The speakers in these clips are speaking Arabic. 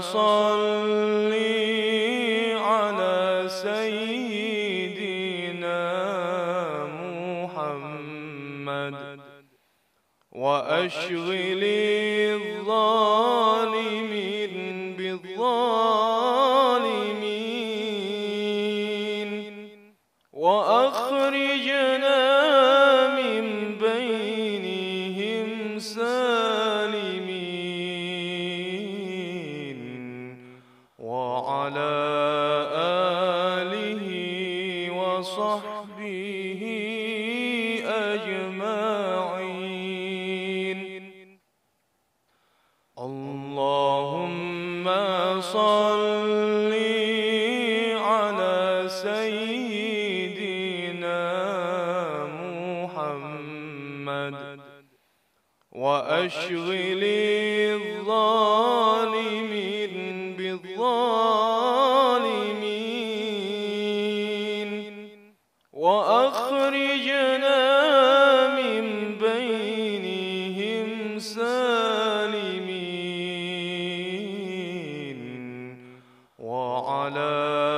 فصل على سيدنا محمد وأشغل الظالمين بالظالمين وأخرجنا من بينهم سالمين وعلى آله وصحبه أجمعين. اللهم صل على سيدنا محمد وأشغل الظالمين بالظالمين وأخرجنا من بينهم سالمين وعلى آله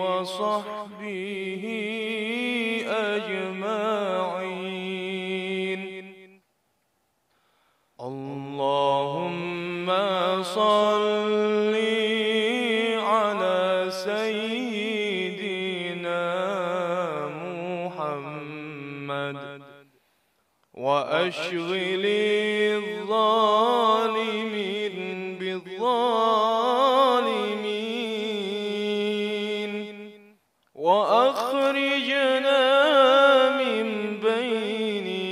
وصحبه أجمعين. اللهم صل على سيدنا محمد وأشغل الظالمين بالظالمين وأخرجنا من بينهم سالمين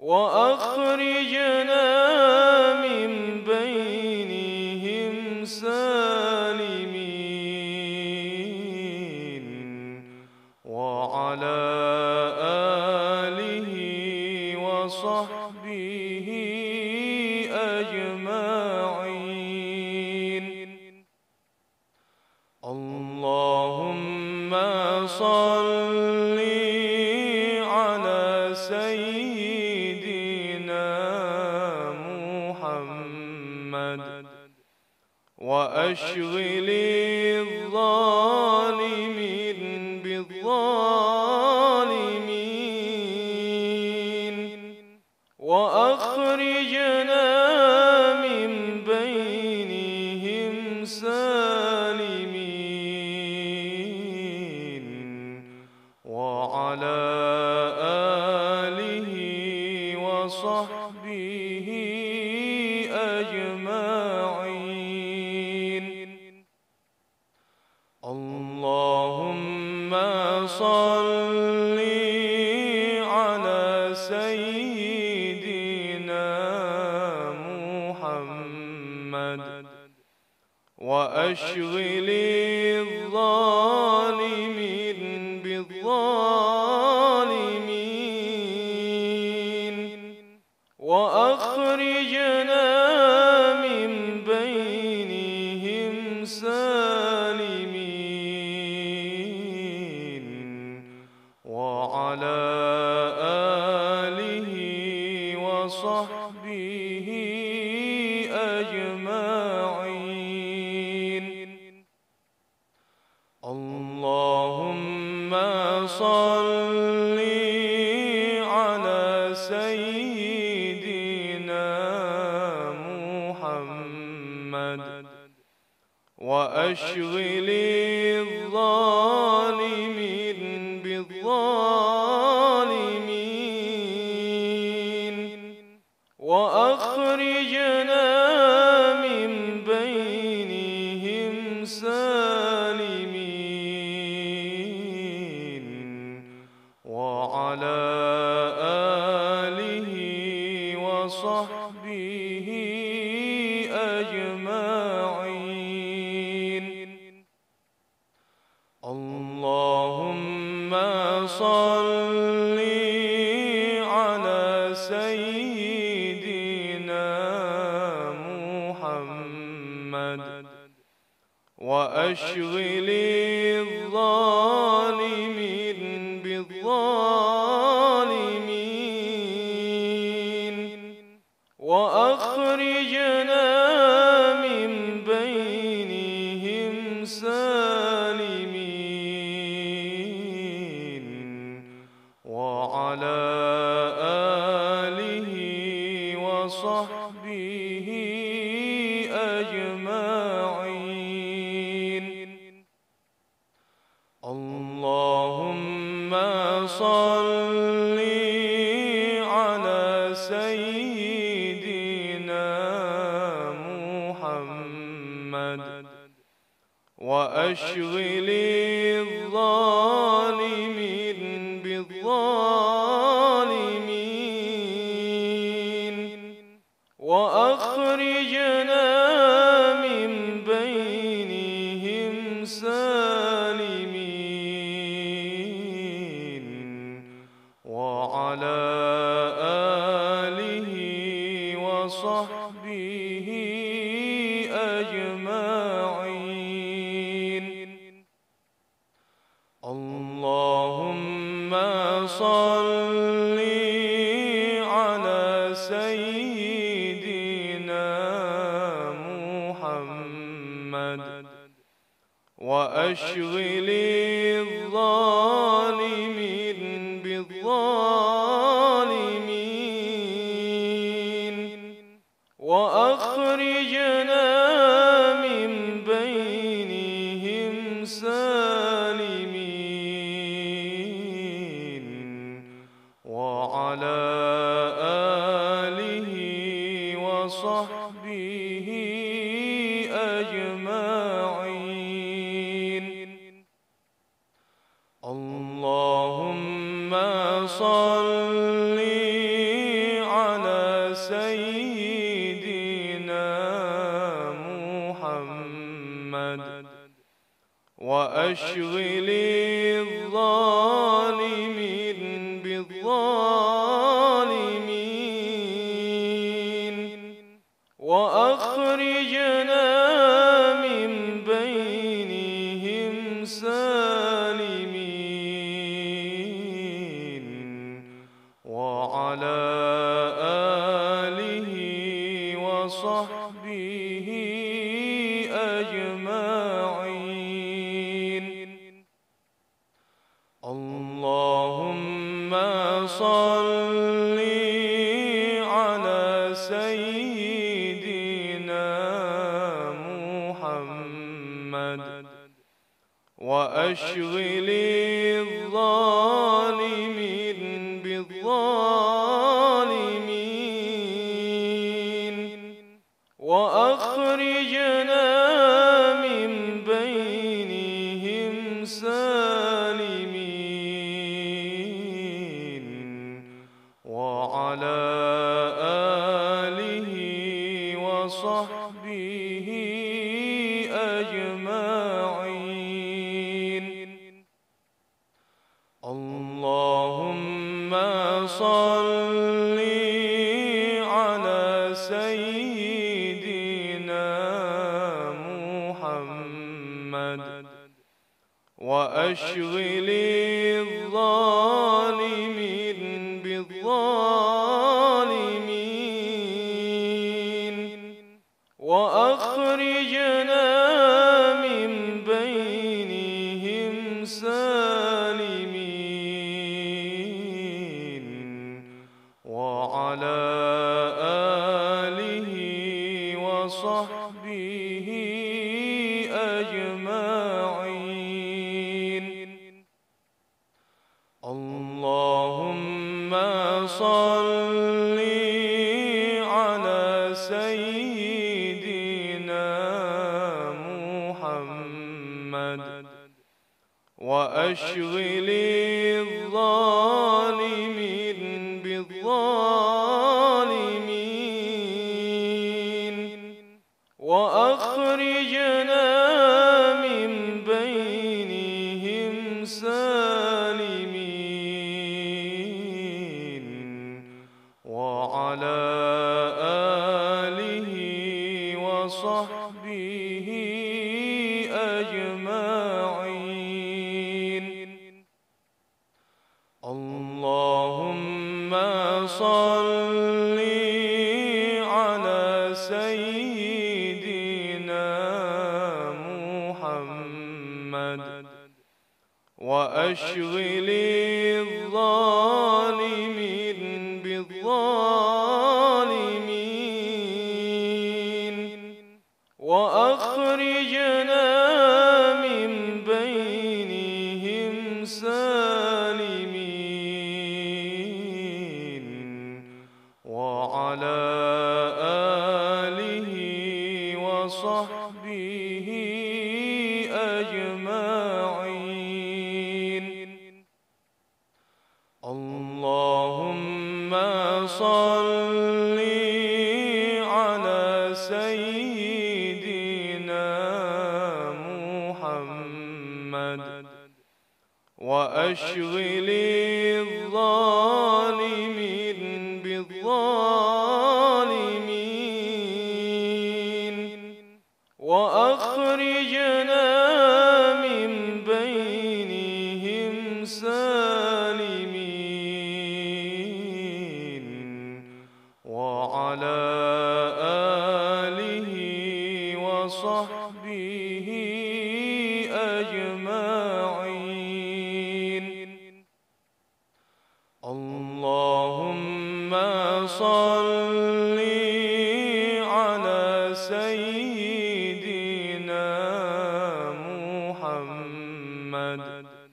وعلى آله وصحبه أجمعين. اللهم صل على سيدنا محمد وأشغل الظالمين بالظالمين وأخرجنا من بينهم سالمين وعلى آله وصحبه أجمعين. اللهم صل على سيدنا محمد وأشغل الظالمين بالظالمين وأخرجنا من بينهم سالمين وعلى آله وصحبه أجمعين. اللهم صل على سيدنا محمد وأشغل الظالمين بالظالمين وأخرجنا من بينهم سالمين وعلى آله وصحبه أجمعين. اللهم صل على سيدنا محمد وأشغل الظالمين بالظالمين وأخرجنا من بينهم سالمين وأشغل الظالمين بالظالمين وأخرجنا من بينهم سالمين وعلى آله وصحبه أجمعين. اللهم صل على سيدنا محمد وأشغل الظالمين بالظالمين وأخرجنا من بينهم سالمين وعلى آله وصحبه أجمعين. اللهم صل على سيدنا محمد وأشغل الظالمين بالظالمين وأخرجنا من بينهم سالمين وعلى آله وصحبه أجمعين. اللهم صل على سيدنا محمد وأشغل الظالمين بالظالمين وأخرجنا من بينهم سالمين وعلى آله وصحبه أجمعين. اللهم صل على سيدنا محمد وأشغل الظالمين بالظالمين وأخرجنا من بينهم سالمين وعلى آله وصحبه أجمعين. اللهم صل على سيدنا محمد وأشغل الظالمين بالظالمين وأخرجنا من بينهم سالمين وعلى آله وصحبه أجمعين. اللهم صل على سيدنا محمد وأشغل الظالمين بالظالمين وأخرجنا من بينهم سالمين وعلى آله وصحبه محمد وأشغل الظالمين بالظالمين وأخرجنا من بينهم سالمين وعلى آله وصحبه أجمعين. اللهم صل على سيدنا محمد وأشغل الظالمين بالظالمين وأخرجنا من بينهم سالمين وعلى آله وصحبه أجمعين. اللهم صل على سيدنا محمد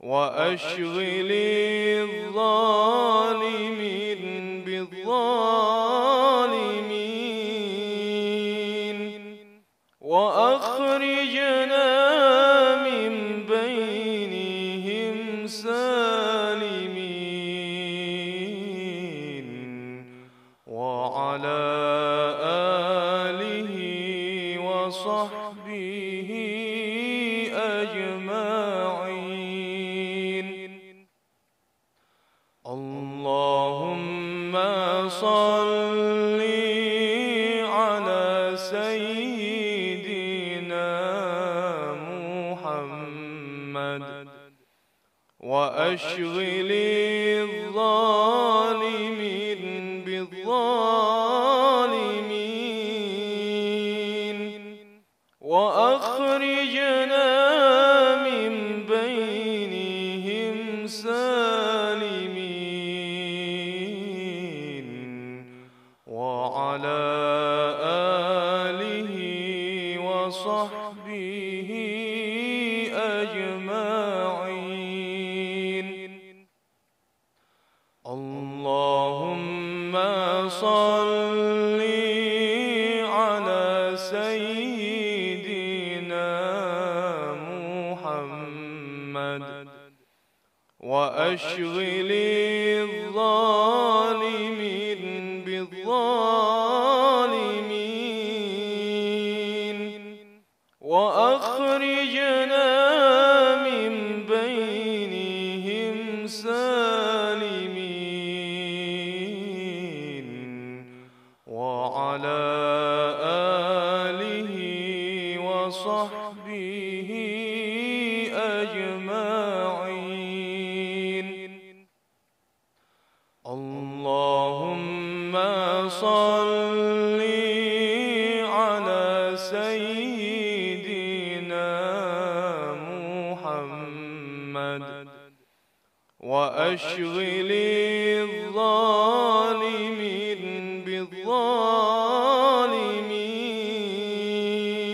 وأشغل الظالمين بالظالمين وأخرجنا من بينهم سالمين وعلى آله وصحبه أجمعين. اللهم صل على سيدنا محمد وأشغل الظالمين بالظالمين وأخرجنا من بينهم سالمين وعلى آله وصحبه أجمعين. اللهم صل على سيدنا محمد وأشغل الظالمين بالظالمين وأخرجنا من بينهم سالمين وعلى آله وصحبه أجمعين. اللهم صل على سيدنا محمد وأشغل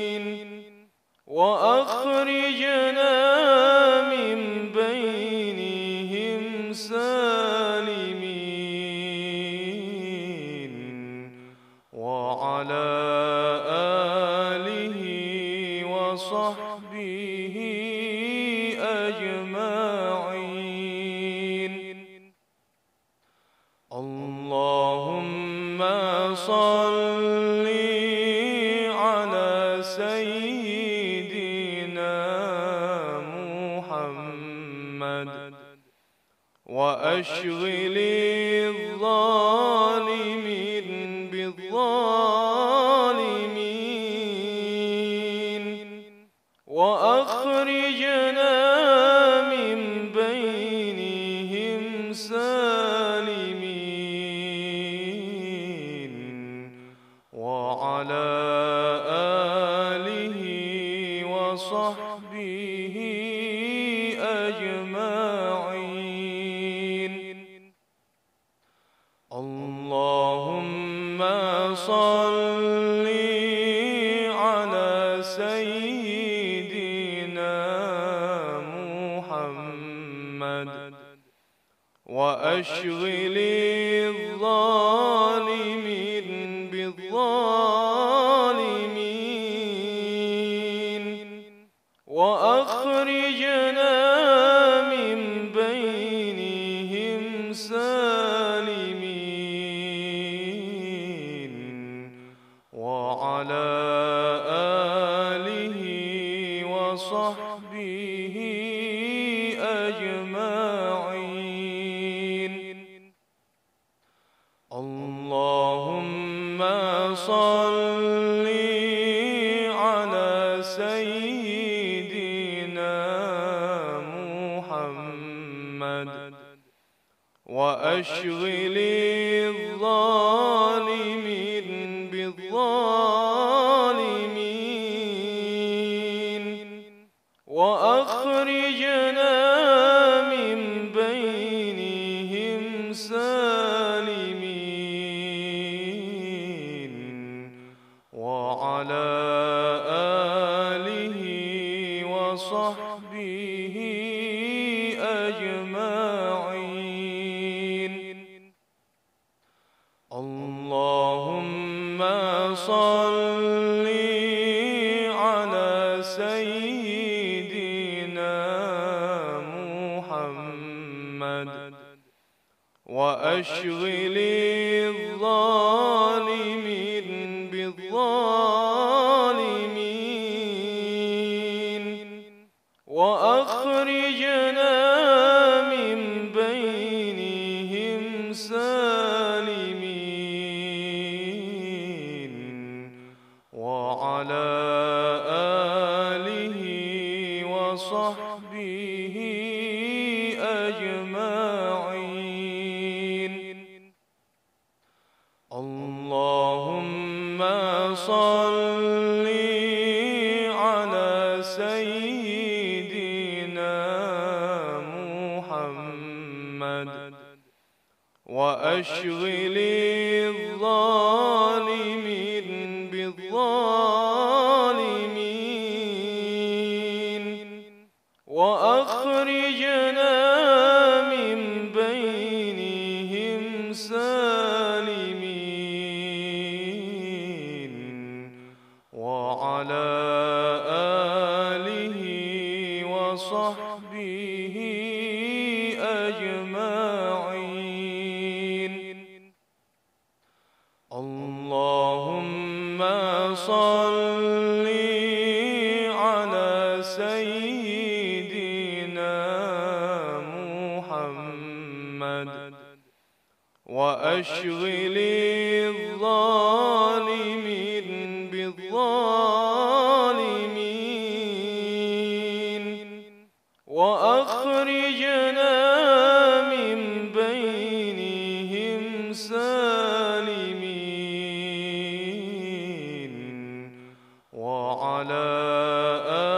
الظالمين بالظالمين وأخرجنا من بينهم سالمين وعلى آله وصحبه أجمعين. اللهم صل على سيدنا محمد وأشغل الظالمين بالظالمين وأخرجنا من بينهم سالمين وعلى آله وصحبه وصحبه أجمعين. اللهم صل على سيدنا محمد وأشغل الظالمين بالظالمين وأخرجنا من بينهم سالمين. وعلى آله وصحبه أجمعين. اللهم صل على سيدنا محمد وأشغل الظالمين بالظالمين وأخرجنا من بينهم سالمين. وعلى آله وصحبه أجمعين. اللهم صل على سيدنا محمد وأشغل الظالمين بالظالمين وأخرجنا من بينهم سالمين. وعلى آله وصحبه أجمعين. اللهم صل على سيدنا محمد وأشغل الظالمين بالظالمين وأخرجنا من بينهم سالمين. وعلى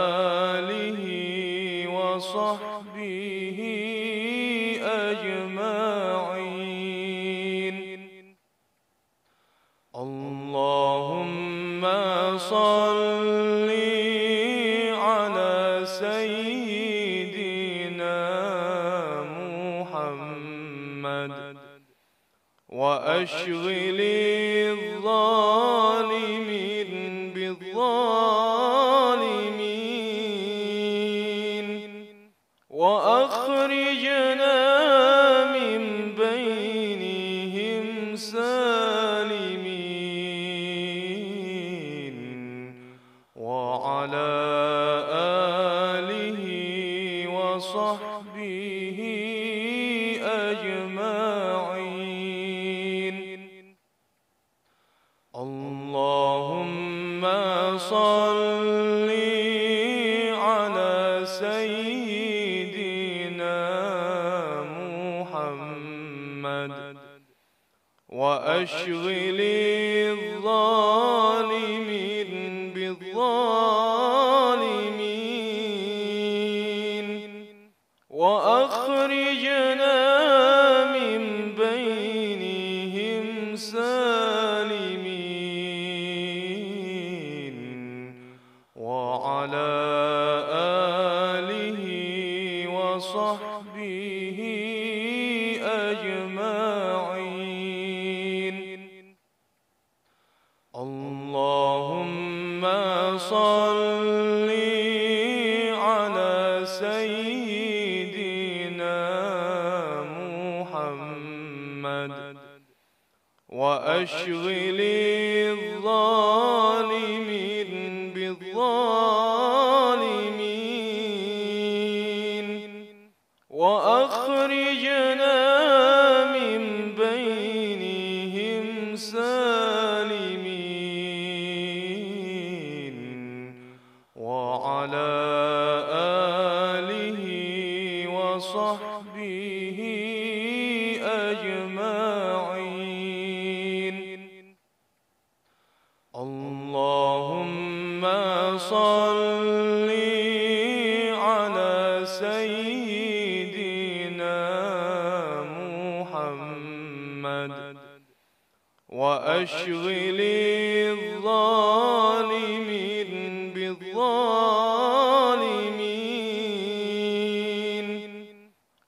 آله وصحبه أجمعين. اللهم صل على سيدنا محمد وأشغل الظالمين بالظالمين وأخرجنا من بينهم سالمين. وعلى آله وصحبه أجمعين. اللهم صل على سيدنا محمد وأشغل الظالمين بالظالمين وأخرجنا من بينهم سالمين. وعلى آله وصحبه أجمعين. اللهم صل على سيدنا محمد وأشغل الظالمين بالظالمين وعلى آله وصحبه أجمعين. اللهم صل على سيدنا محمد وأشغل الظالمين بالظالمين وأخرجنا من بينهم سالمين. وعلى آله وصحبه أجمعين. اللهم صل على سيدنا محمد وأشغل الظالمين بالظالمين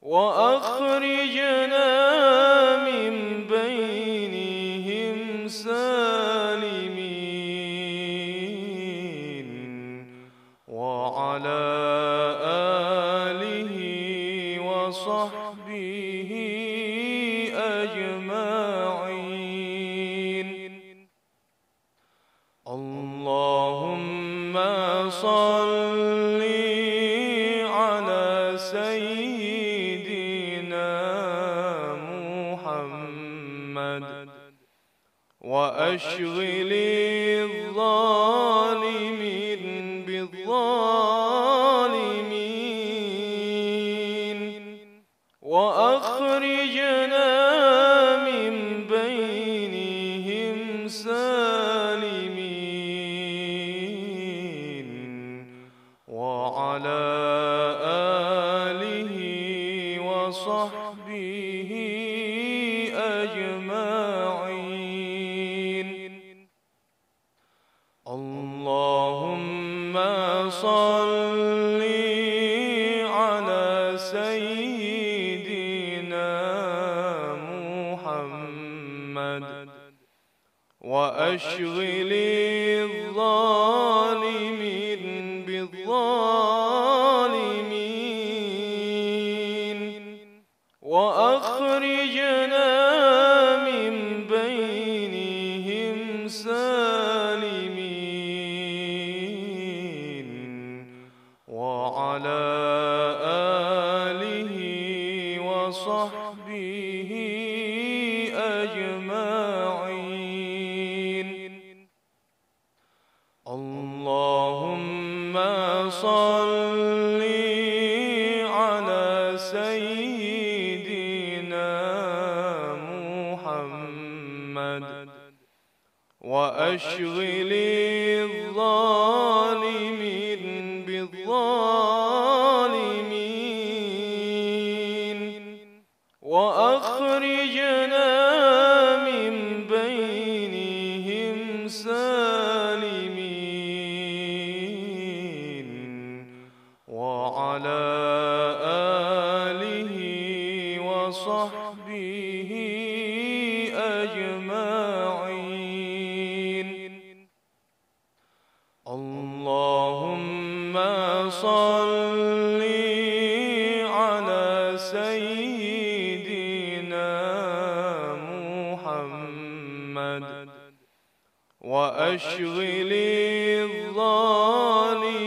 وأخرجنا من بينهم سالمين. وعلى آله وصحبه أجمعين. اللهم صل على سيدنا محمد وأشغل الظالمين بالظالمين وأخرجنا من بينهم سالمين. وعلى آله وصحبه أجمعين. اللهم صل على سيدنا محمد وأشغل الظالمين بالظالمين وأخرجنا من بينهم سالمين. وعلى آله وصحبه أجمعين. اللهم صل على سيدنا محمد وأشغل الظالمين بالظالمين وأخرجنا من بينهم سالمين. وعلى آله وصحبه أجمعين. اللهم صل على سيدنا محمد وأشغل الظالمين بالظالمين وأخرجنا من بينهم سالمين. وعلى آله وصحبه أجمعين. اللهم صل على سيدنا محمد وأشغل الظالمين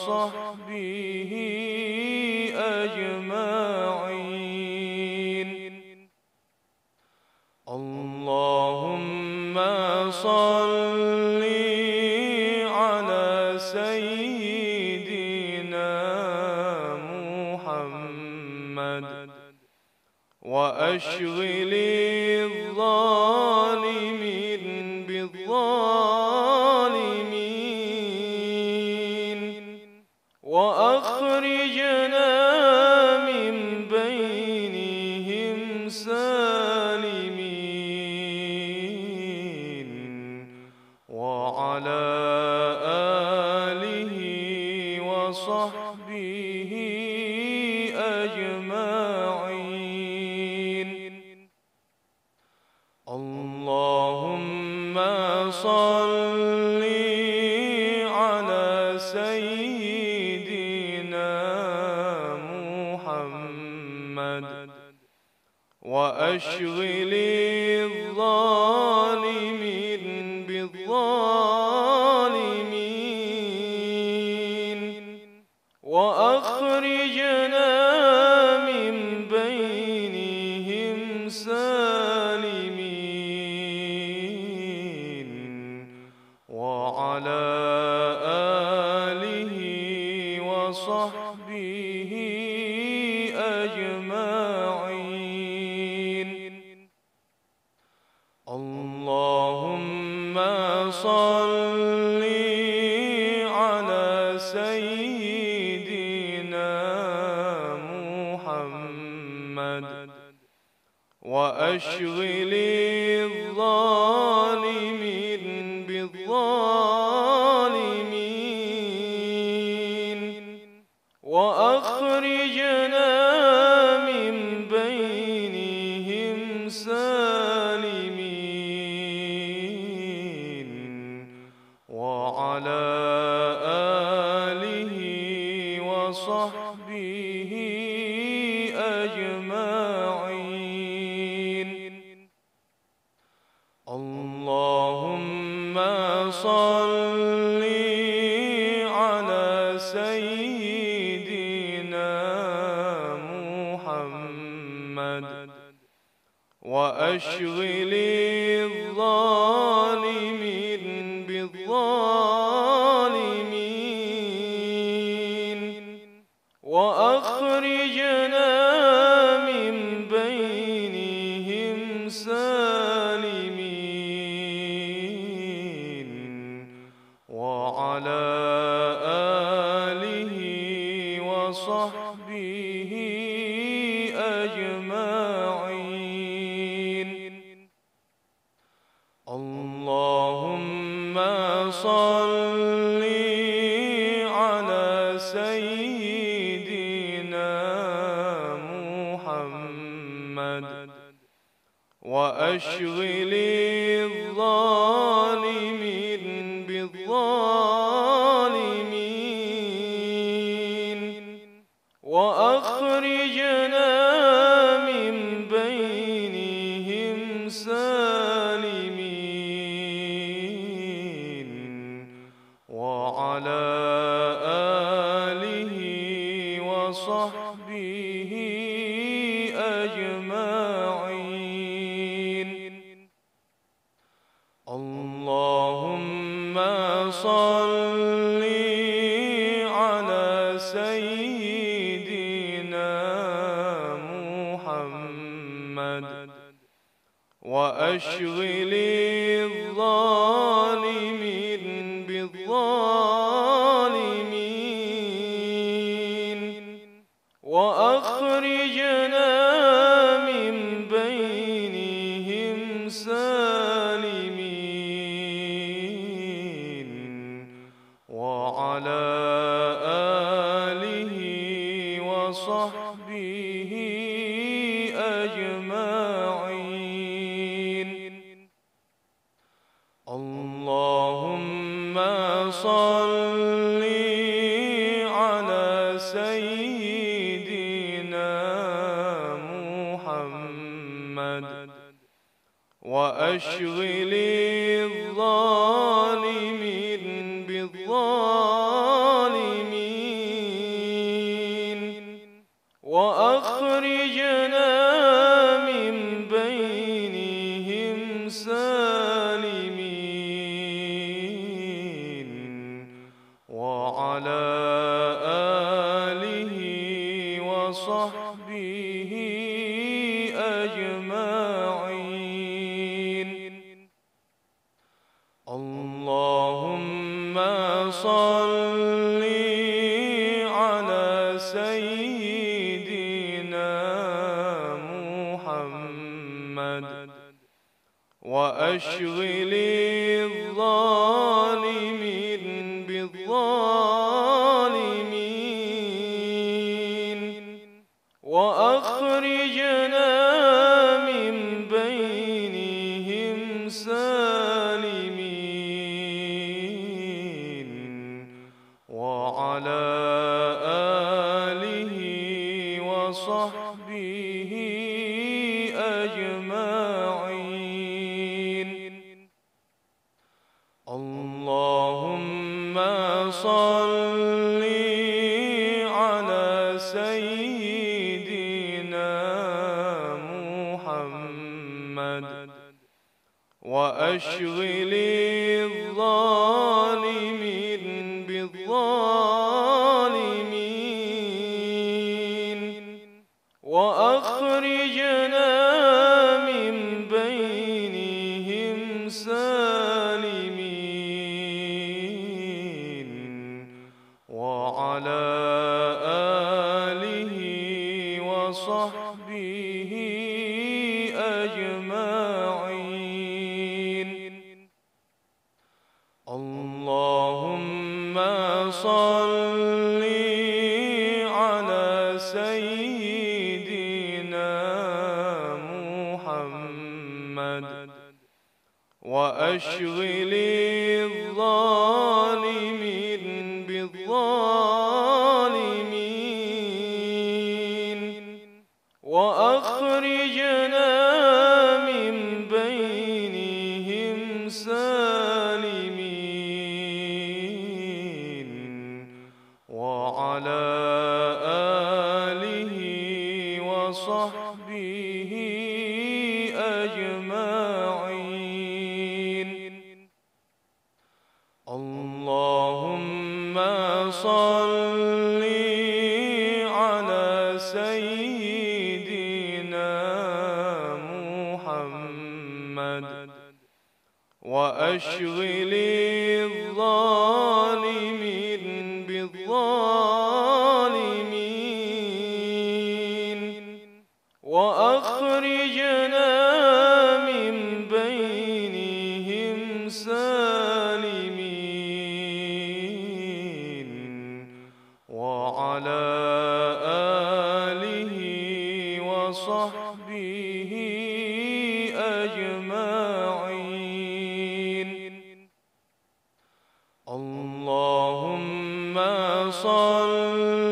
وصحبه أجمعين. اللهم صل على سيدنا محمد وأشغل الظالمين بالظالمين وأخرجنا من بينهم سالمين. وعلى آله وصحبه أجمعين. اللهم صل على سيدنا محمد وأشغل الظالمين بالظالمين وأخرجنا من بينهم سالمين. وعلى آله وصحبه أجمعين. اللهم صل على سيدنا محمد وأشغل الظالمين بالظالمين وأخرجنا من بينهم سالمين. وعلى آله وصحبه أجمعين. اللهم صل على سيدنا محمد وأشغل الظالمين بالظالمين وأخرجنا من بينهم سالمين. وعلى آله وصحبه أجمعين. اللهم صل على سيدنا محمد وأشغل الظالمين بالظالمين وأخرجنا من بينهم سالمين. وعلى آله وصحبه أجمعين. اللهم صل على سيدنا محمد وأشغل الظالمين بالظالمين وأخرجنا من بينهم سالمين. وعلى آله وصحبه أجمعين. اللهم صل على سيدنا محمد وأشغل الظالمين بالظالمين سالمين وعلى آله وصحبه أجمعين. اللهم صل على سيدنا محمد وأشغل الظالمين بالظالمين وأخرجنا من بينهم سالمين وعلى آله وصحبه أجمعين. اللهم صل على سيدنا محمد وأشغل الظالمين بالظالمين وأخرجنا من بينهم وعلى آله وصحبه أجمعين. اللهم صل على سيدنا محمد وأشغل الظالمين بالظالمين وأخرجنا من بينهم سالمين وعلى آله وصحبه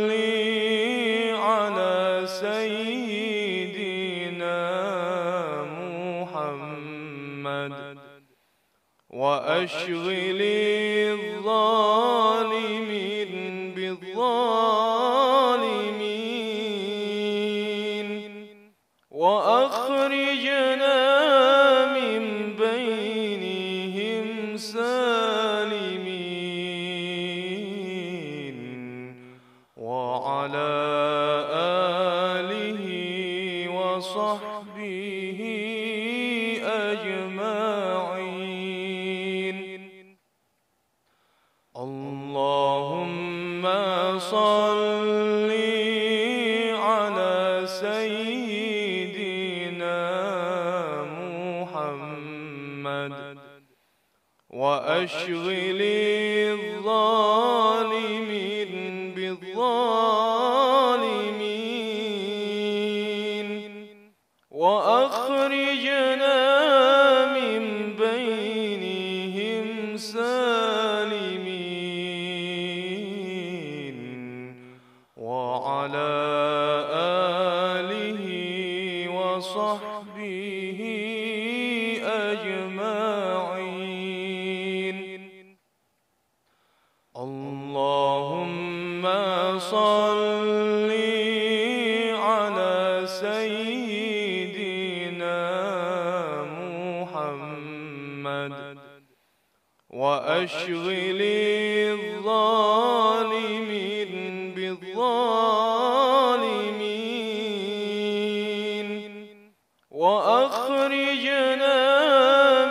أجمعين. اللهم صل على سيدنا محمد وأشغل الظالمين بالظالمين وأخرجنا من بينهم سالمين وعلى آله وصحبه أجمعين. اللهم صل على سيدنا محمد وأشغل الظالمين بالظالمين وأخرجنا من بينهم سالمين وعلى آله وصحبه أجمعين. اللهم صل على سيدنا محمد وأشغل الظالمين بالظالمين وأخرجنا من بينهم سالمين وعلى آله وصحبه أجمعين. اللهم صل على سيدنا محمد محمد وأشغلي الظالمين بالظالمين وأخرجنا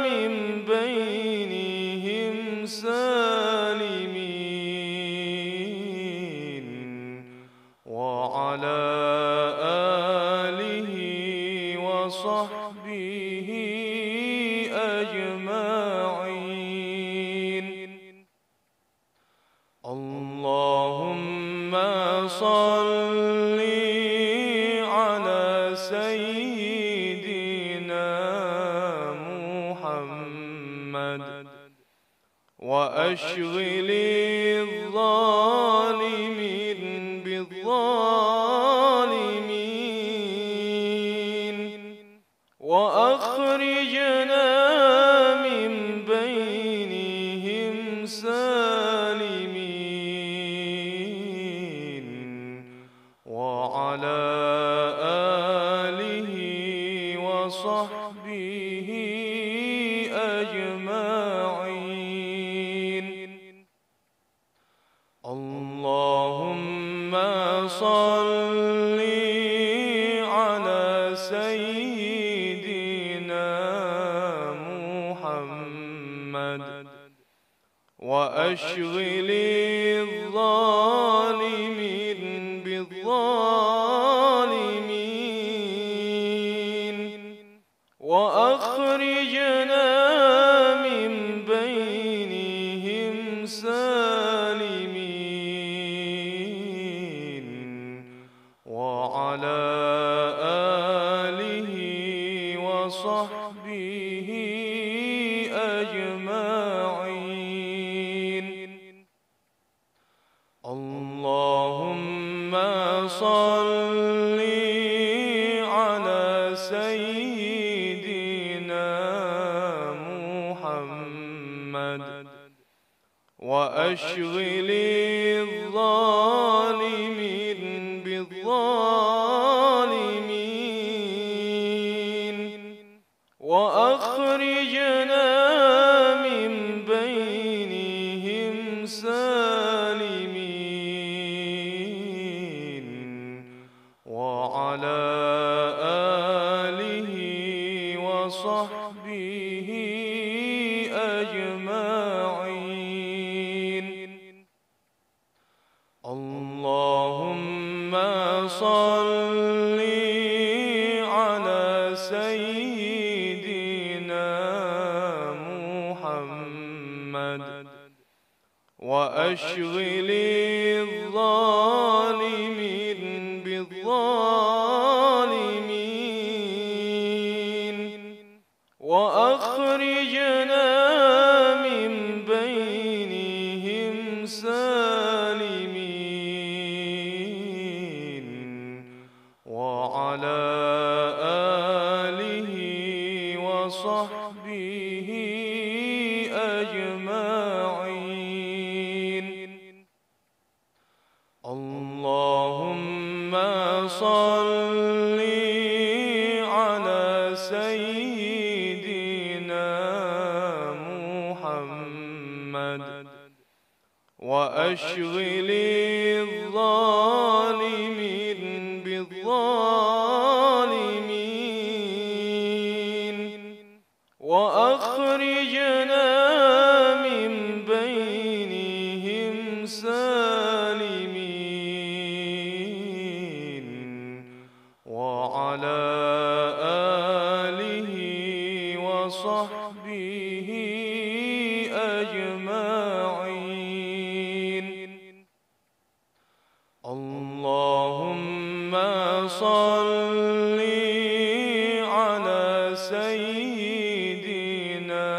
من بينهم سالمين وعلى آله وصحبه أجمعين. اللهم صل على سيدنا محمد وأشغل الظالمين بالظالمين وأخرجنا من بينهم سالمين وعلى آله وصحبه أجمعين. اللهم صل على سيدنا محمد وأشغل الظالمين بالظالمين وأخرجنا من بينهم سالمين وعلى آله وصحبه أجمعين. اللهم صل على سيدنا محمد وأشغل الظالمين بالظالمين وأخرجنا من بينهم سالمين وعلى آله وصحبه أجمعين. اللهم صل على سيدنا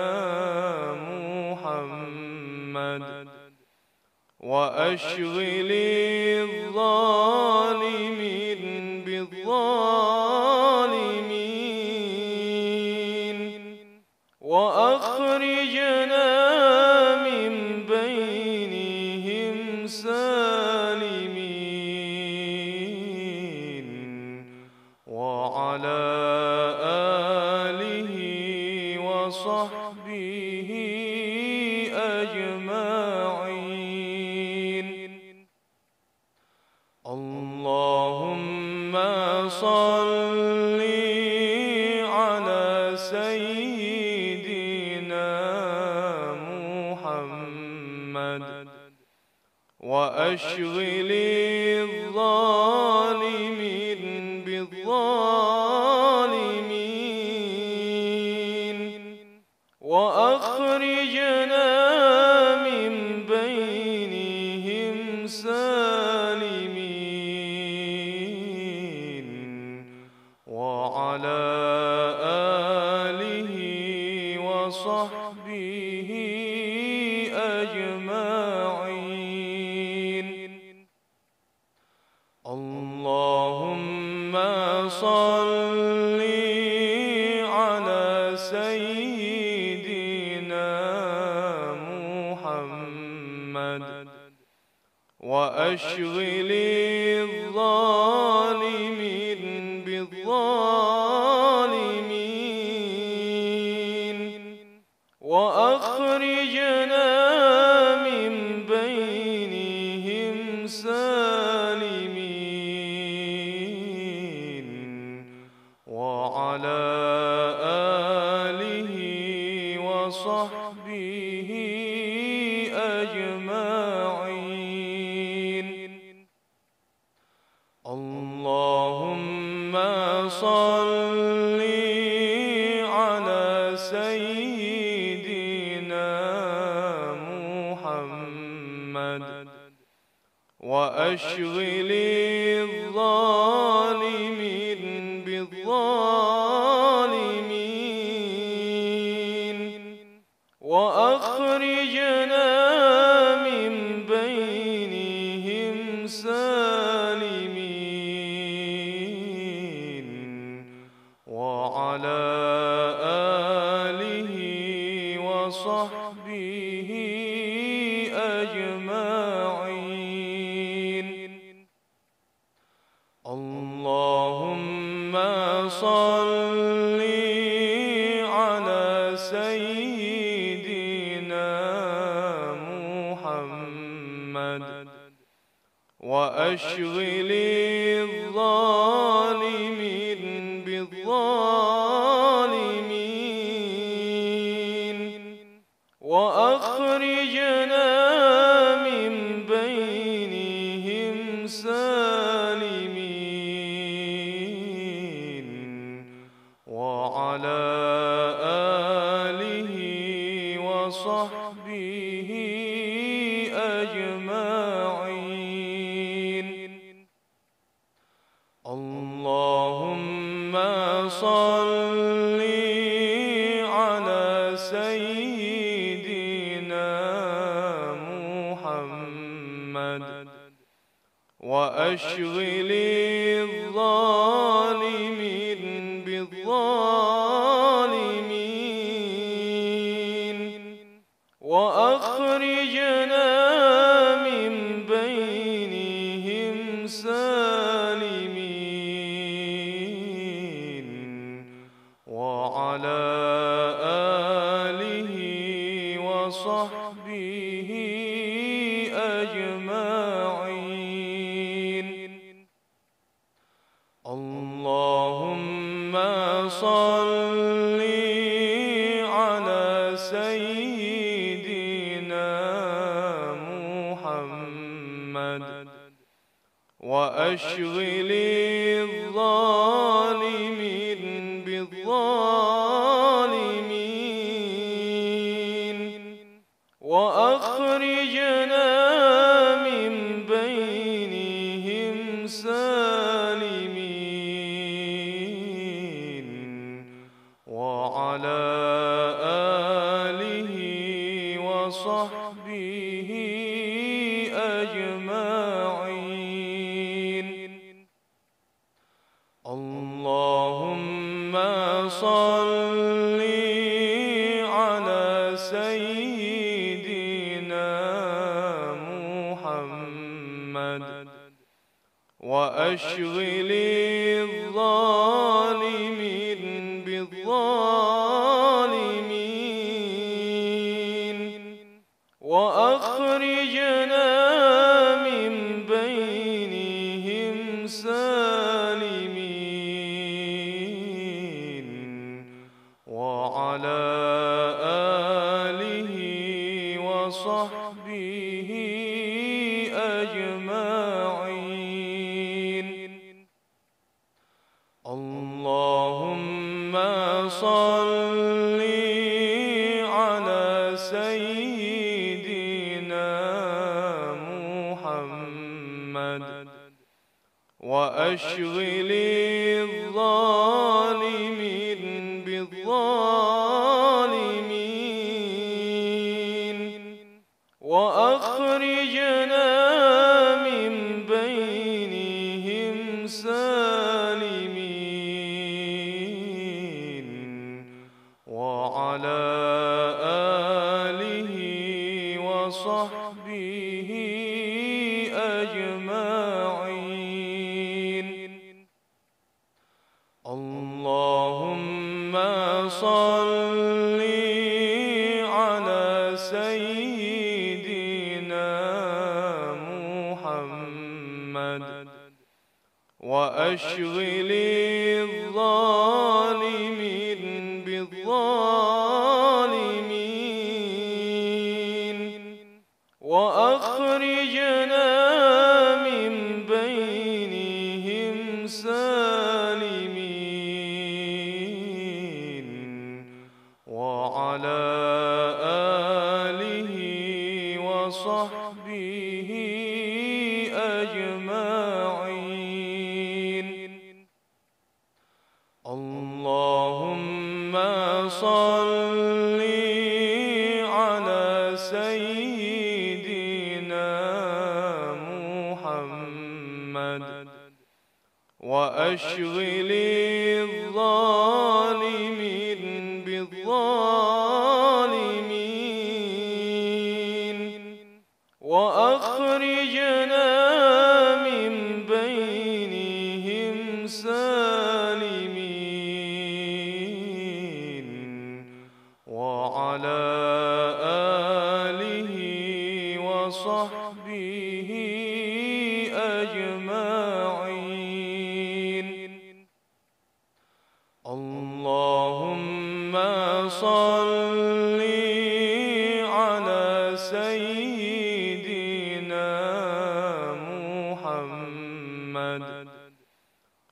محمد وأشغل الظالمين بالظالمين وأخرجنا من بينهم سالمين وعلى آله وصحبه أجمعين. اللهم صل على سيدنا محمد وأشغل الظالمين بالظالمين وأخرجنا من بينهم سالمين وعلى آله وصحبه أجمعين. اللهم صل على سيدنا محمد وأشغل الظالمين بالظالمين وأخرجنا من بينهم سالمين وعلى آله وصحبه وصحبه أجمعين. اللهم صل على سيدنا محمد وأشغل الظالمين بالظالمين وأخرجنا من بينهم سالمين. وعلى آله وصحبه أجمعين. اللهم صل على سيدنا محمد وأشغل الظالمين بالظالمين وأخرجنا من بينهم سالمين. وعلى آله وصحبه أجمعين. اللهم صل على سيدنا محمد وأشغل الظالمين بالظالمين وأخرجنا من بينهم سالمين. وعلى آله وصحبه أجمعين. اللهم صل على سيدنا محمد وأشغل الظالمين بالظالمين وأخرجنا من بينهم سالمين. وعلى آله وصحبه أجمعين. اللهم صل على سيدنا محمد وأشغل الظالمين بالظالمين وأخرجنا من بينهم سالمين. وعلى آله وصحبه أجمعين. اللهم صل على سيدنا محمد وأشغل الظالمين بالظالمين وأخرجنا من بينهم سالمين. وعلى آله وصحبه أجمعين. اللهم صل على سيدنا محمد وأشغل الظالمين بالظالمين وصحبه أجمعين. اللهم صل على سيدنا محمد وأشغل الظالمين بالظالمين وأخرجنا من بينهم سالمين. وعلى آله وصحبه أجمعين. اللهم صل على سيدنا محمد وأشغل الظالمين بالظالمين وأخرجنا من بينهم سالمين. وعلى آله وصحبه أجمعين. اللهم صل على سيدنا محمد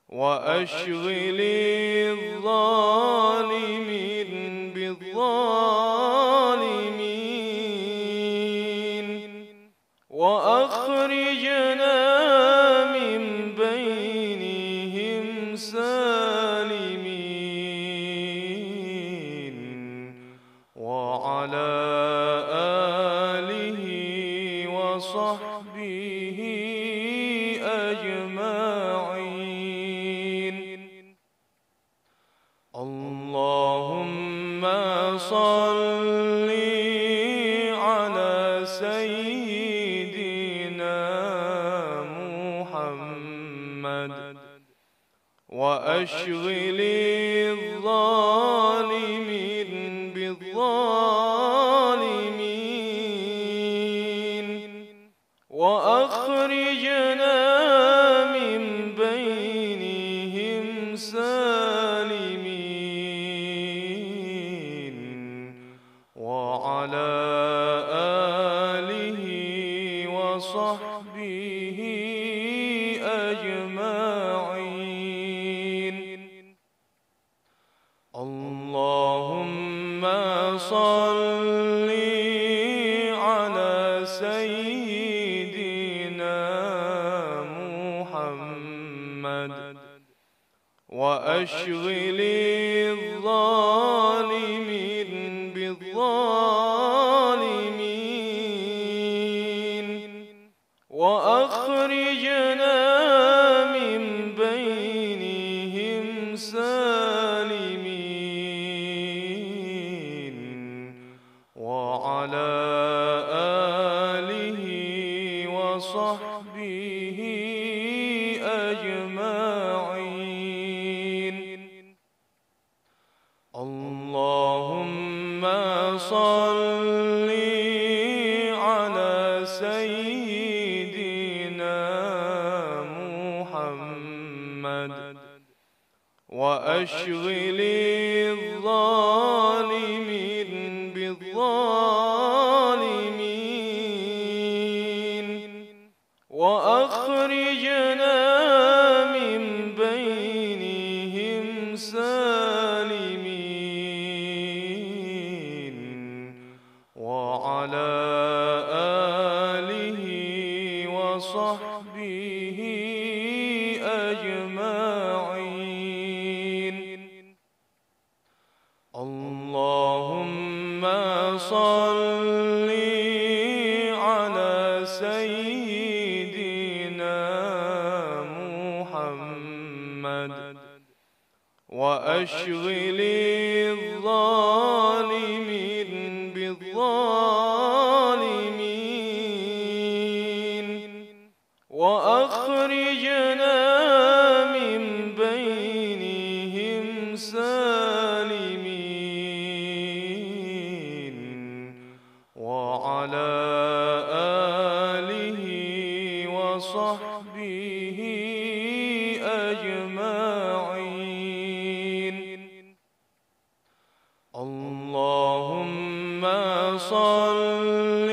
وأشغل الظالمين بالظالمين وأخرجنا من بينهم سالمين. وعلى آله وصحبه أجمعين. اللهم صل على سيدنا محمد وأشغل الظالمين بالظالمين وأخرجنا من بينهم سالمين. وعلى آله وصحبه أجمعين. اللهم صل على سيدنا محمد وأشغل الظالمين بالظالمين وأخرجنا من بينهم سالمين. وعلى آله وصحبه أجمعين. اللهم صل على سيدنا محمد وأشغل الظالمين بالظالمين وأخرجنا من بينهم سالمين. وعلى آله وصحبه أجمعين. اللهم صل على سيدنا محمد وأشغل الظالمين بالظالمين وعلى آله وصحبه أجمعين. اللهم صل على سيدنا محمد وأشغل الظالمين بالظالمين وأخرجنا من بينهم سالمين. وعلى آله وصحبه أجمعين. اللهم صل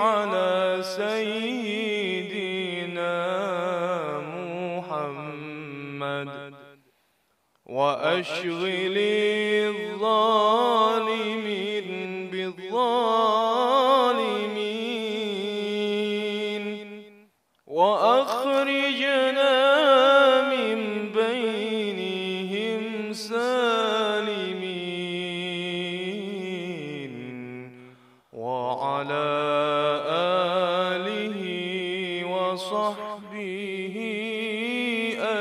على سيدنا محمد وأشغل الظالمين بالظالمين وأخرجنا من بينهم سالمين. وعلى آله وصحبه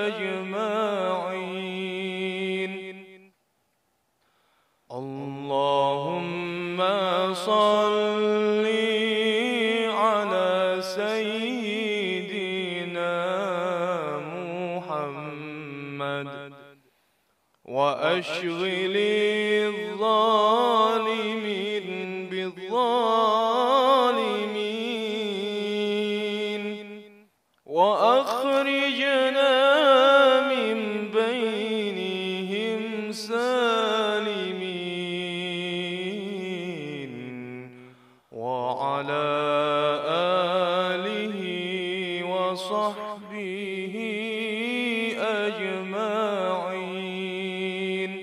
أجمعين. اللهم صل على سيدنا محمد وأشغل الظالمين بالظالمين وأخرجنا من بينهم سالمين.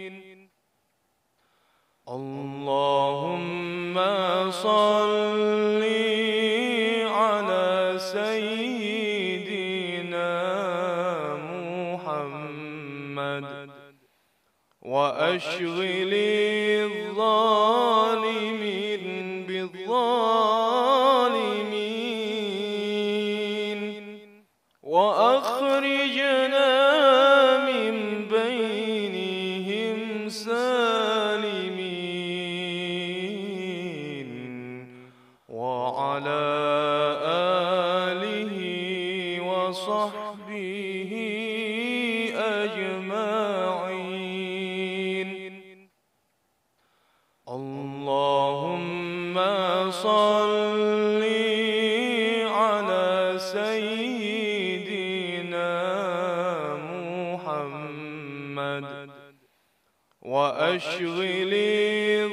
وعلى آله وصحبه أجمعين. اللهم صل على سيدنا محمد وأشغل الظالمين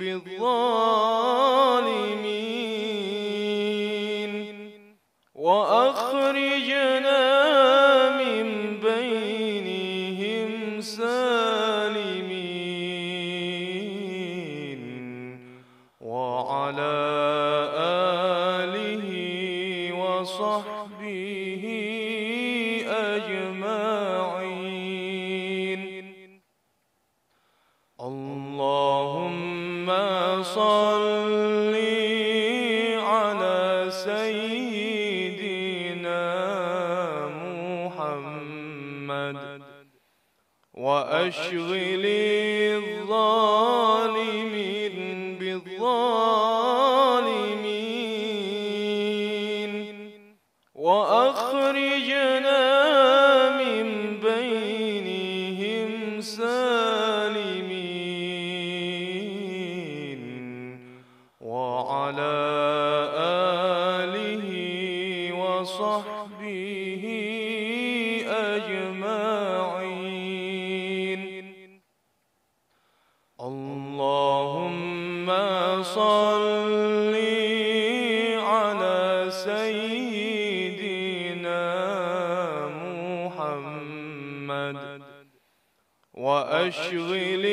بالظالمين وأخرجنا من بينهم سالمين. وعلى آله وصحبه أجمعين. اللهم صل على سيدنا محمد وأشغل الظالمين بالظالمين وأخرجنا من بينهم سالمين. وعلى آله وصحبه أجمعين. اللهم صل على سيدنا محمد وأشغل الظالمين بالظالمين وأخرجنا من بينهم سالمين. وعلى آله وصحبه أجمعين. اللهم صل على سيدنا محمد وأشغل الظالمين الظالمين وعلى آله وصحبه أجمعين. اللهم صل على سيدنا محمد وأشغل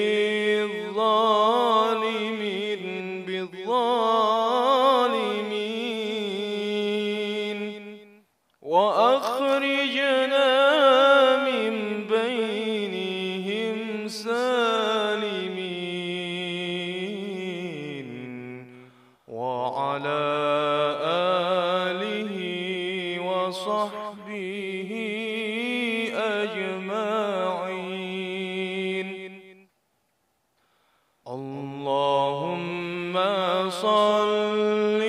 الظالمين بالظالمين وأخرجنا من بينهم سالمين وعلى آله وصحبه أجمعين. اللهم صل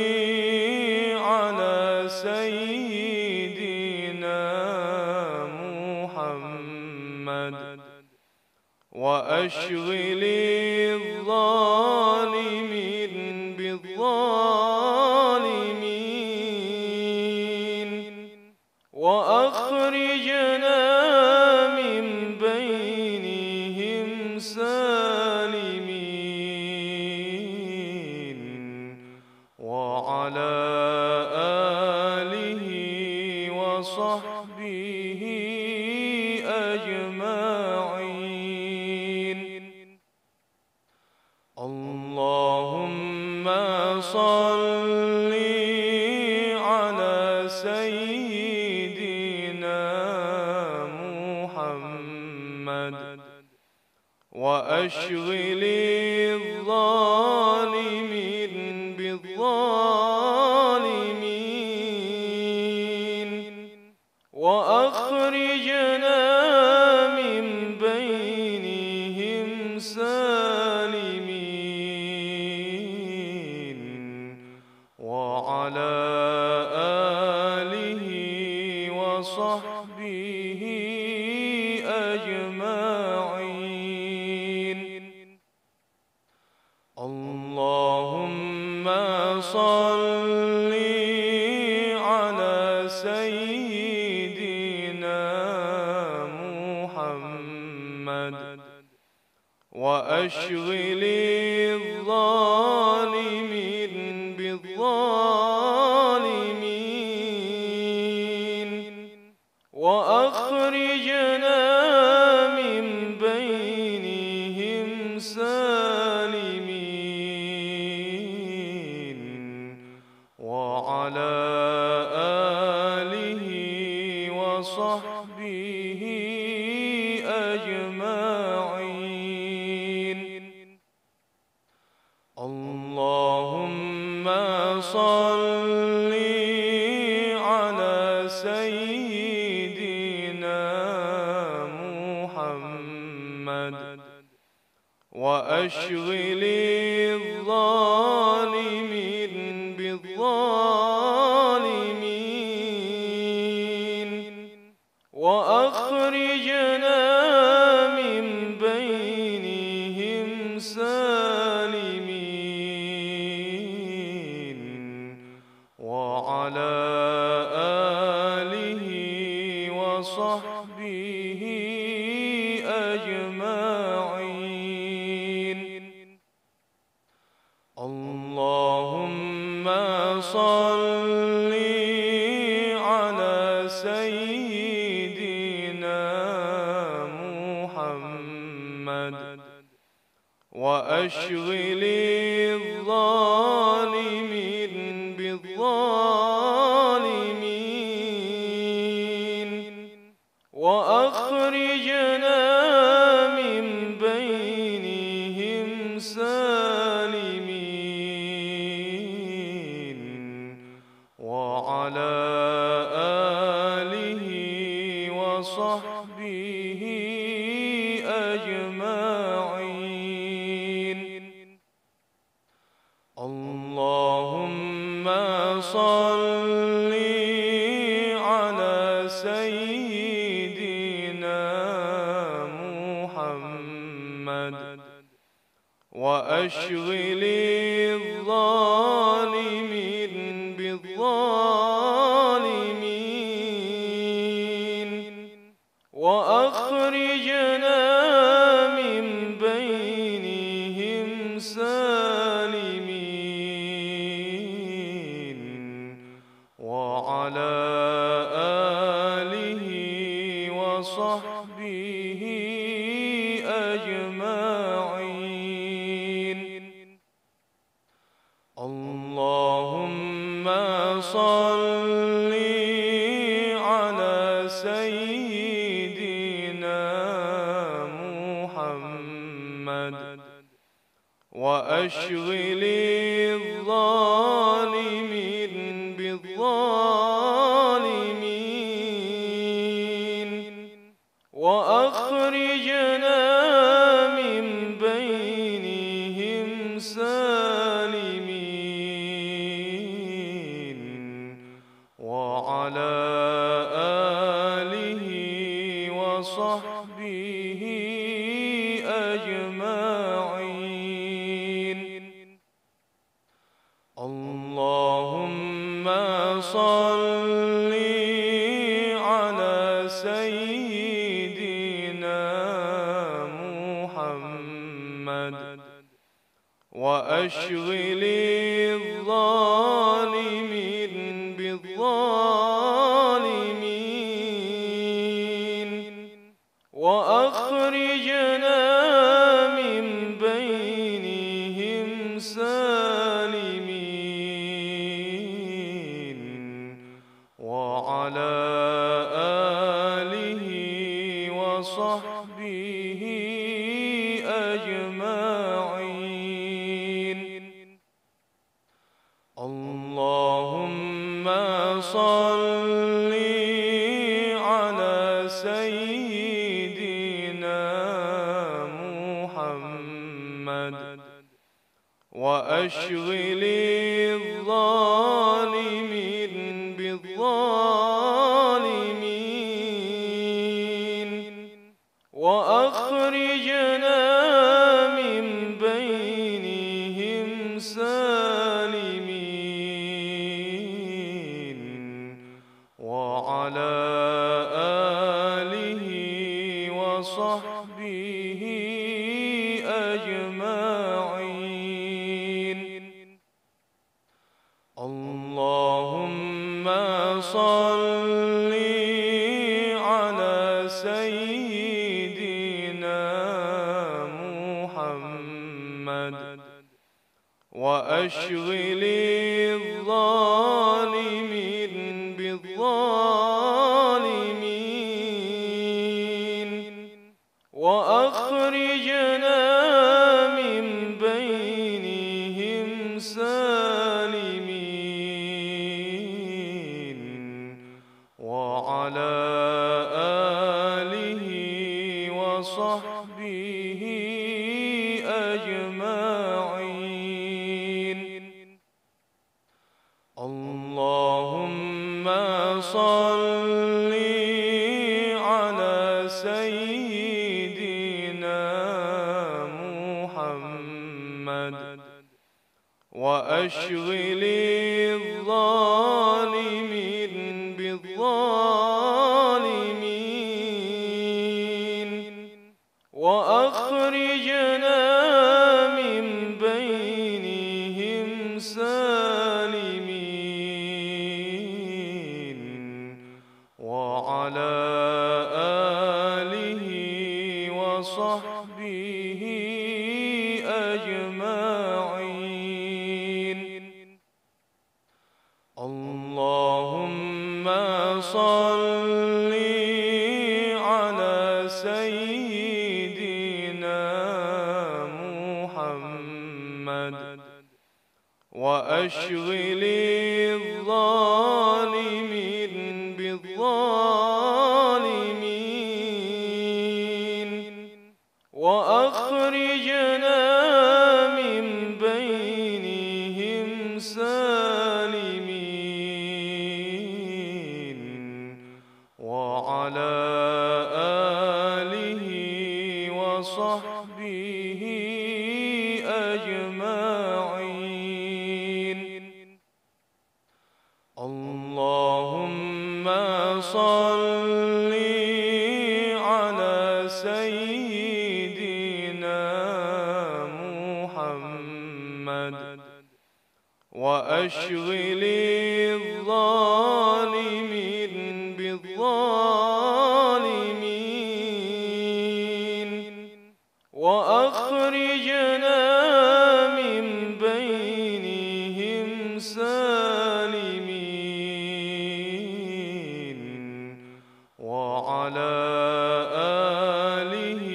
على سيدنا محمد وأشغل الظالمين بالظالمين وأخرجنا من بينهم سالمين وعلى آله وصحبه أجمعين. اللهم صل على سيدنا محمد وأشغل الظالمين بالظالمين وأخرجنا من بينهم سالمين وعلى آله وصحبه أجمعين. اللهم صل على سيدنا محمد وأشغل الظالمين بالظالمين وأخرجنا من بينهم سالمين وعلى آله وصحبه أجمعين. اللهم صل على سيدنا محمد وأشغل الظالمين بالظالمين وأخرجنا من بينهم سالمين وعلى آله وصحبه أجمعين. اللهم صل على سيدنا محمد وأشغل الظالمين بالظالمين وأخرجنا من بينهم سالمين وعلى آله وصحبه أجمعين. اللهم صل أحمد وأشغل الظالمين بالظالمين وأخرجنا من بينهم سالمين وعلى آله وصحبه أجمعين. اللهم صل على سيدنا محمد وأشغل الظالمين بالظالمين وأخرجنا من بينهم سالمين وعلى آله وصحبه أجمعين. اللهم صل على سيدنا محمد وأشغل الظالمين بالظالمين وأخرجنا من بينهم سالمين وعلى آله وصحبه أجمعين. اللهم صل على سيدنا محمد وأشغل الظالمين بالظالمين وأخرجنا من بينهم سالمين وعلى آله وصحبه أجمعين. اللهم صل على سيدنا محمد وأشغل الظالمين بالظالمين وأخرجنا من بينهم سالمين وعلى آله وصحبه أجمعين. اللهم صل على سيدنا محمد وأشغل الظالمين بالظالمين وأخرجنا من بينهم سالمين وعلى آله وصحبه أجمعين. اللهم صل على سيدنا محمد وأشغل الظالمين بالظالمين وأخرجنا من بينهم سالمين وعلى آله وصحبه وأشغل الظالمين بالظالمين وأخرجنا من بينهم سالمين وعلى آله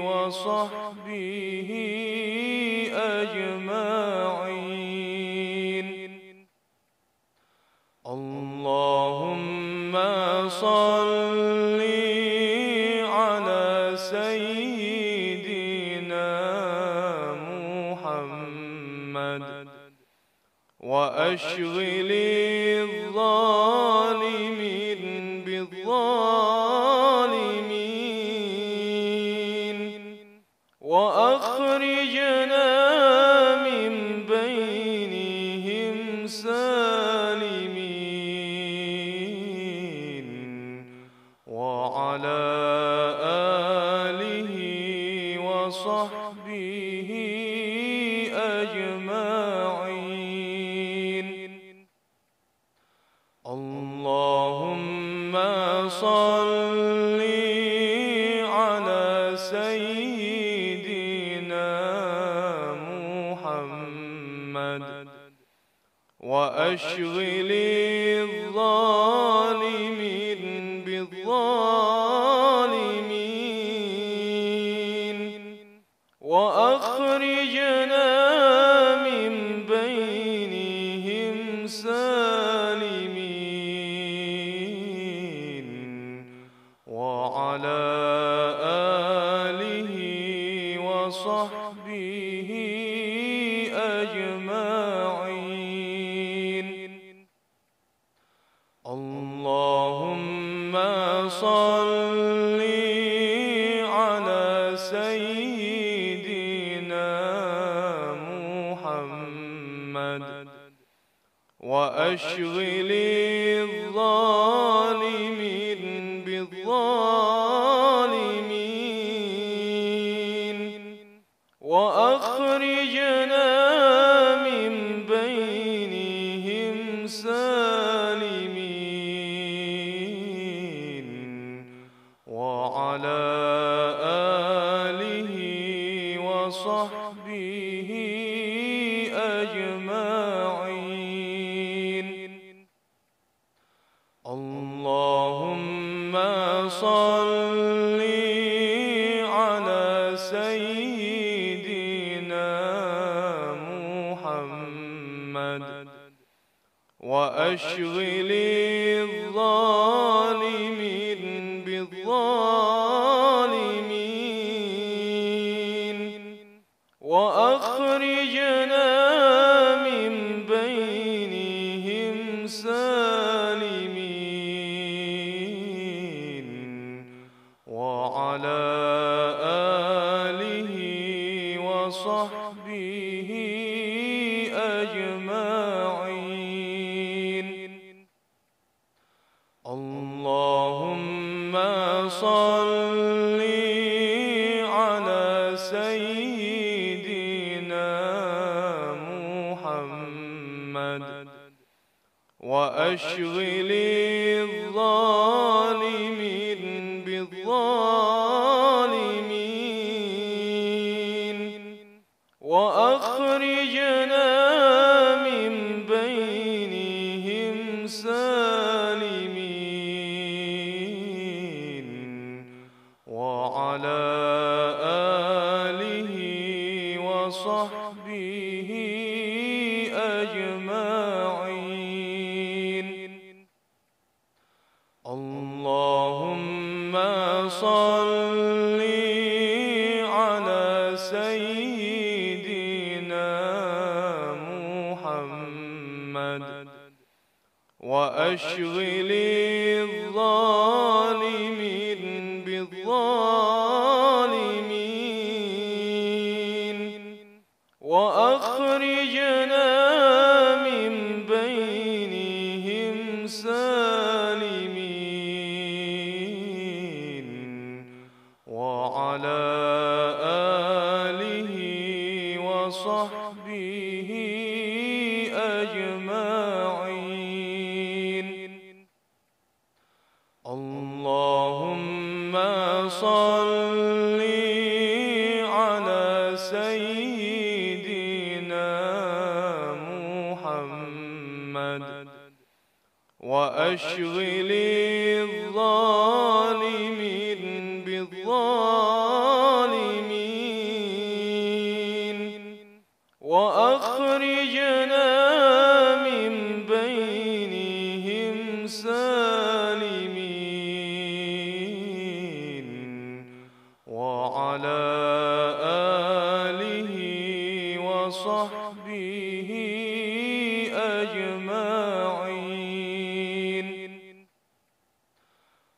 وصحبه أجمعين. اللهم صل على سيدنا محمد وأشغل الظالمين بالظالمين وأخرجنا من بينهم سالمين وعلى آله وصحبه أجمعين. اللهم صل على سيدنا محمد وأشغل الظالمين بالظالمين وأخرجنا من بينهم سالمين وعلى آله وصحبه أجمعين. اللهم صل على سيدنا محمد وأشغل الظالمين بالظالمين وأخرجنا من بينهم سالمين وعلى آله وصحبه أجمعين. اللهم صل على سيدنا محمد وأشغل الظالمين بالظالمين وأخرجنا من بينهم سالمين وعلى آله وصحبه أجمعين. اللهم صل على سيدنا محمد وأشغل الظالمين بالظالمين وأخرجنا من بينهم سالمين وعلى آله وصحبه أجمعين. اللهم صل على سيدنا محمد وأشغل الظالمين بالظالمين وأخرجنا من بينهم سالمين وعلى آله وصحبه أجمعين. اللهم صل على سيدنا محمد وأشغل الظالمين بالظالمين وأخرجنا من بينهم سالمين. وعلى آله وصحبه أجمعين.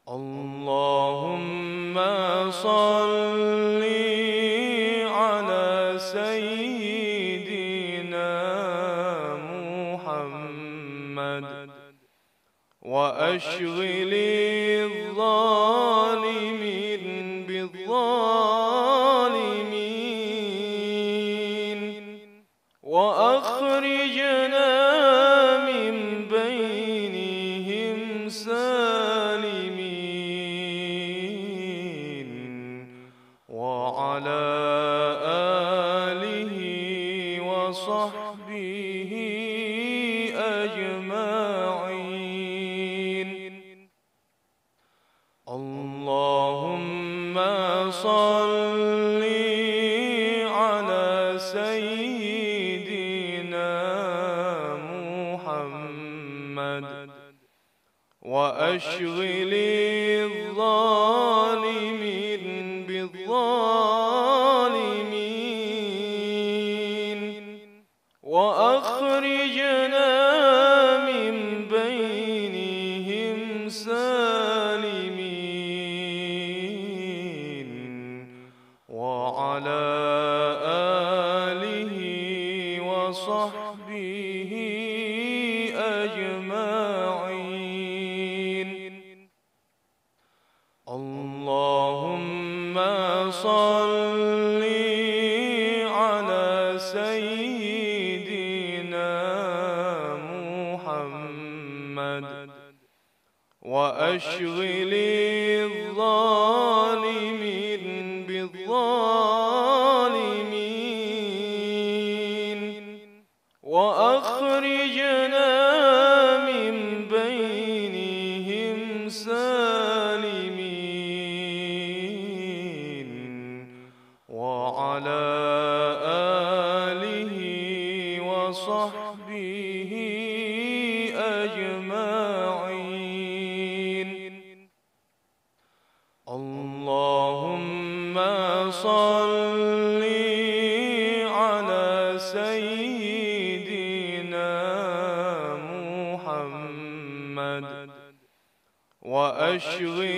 اللهم صل على سيدنا محمد وأشغل الظالمين بالظالمين وأخرجنا من بينهم سالمين. وعلى آله وصحبه أجمعين. اللهم صل على سيدنا محمد وأشغل الظالمين بالظالمين وأخرجنا من بينهم سالمين. وعلى آله وصحبه أجمعين. اللهم صل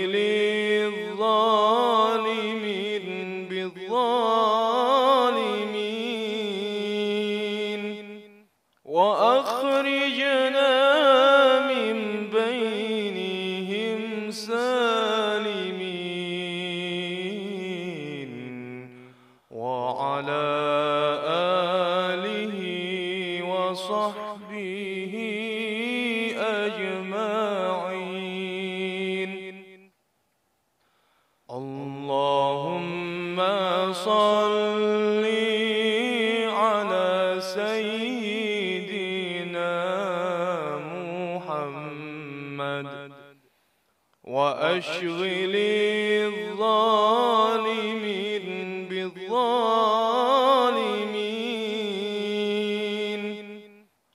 على سيدنا محمد وأشغل الظالمين بالظالمين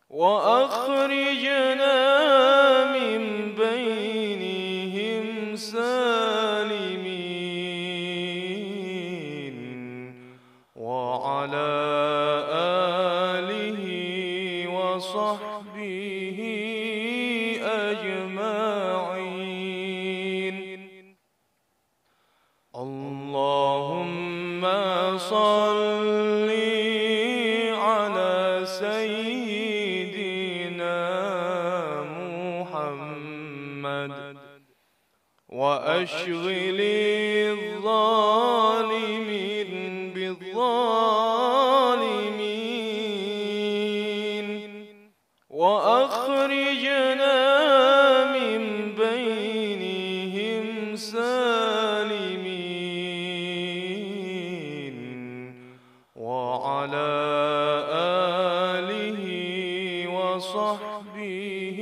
وأخرجنا من بينهم سالمين. وعلى آله وصحبه أجمعين. اللهم صل على سيدنا محمد وأشغل الظالمين بالظالمين وأخرجنا من بينهم سالمين. وعلى آله وصحبه أجمعين. اللهم صل على سيدنا محمد وأشغل الظالمين بالظالمين وأخرجنا من بينهم سالمين. وعلى آله وصحبه أجمعين. اللهم صل على سيدنا محمد وأشغل الظالمين بالظالمين وعلى آله وصحبه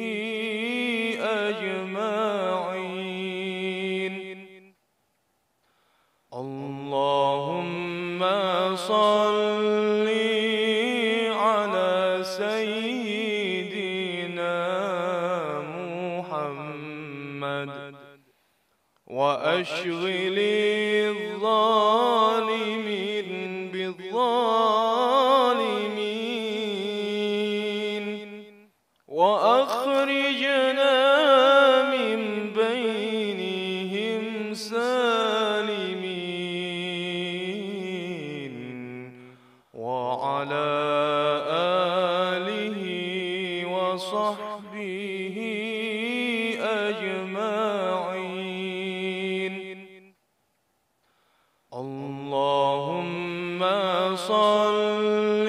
أجمعين. اللهم صل على سيدنا محمد وأشغل الظالمين بالظالمين وأخرجنا من بينهم سالمين. وعلى آله وصحبه أجمعين. اللهم صل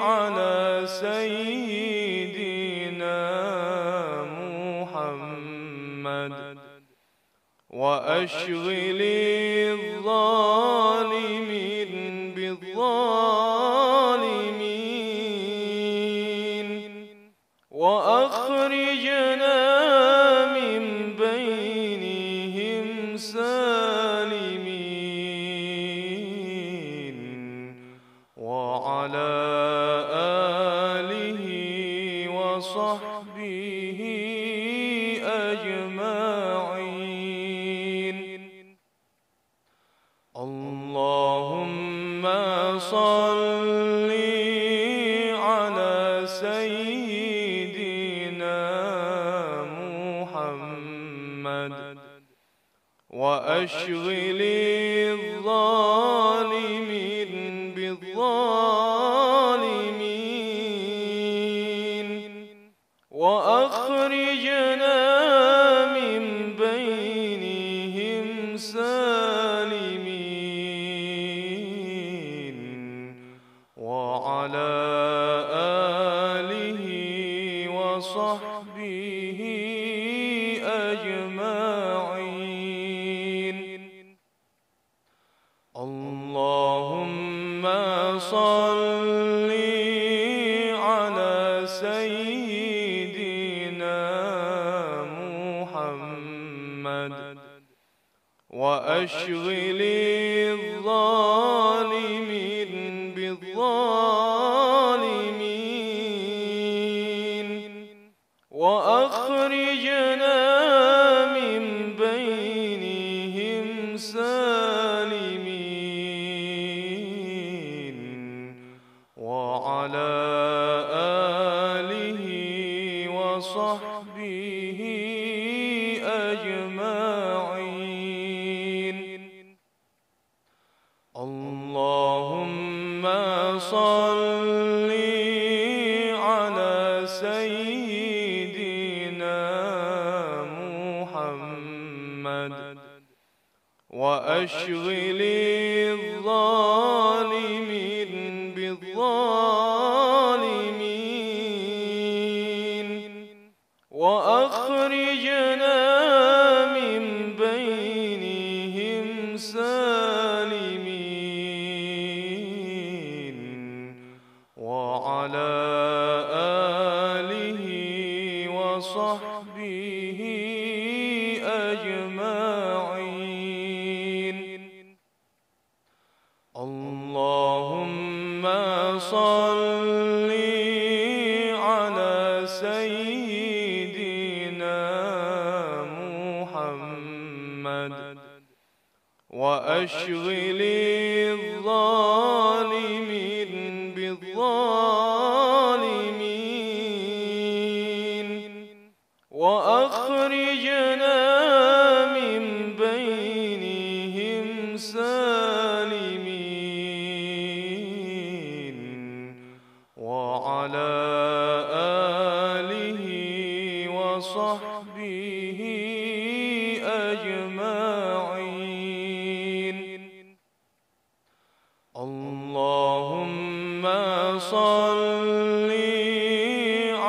على سيدنا محمد وأشغل الظالمين بالظالمين وأخرجنا من بينهم سالمين. وعلى آله وصحبه أجمعين. اللهم صل على سيدنا محمد وأشغل الظالمين بالظالمين وأخرجنا من بينهم سالمين. وعلى آله وصحبه أجمعين. اللهم صل على سيدنا محمد وأشغل الظالمين بالظالمين وأخرجنا من بينهم سالمين. وعلى آله وصحبه أجمعين. اللهم صل على سيدنا محمد وأشغل الظالمين بالظالمين وأخرجنا من بينهم سالمين. وعلى آله وصحبه أجمعين. اللهم صل على سيدنا محمد وأشغل الظالمين بالظالمين وأخرجنا من بينهم سالمين. وعلى آله وصحبه أجمعين. اللهم صل على سيدنا محمد وأشغل الظالمين وصحبه أجمعين. اللهم صل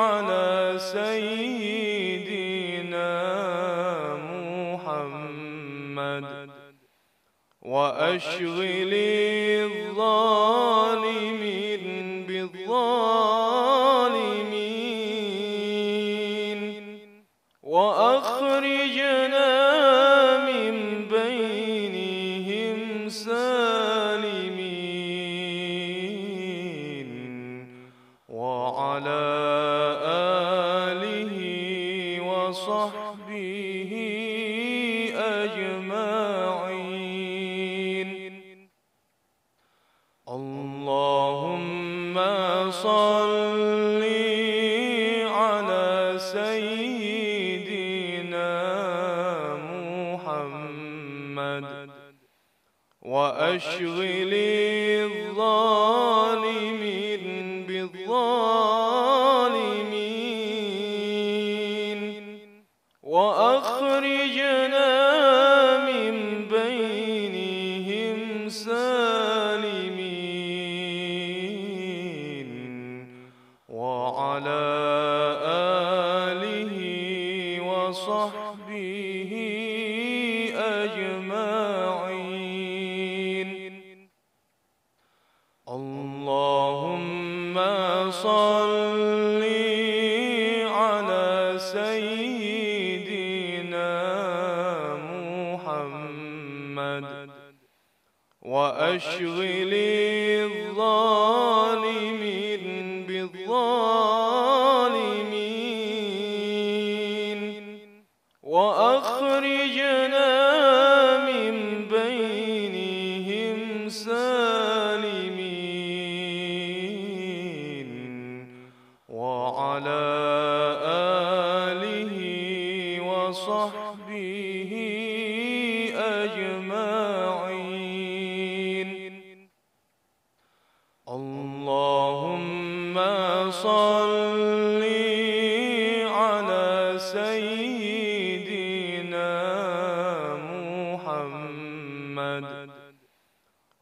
على سيدنا محمد وأشغل الظالمين بالظالمين وأخرجنا من بينهم سالمين. وعلى آله وصحبه أجمعين. اللهم صل على سيدنا محمد وأشغل الظالمين بالظالمين وأخرجنا من بينهم سالمين. وعلى آله وصحبه أجمعين. اللهم صل على سيدنا محمد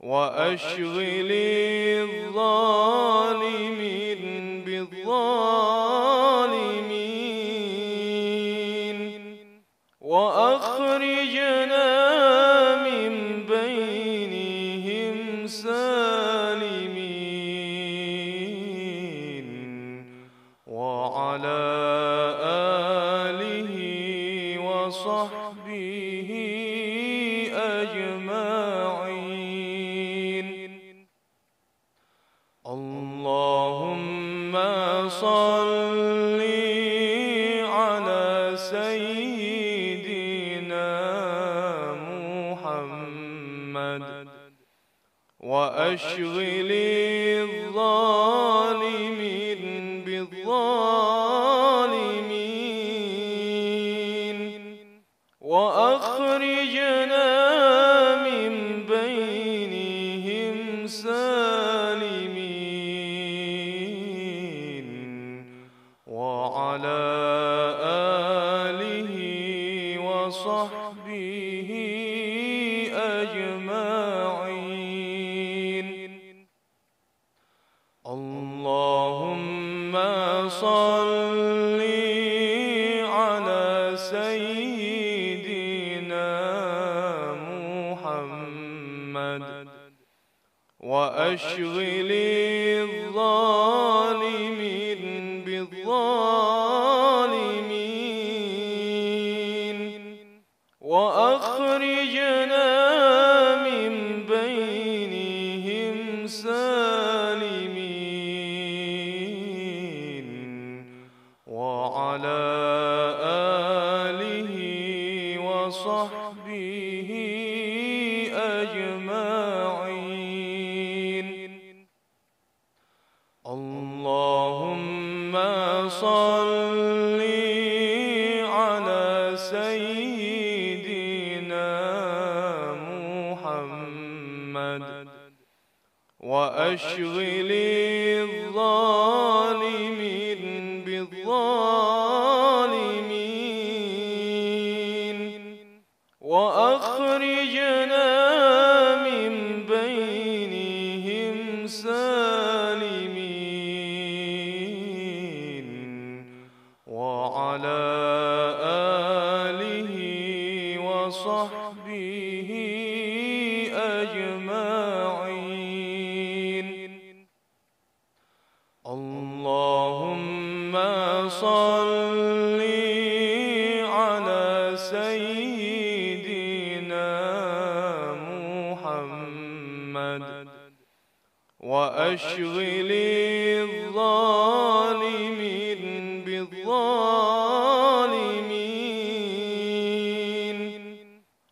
وأشغل الظالمين بالظالمين وأخرجنا من بينهم سالمين. وعلى آله وصحبه أجمعين. اللهم صل على سيدنا محمد وأشغل الظالمين بالظالمين وأخرجنا من بينهم سالمين. وعلى آله وصحبه أجمعين. اللهم صل على سيدنا محمد وأشغل الظالمين بالظالمين وأخرجنا من بينهم سالمين. وعلى آله وصحبه أجمعين. اللهم صل على سيدنا محمد وأشغل الظالمين بالظالمين وأخرجنا من بينهم سالمين. وعلى آله وصحبه أجمعين. اللهم صل على سيدنا محمد وأشغل الظالمين بالظالمين سالمين وعلى آله وصحبه أجمعين. اللهم صل على سيدنا محمد وأشغل الظالمين بالظالمين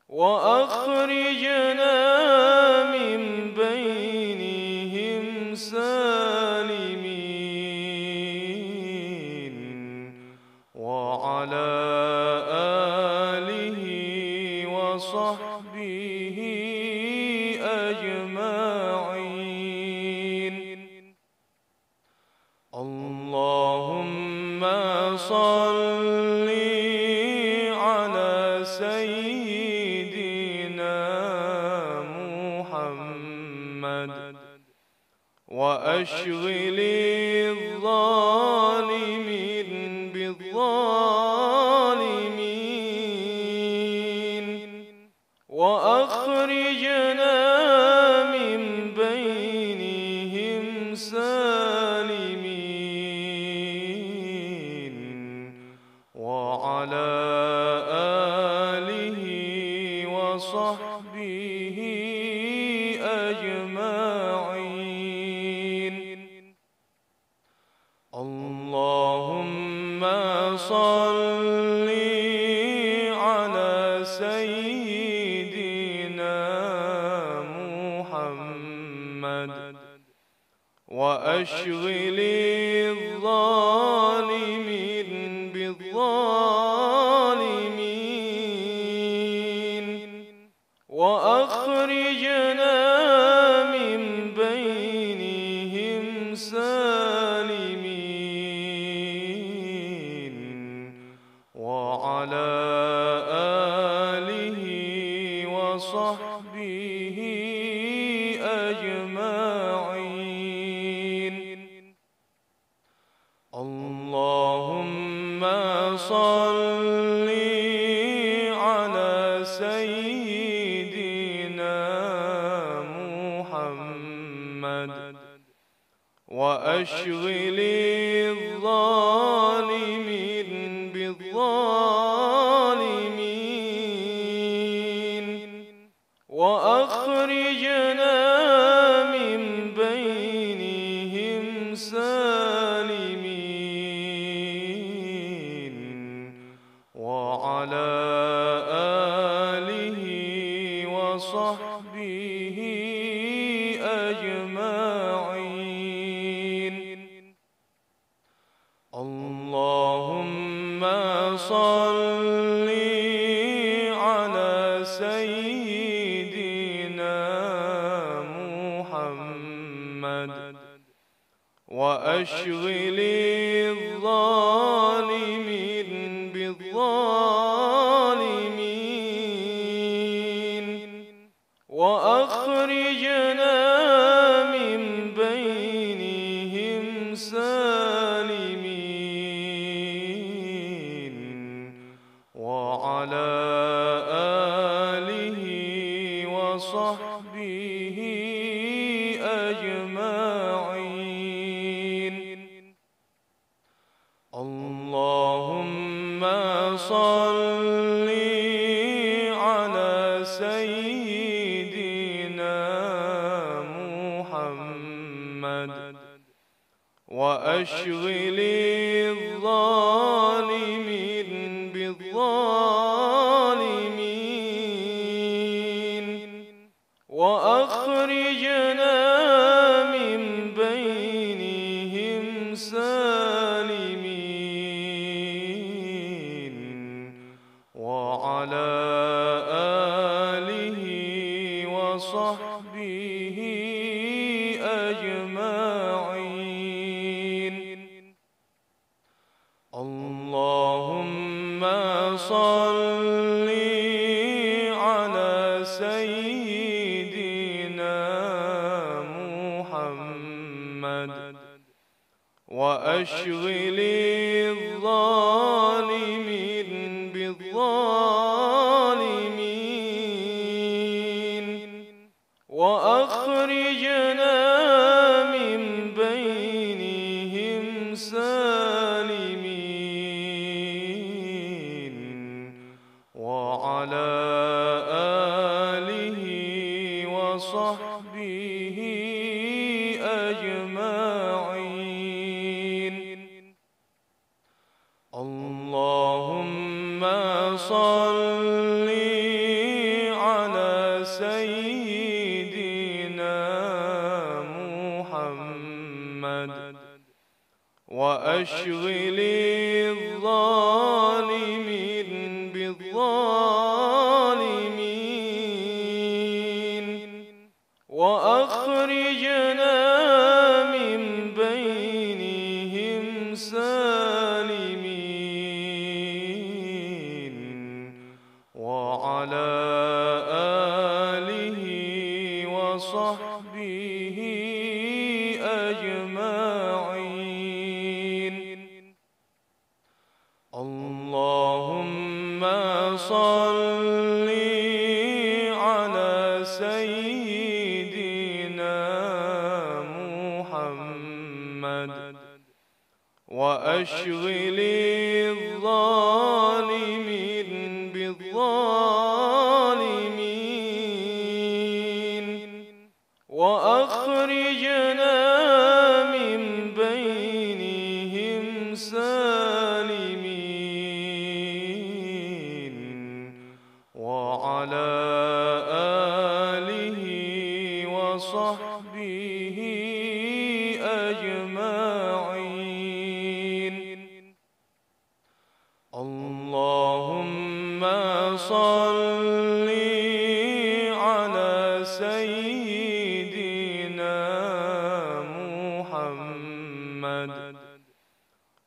وأخرجنا من بينهم سالمين وعلى آله وصحبه أجمعين. اللهم صل على سيدنا محمد وأشغل الظالمين بالظالمين وأخرجنا من بينهم وعلى آله وصحبه أجمعين. اللهم صل على سيدنا محمد وأشغل الظالمين بالظالمين وأخرجنا من بينهم سالمين وعلى آله وصحبه أجمعين. اللهم صل على سيدنا محمد وأشغل الظالمين بالظالمين وأخرجنا من بينهم سالمين وعلى آله وصحبه أجمعين. اللهم صل على سيدنا محمد وأشغل الظالمين بالظالمين وأخرجنا من بينهم سالمين وعلى آله وصحبه أجمعين. اللهم صل على سيدنا محمد وأشغل الظالمين بالظالمين وأخرجنا من بينهم سالمين وعلى آله وصحبه أجمعين. اللهم صل محمد وأشغل الظالمين بالظالمين وأخرجنا من بينهم سالمين وعلى آله وصحبه أجمعين. اللهم صل على سيدنا محمد وأشغل الظالمين بالظالمين وأخرجنا من بينهم سالمين وعلى آله وصحبه أجمعين. اللهم صل على سيدنا محمد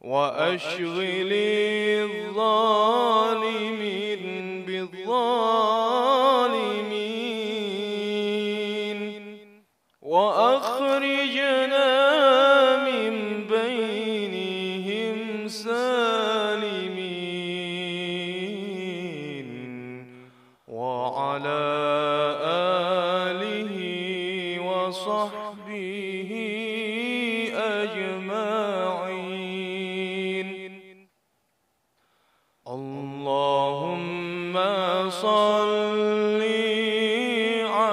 وأشغل الظالمين بالظالمين وأخرجنا من بينهم سالمين وعلى آله وصحبه أجمعين. اللهم صل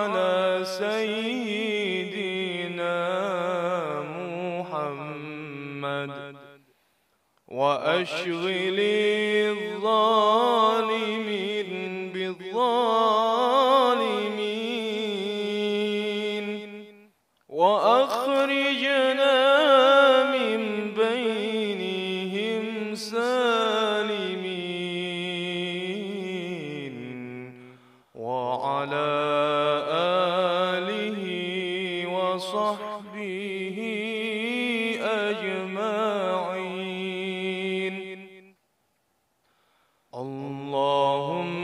على سيدنا محمد وأشغل الظالمين بالظالمين وأخرجنا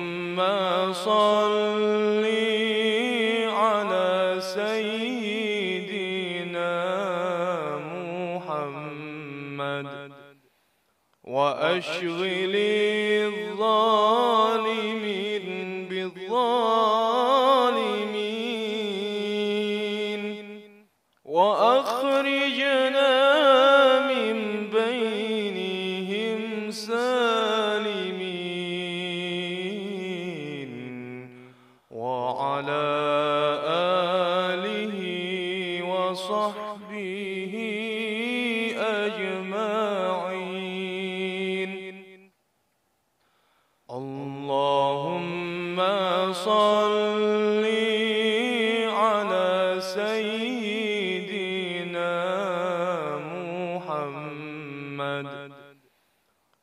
من بينهم سالمين وعلى آله وصحبه أجمعين. اللهم صل على سيدنا محمد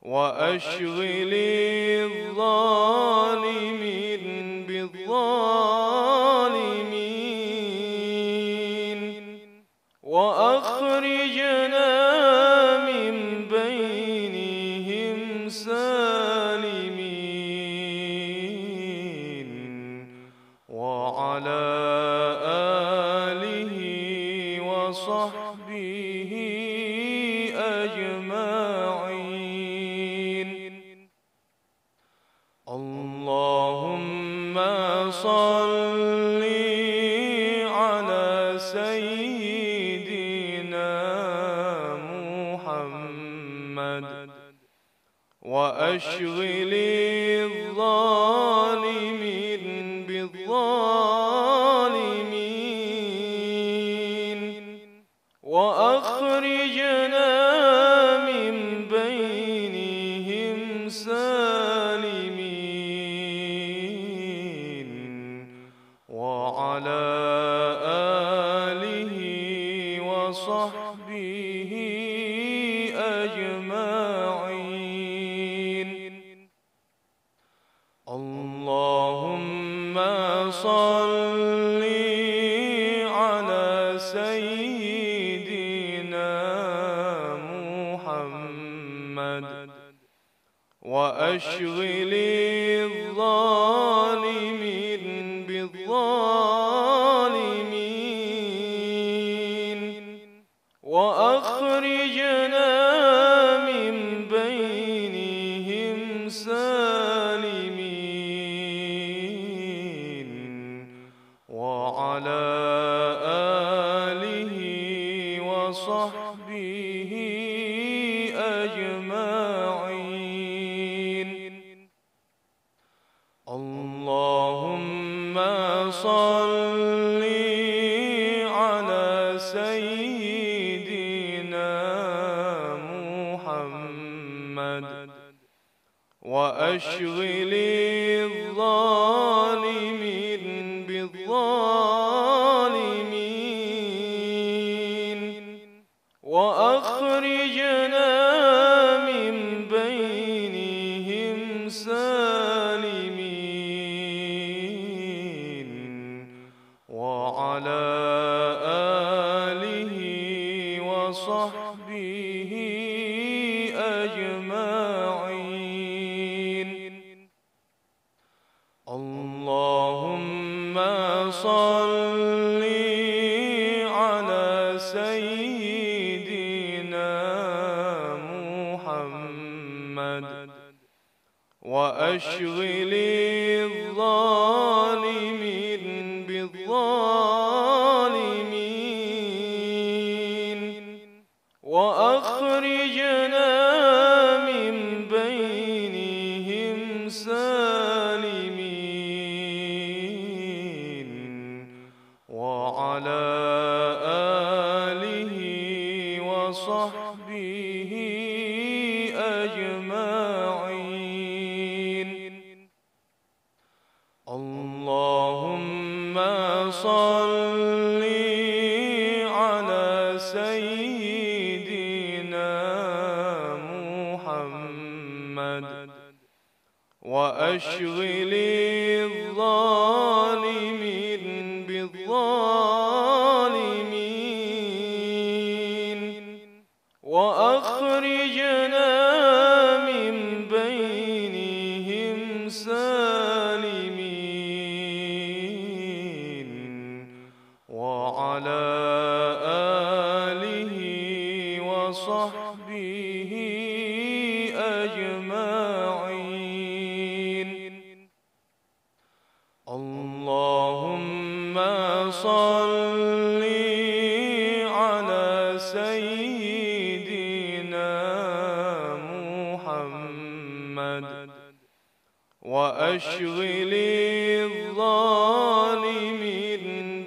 وأشغل الظالمين بالظالمين وأخرجنا من بينهم سالمين وعلى آله وصحبه أجمعين. اللهم صل على سيدنا محمد وأشغل الظالمين بالظالمين وأخرجنا من بينهم سالمين وعلى آله وصحبه أجمعين. اللهم صل على سيدنا محمد وأشغل الظالمين بالظالمين وأخرجنا من بينهم سالمين وعلى آله وصحبه وصحبه أجمعين. اللهم صل على سيدنا محمد وأشغل الظالمين بالظالمين وأخرجنا من بينهم سالمين. وعلى آله وصحبه أجمعين. اللهم صل على سيدنا محمد وأشغل الظالمين بالظالمين وأخرجنا من بينهم سالمين. وعلى آله وصحبه أجمعين. اللهم صل على سيدنا محمد وأشغل الظالمين بالظالمين وأخرجنا من بينهم سالمين. وعلى آله وصحبه أجمعين. اللهم صل على سيدنا محمد وأشغل الظالمين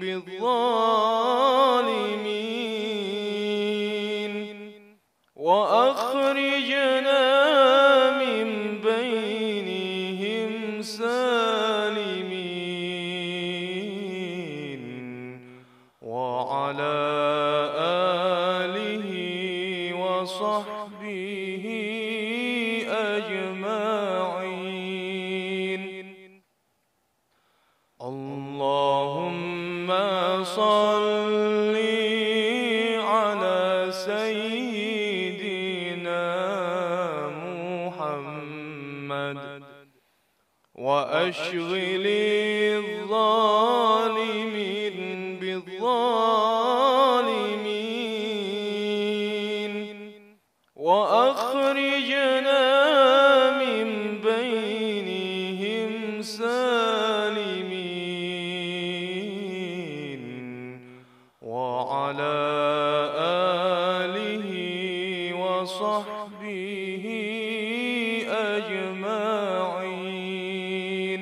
بالظالمين وأخرجنا من بينهم سالمين. وعلى آله وصحبه أجمعين. اللهم صل على سيدنا محمد وأشغل الظالمين بالظالمين وأخرجنا من بينهم سالمين. وعلى آله وصحبه أجمعين. اللهم صل على سيدنا محمد وأشغل الظالمين بالظالمين وأخرجنا من بينهم سالمين. وعلى آله وصحبه أجمعين. اللهم صل على سيدنا محمد وأشغل الظالمين بالظالمين وأخرجنا من بينهم سالمين وعلى آله وصحبه أجمعين.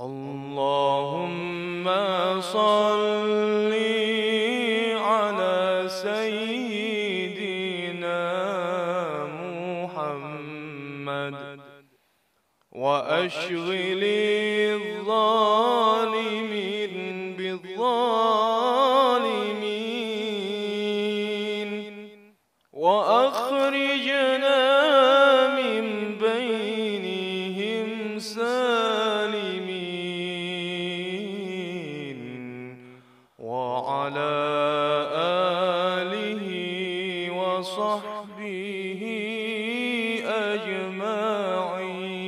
اللهم صل على سيدنا محمد وأشغل الظالمين بالظالمين وأخرجنا من بينهم سالمين وعلى آله وصحبه أجمعين.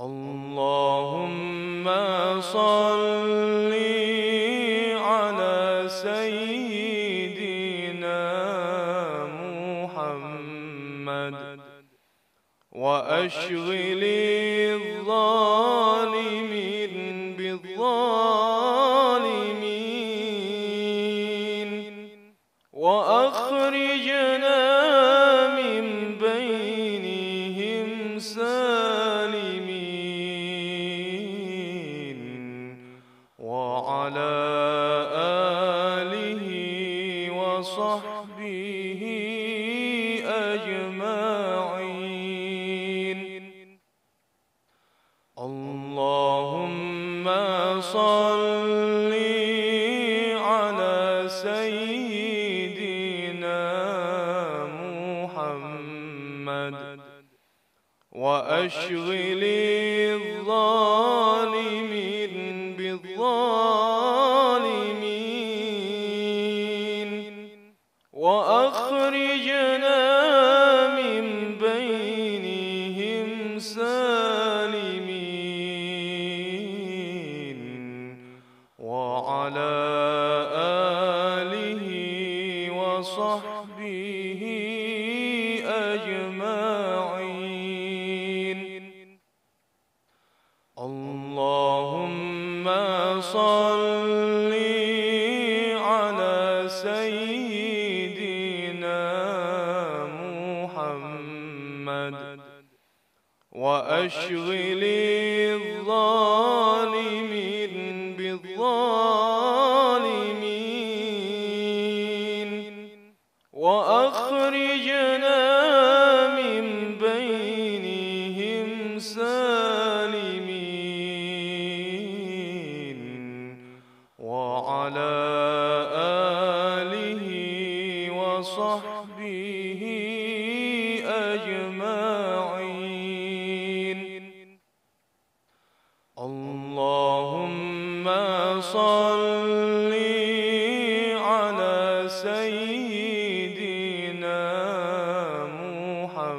اللهم صل على سيدنا محمد وأشغل الظالمين بالظالمين وأخرجنا من بينهم سالمين وعلى آله وصحبه أجمعين. اللهم صل على سيدنا محمد وأشغل الظالمين بالظالمين وأخرجنا من بينهم سالمين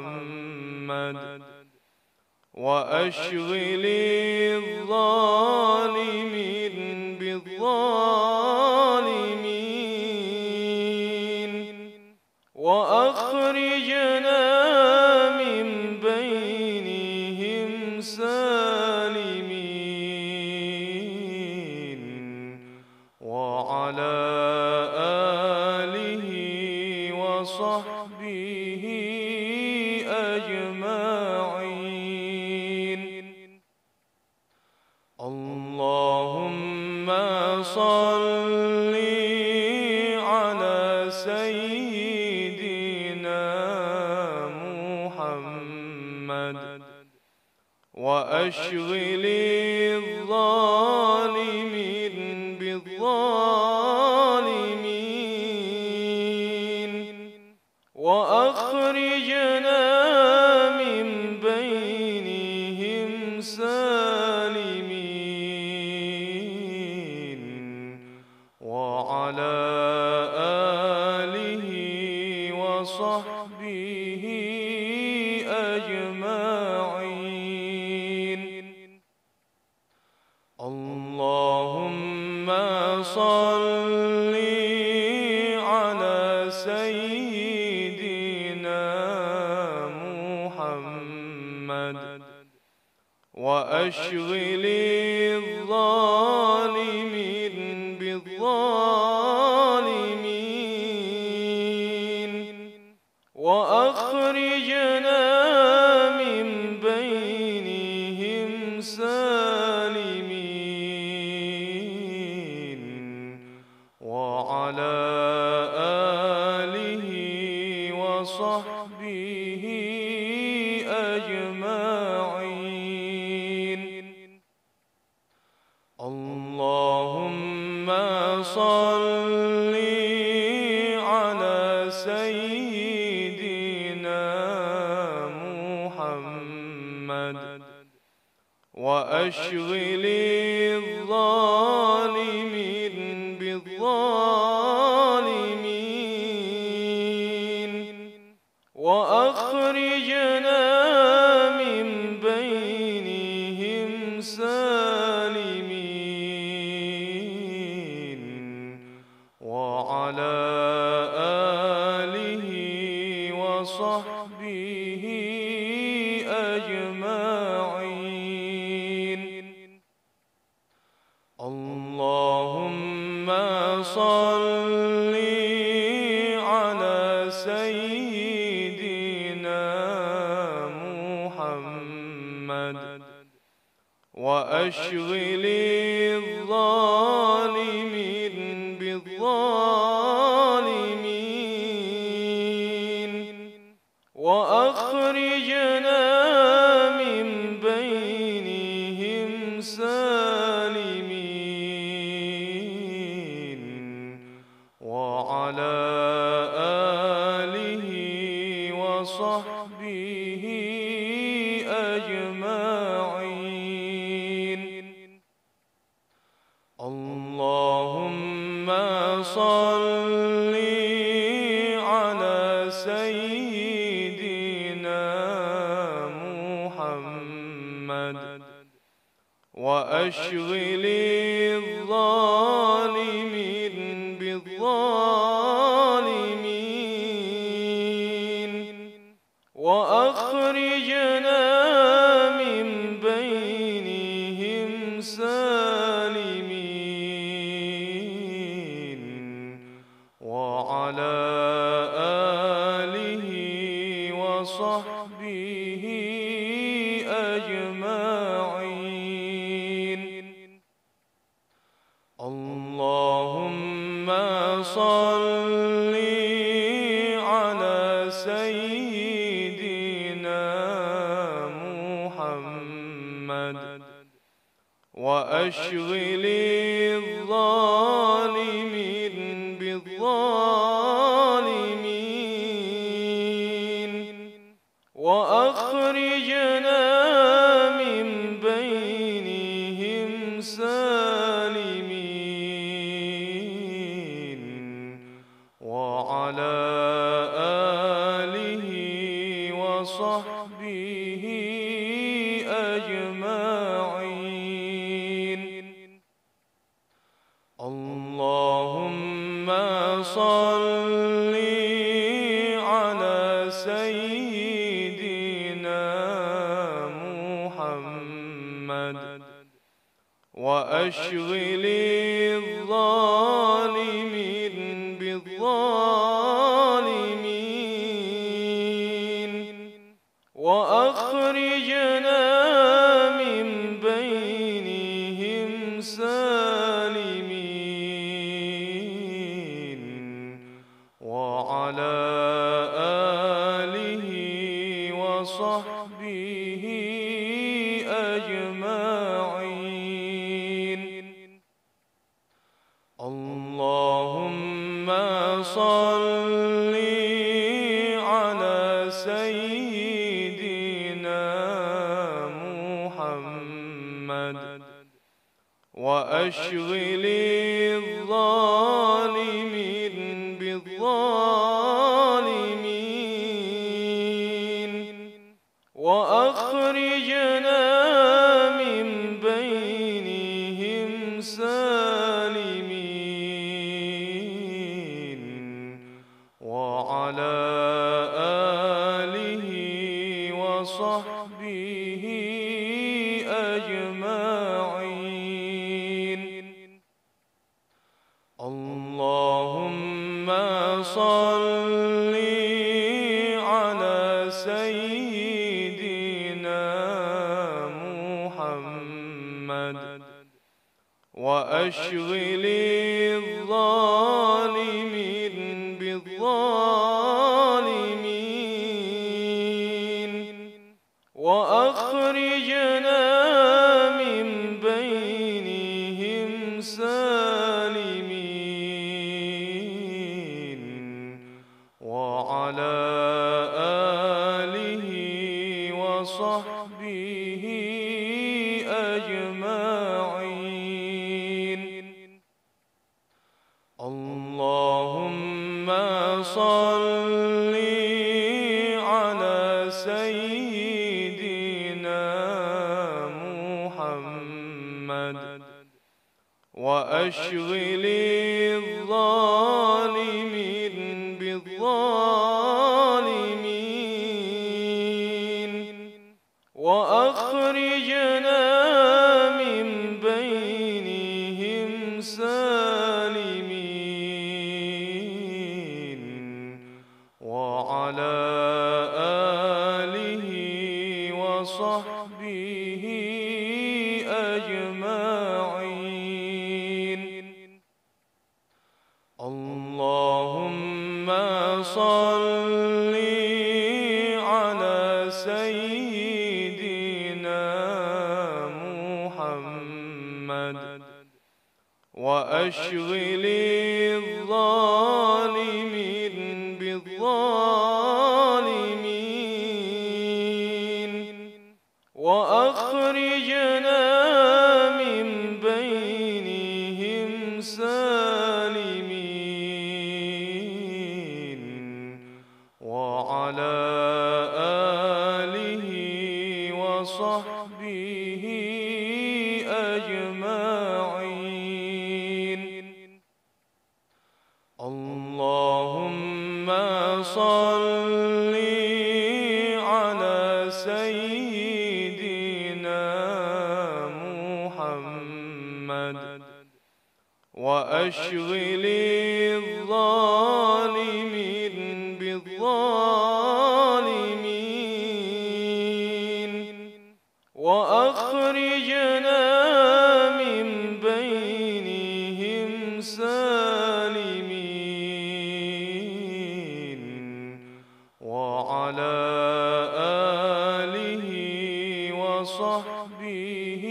وعلى آله وصحبه أجمعين. اللهم صل على سيدنا محمد وأشغل الظالمين بالظالمين وأخرجنا من بينهم سالمين وعلى آله وصحبه أجمعين. اللهم صل على سيدنا محمد وأشغل الظالمين بالظالمين وأخرجنا من بينهم سالمين وعلى آله وصحبه أجمعين. اللهم صل على سيدنا محمد وأشغل الظالمين بالظالمين وأخرجنا من بينهم سالمين وعلى آله وصحبه أجمعين. اللهم صل وأشغل الظالمين بالظالمين وأخرجنا من بينهم سالمين وعلى آله وصحبه أجمعين. اللهم صل على سيدنا محمد وأشغل الظالمين بالظالمين وأخرجنا من بينهم سالمين وعلى آله وصحبه أجمعين. اللهم صل على سيدنا محمد وأشغل الظالمين بالظالمين وأخرجنا من بينهم سالمين وعلى آله وصحبه أجمعين. اللهم صل على سيدنا محمد وأشغل الظالمين بالظالمين وأخرجنا من بينهم سالمين وعلى آله وصحبه أجمعين. اللهم صل على سيدنا محمد وأشغل الظالمين بالظالمين وأخرجنا من بينهم سالمين وعلى آله وصحبه أجمعين. اللهم صل على سيدنا محمد وأشغل الظالمين بالظالمين وأخرجنا من بينهم سالمين وعلى آله وصحبه أجمعين. اللهم صل على سيدنا محمد وأشغل الظالمين بالظالمين وأخرجنا من بينهم سالمين وعلى آله وصحبه أجمعين. اللهم صل على سيدنا محمد وأشغل الظالمين بالظالمين وأخرجنا من بينهم سالمين وعلى آله وصحبه أجمعين. اللهم صل على سيدنا محمد وأشغل الظالمين بالظالمين وأخرجنا من بينهم سالمين وعلى آله وصحبه أجمعين. اللهم صل على سيدنا محمد وأشغل الظالمين بالظالمين وأخرجنا من بينهم سالمين وعلى آله وصحبه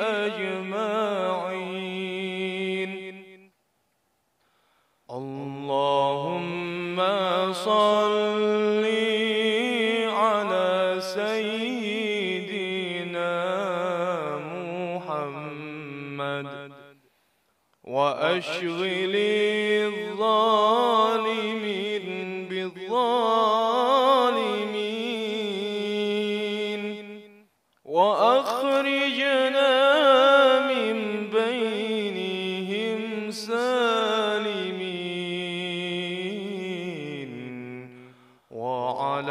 أجمعين. اللهم صل على سيدنا محمد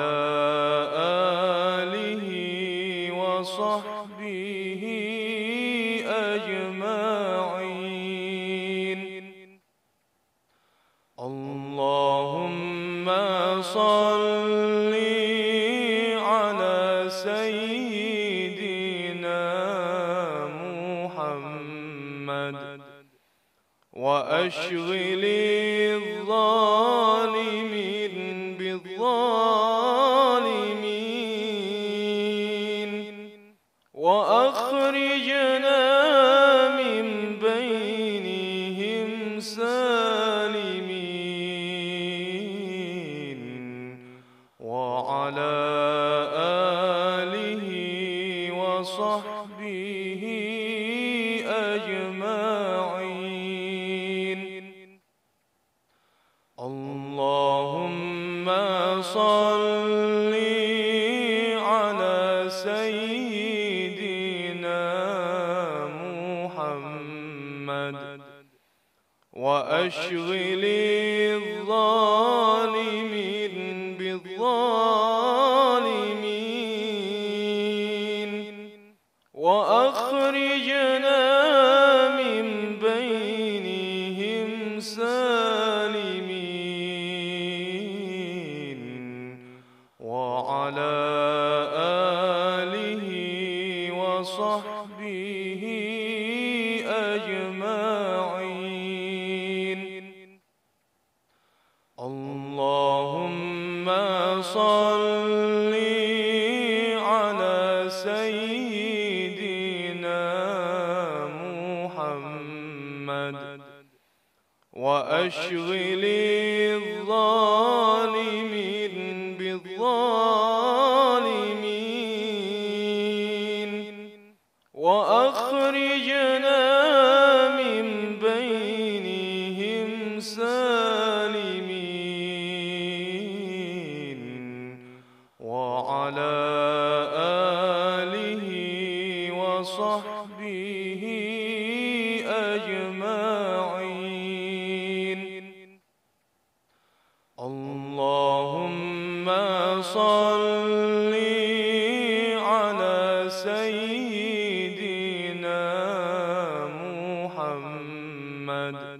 وأشغل الظالمين بالظالمين وأخرجنا من بينهم سالمين وعلى آله وصحبه أجمعين. اللهم صل على سيدنا محمد وأشغل الظالمين بالظالمين وأخرجنا من بينهم سالمين وعلى آله وصحبه أجمعين. اللهم صل على سيدنا محمد وأشغل الظالمين بالظالمين وأخرجنا من بينهم سالمين وعلى آله وصحبه أجمعين. اللهم صل على سيدنا محمد وأشغل الظالمين بالظالمين وأخرجنا من بينهم سالمين وعلى آله وصحبه أجمعين. اللهم صل على سيدنا محمد وأشغل الظالمين بالظالمين وأخرجنا من بينهم سالمين وعلى آله وصحبه أجمعين. اللهم صل على سيدنا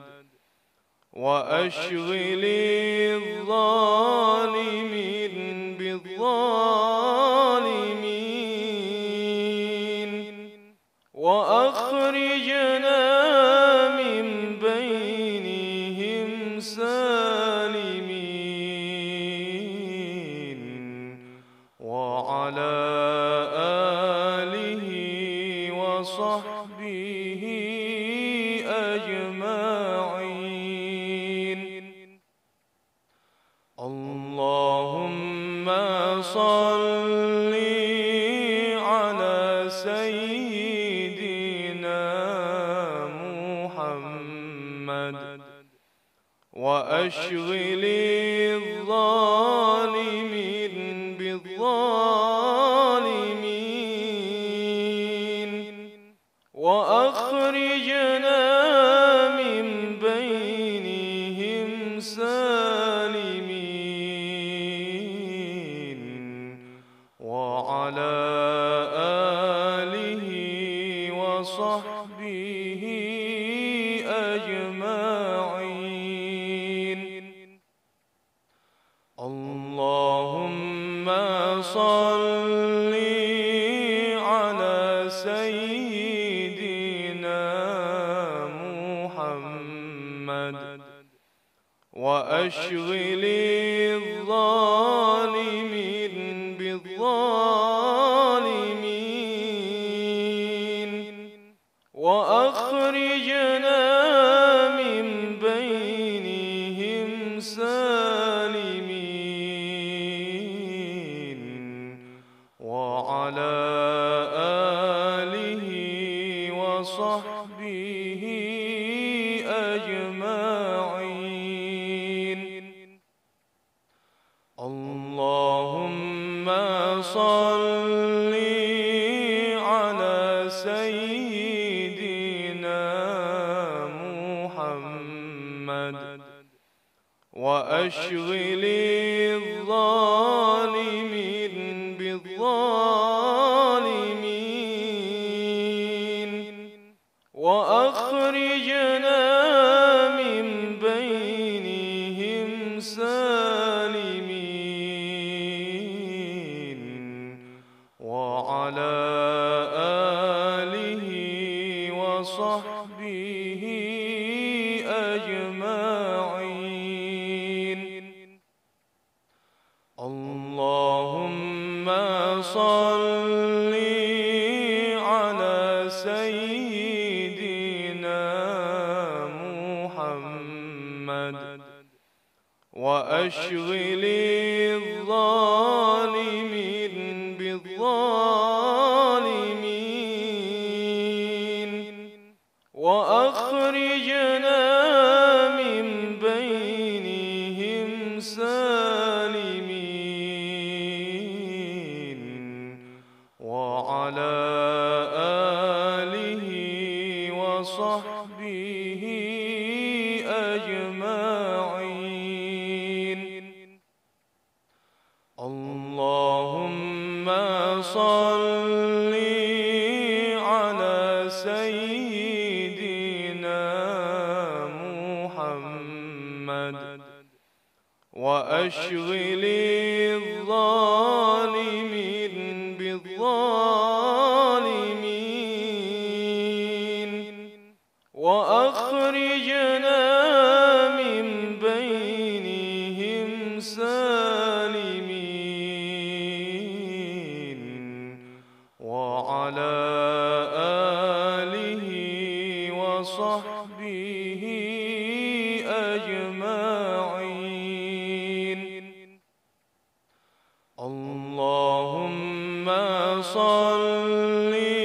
محمد وأشغل الظالمين بالظالمين وأخرجنا من بينهم وعلى آله وصحبه أجمعين. اللهم صل على سيدنا محمد وأشغل الظالمين بالظالمين وأخرجنا من بينهم سالمين وعلى آله وصحبه أجمعين. اللهم صل على سيدنا محمد وأشغل الظالمين بالظالمين وأخرجنا من بينهم سالمين وعلى آله وصحبه أجمعين. اللهم صل على سيدنا محمد وأشغل الظالمين بالظالمين وأخرجنا من بينهم سالمين وعلى آله وصحبه أجمعين. اللهم صل على سيدنا محمد وأشغل الظالمين بالظالمين وأخرجنا من بينهم سالمين وعلى آله وصحبه أجمعين. اللهم صل على سيدنا محمد محمد وأشغل الظالمين بالظالمين وأخرجنا من بينهم سالمين وعلى آله وصحبه أجمعين. اللهم صل على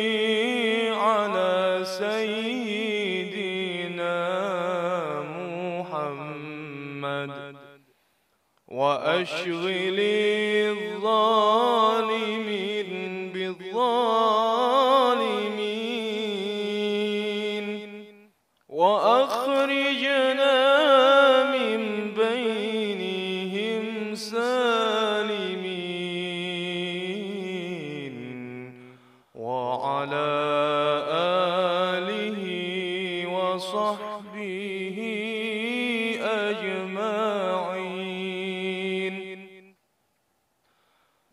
سيدنا محمد وأشغل الظالمين بالظالمين وأخرجنا من بينهم سالمين وعلى آله وصحبه أجمعين.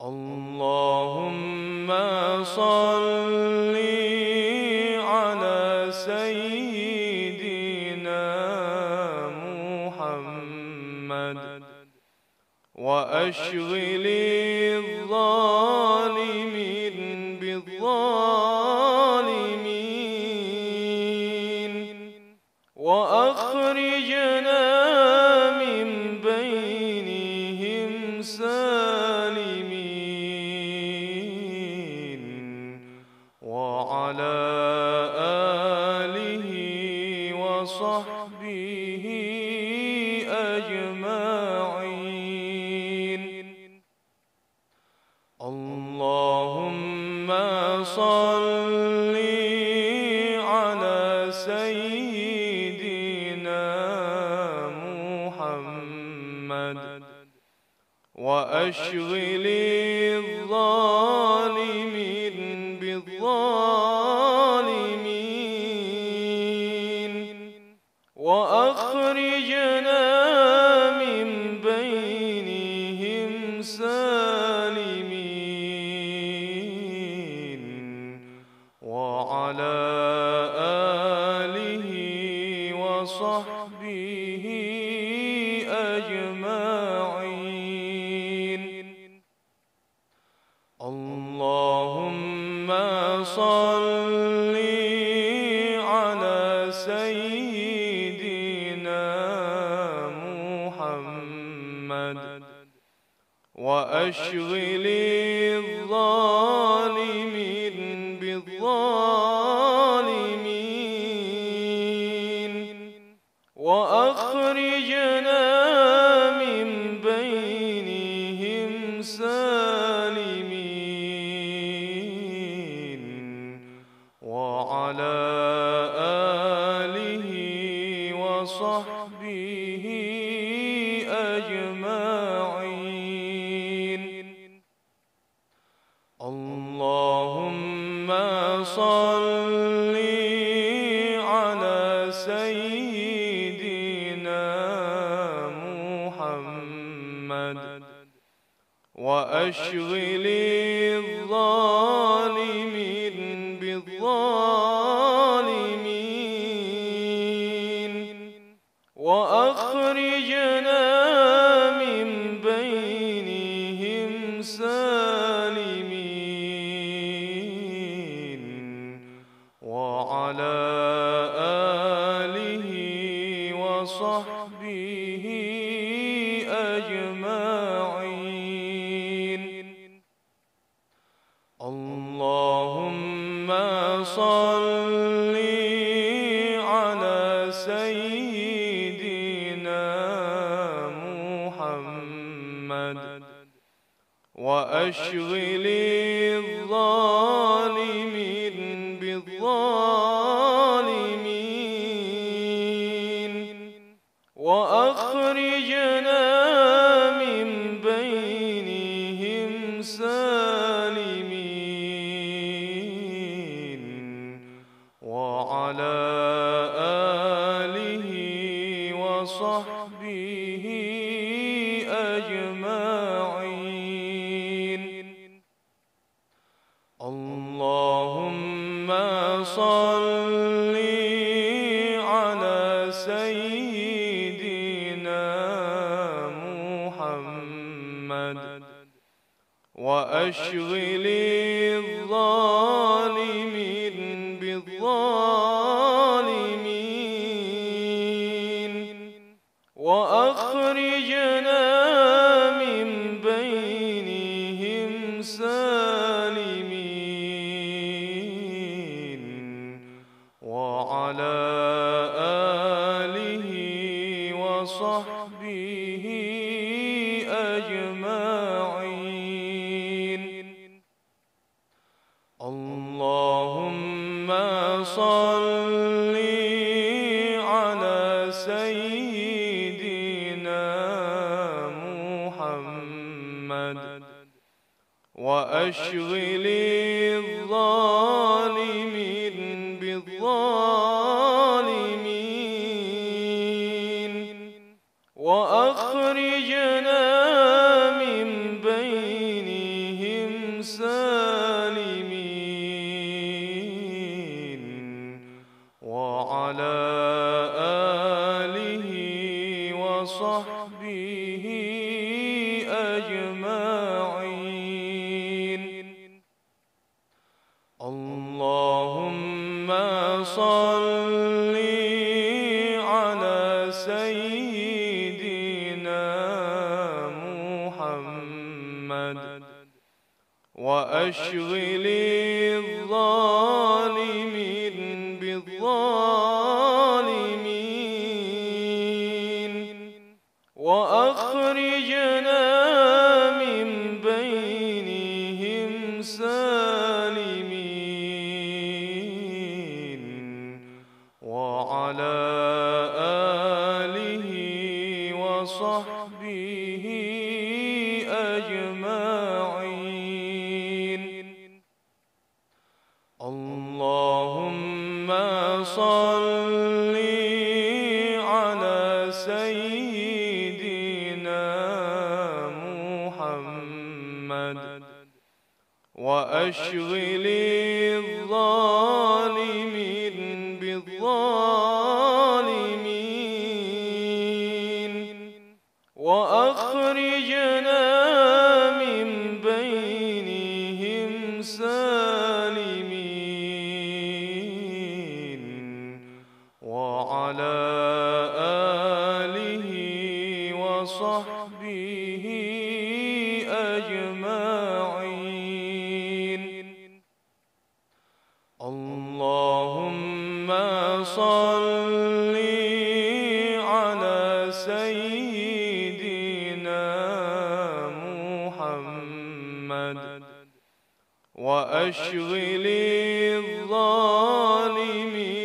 اللهم صل على سيدنا محمد وأشغل الظالمين بالظالمين وأخرجنا من بينهم سالمين وعلى آله وصحبه أجمعين. اللهم صل على سيدنا محمد وأشغل الظالمين بالظالمين وأخرجنا من بينهم سالمين وعلى آله وصحبه أجمعين. اللهم صل على سيدنا محمد وأشغل الظالمين بالظالمين وأخرجنا من بينهم سالمين وعلى آله وصحبه أجمعين. اللهم صل على سيدنا محمد وأشغل الظالمين بالظالمين وأخرجنا من بينهم سالمين وعلى آله وصحبه أجمعين. اللهم صل على سيدنا محمد وأشغل الظالمين بالظالمين وأخرجنا من بينهم سالمين وعلى آله وصحبه وصحبه أجمعين. اللهم صل على سيدنا محمد وأشغل الظالمين بالظالمين وأخرجنا من بينهم سالمين. وعلى آله وصحبه أجمعين. اللهم صل على سيدنا محمد وأشغل الظالمين بالظالمين وأخرجنا من بينهم سالمين. وعلى آله وصحبه أجمعين. اللهم صل على سيدنا محمد وأشغل الظالمين بالظالمين وأخرجنا من بينهم سالمين. وعلى آله وصحبه أجمعين.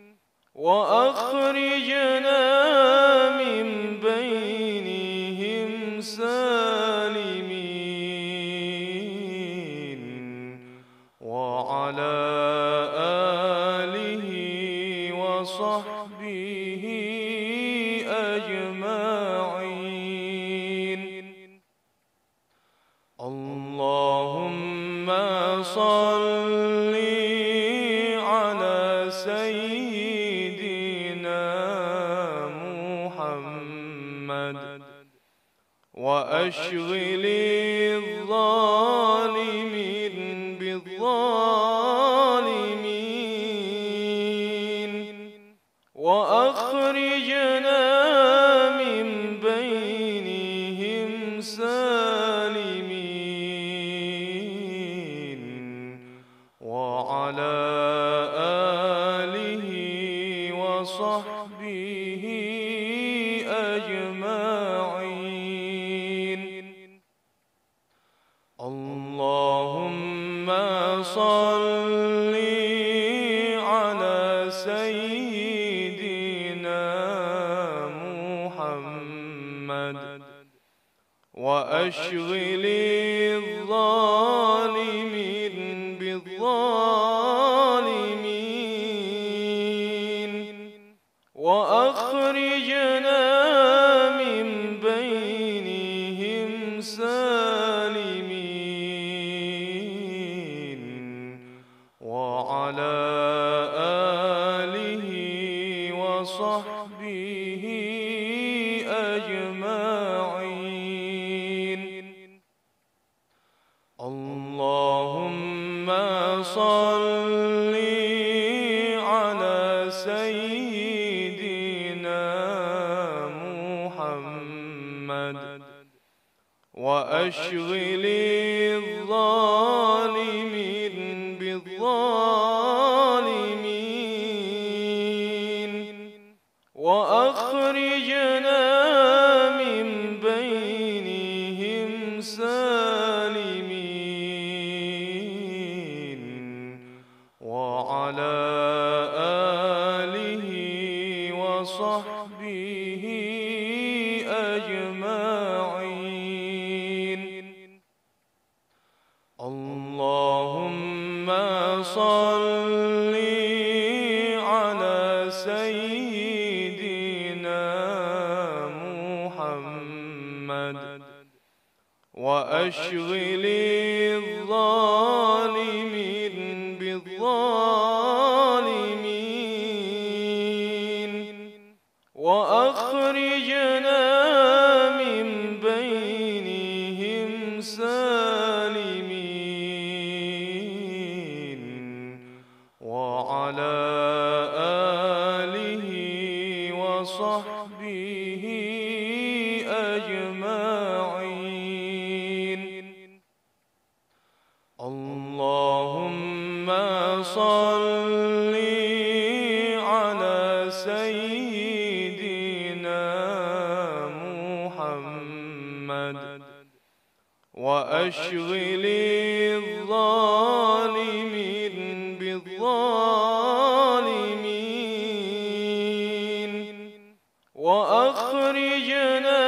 اللهم صل على سيدنا محمد وأشغل الظالمين بالظالمين وأخرجنا من بينهم سالمين. وعلى آله وصحبه أجمعين. اللهم صل على سيدنا محمد وأشغل الظالمين بالظالمين وأخرجنا من بينهم سالمين. وعلى آله وصحبه أجمعين. اللهم صل على سيدنا محمد وأشغل الظالمين بالظالمين وأخرجنا من بينهم سالمين. وعلى آله وصحبه أجمعين. اللهم صل على سيدنا محمد وأشغل الظالمين بالظالمين وصحبه أجمعين. اللهم صل على سيدنا محمد وأشغل الظالمين بالظالمين وأخرجنا من بينهم سالمين. وعلى آله وصحبه أجمعين. اللهم صل على سيدنا محمد وأشغل الظالمين بالظالمين وأخرجنا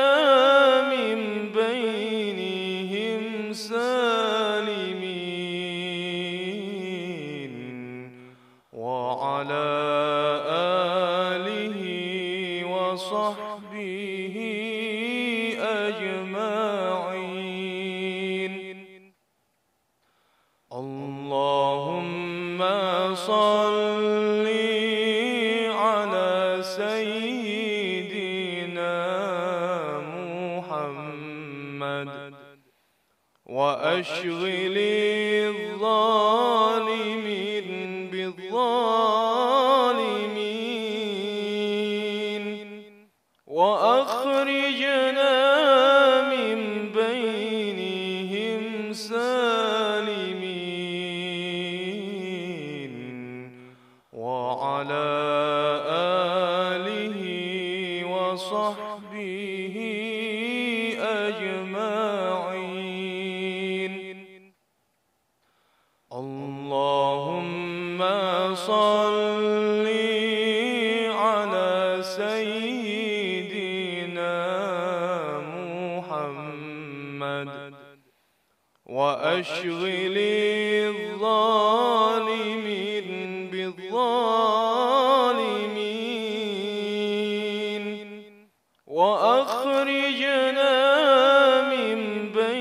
من بينهم سالمين. وعلى آله وصحبه أجمعين. اللهم صل على سيدنا محمد وأشغل الظالمين بالظالمين وأخرجنا من بينهم سالمين. وعلى آله وصحبه أجمعين. اللهم صل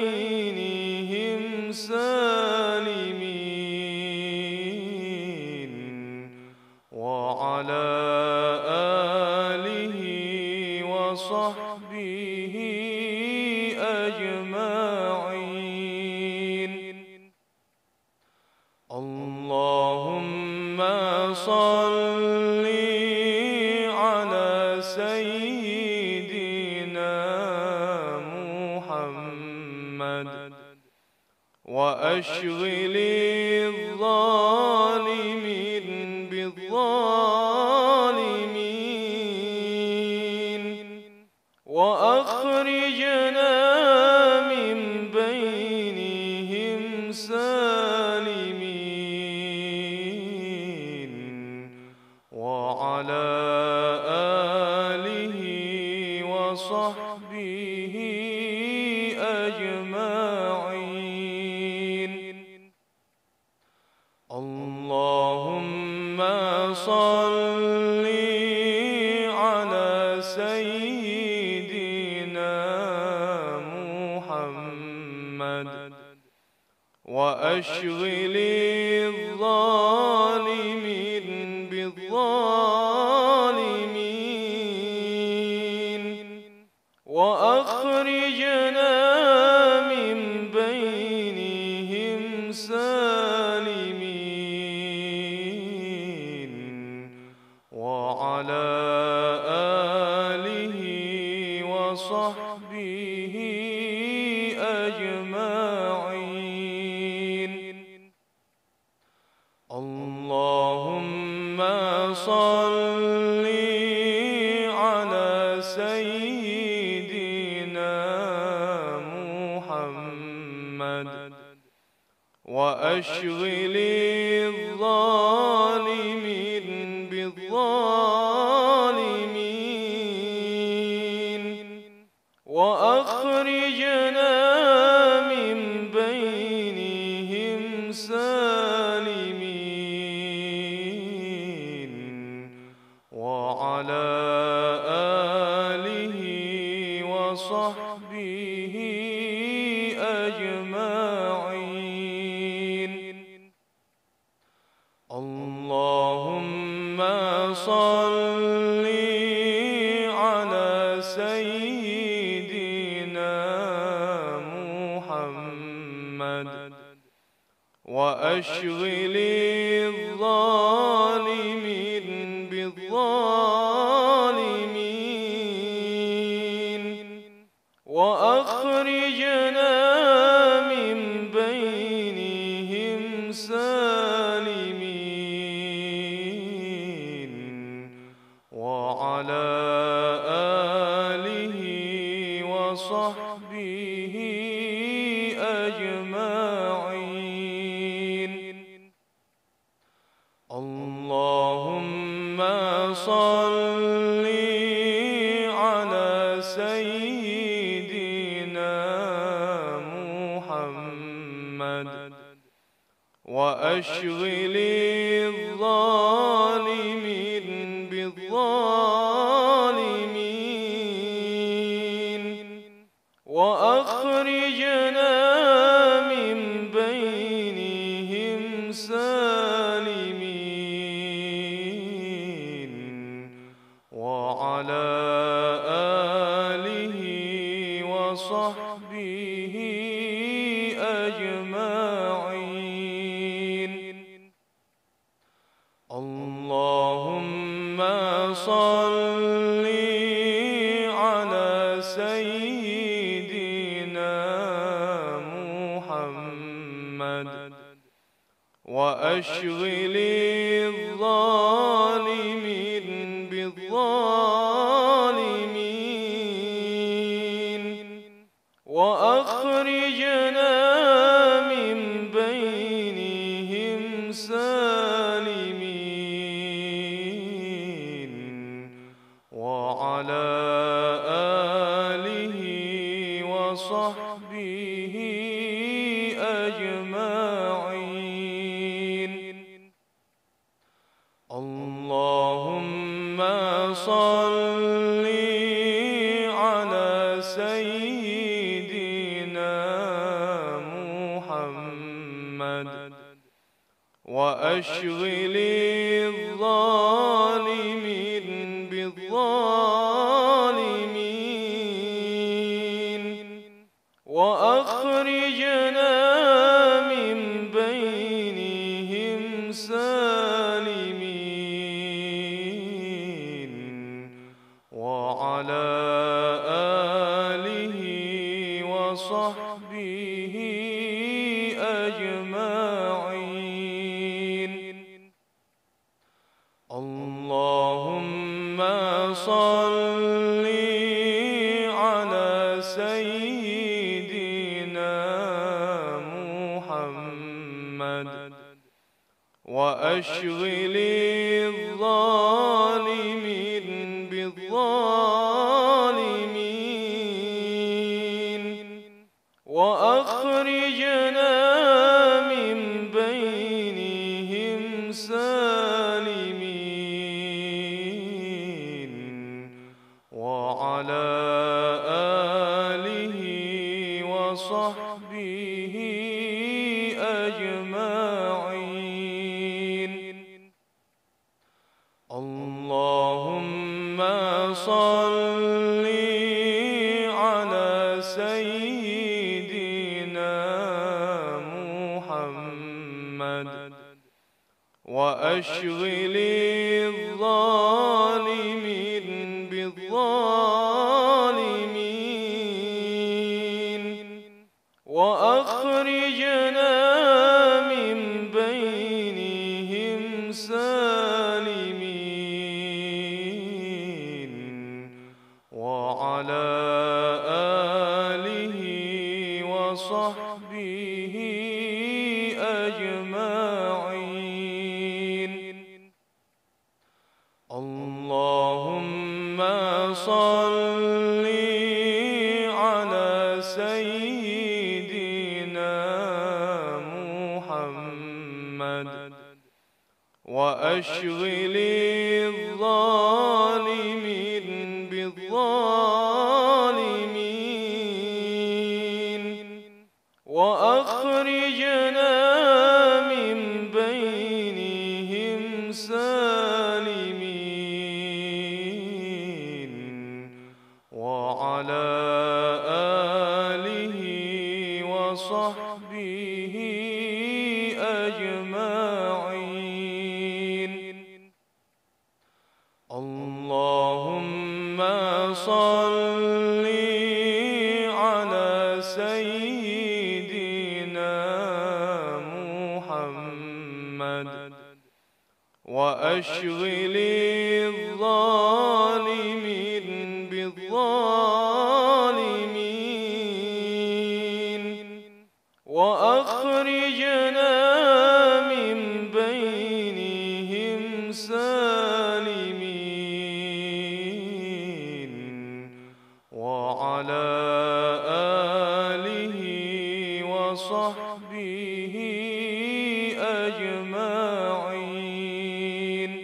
على سيدنا محمد وأشغل الظالمين بالظالمين وأخرجنا من بينهم سالمين. وعلى آله وصحبه أجمعين. اللهم صل على سيدنا محمد وأشغل الظالمين بالظالمين وأخرجنا من بينهم سالمين. وعلى آله وصحبه أجمعين. اللهم صل على سيدنا محمد وأشغل الظالمين بالظالمين وأخرجنا من بينهم سالمين. وعلى آله وصحبه أجمعين. اللهم صل على سيدنا محمد وأشغل الظالمين بالظالمين وصحبه أجمعين. اللهم صل على سيدنا محمد وأشغل الظالمين بالظالمين وأخرجنا من بينهم سالمين. وعلى آله وصحبه أجمعين. اللهم صل على سيدنا محمد وأشغل الظالمين بالظالمين وأخرجنا من بينهم سالمين. وعلى آله وصحبه أجمعين. اللهم صل على سيدنا محمد وأشغل الظالمين بالظالمين وأخرجنا من بينهم سالمين. وعلى آله وصحبه أجمعين. اللهم صل على سيدنا محمد وأشغل الظالمين بالظالمين وأخرجنا من بينهم سالمين. وعلى آله وصحبه أجمعين. اللهم صل على سيدنا محمد وأشغل الظالمين بالظالمين وأخرجنا من بينهم سالمين. وعلى آله وصحبه أجمعين. اللهم صل على سيدنا محمد وأشغل الظالمين بالظالمين وأخرجنا من بينهم سالمين. وعلى آله وصحبه أجمعين. اللهم صل على سيدنا محمد وأشغل الظالمين بالظالمين وأشغل الظالمين بالظالمين وأخرجنا من بينهم سالمين وعلى آله وصحبه أجمعين. اللهم صل على سيدنا محمد وأشغل الظالمين بالظالمين وأخرجنا من بينهم سالمين وعلى آله وصحبه أجمعين.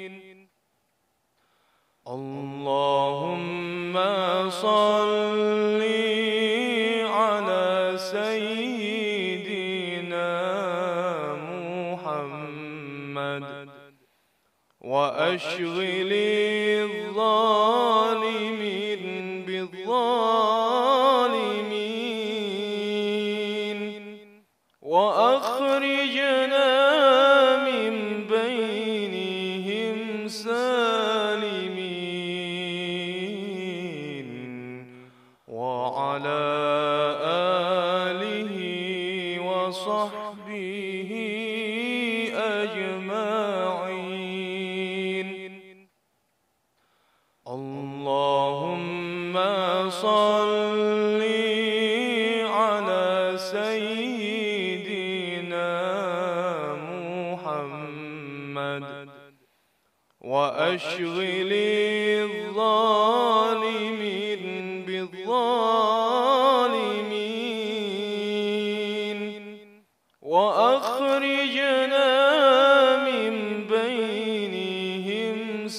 اللهم صل على سيدنا محمد وأشغل الظالمين بالظالمين وأخرجنا من بينهم سالمين وعلى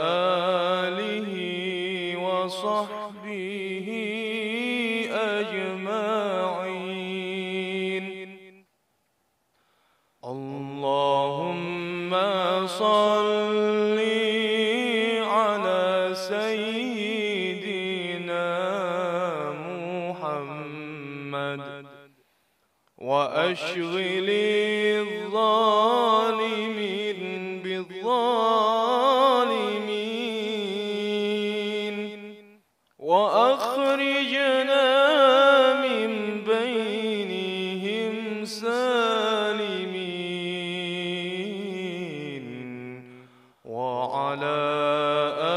آله وصحبه أجمعين. اللهم صل على سيدنا محمد وأشغل الظالمين بالظالمين وأخرجنا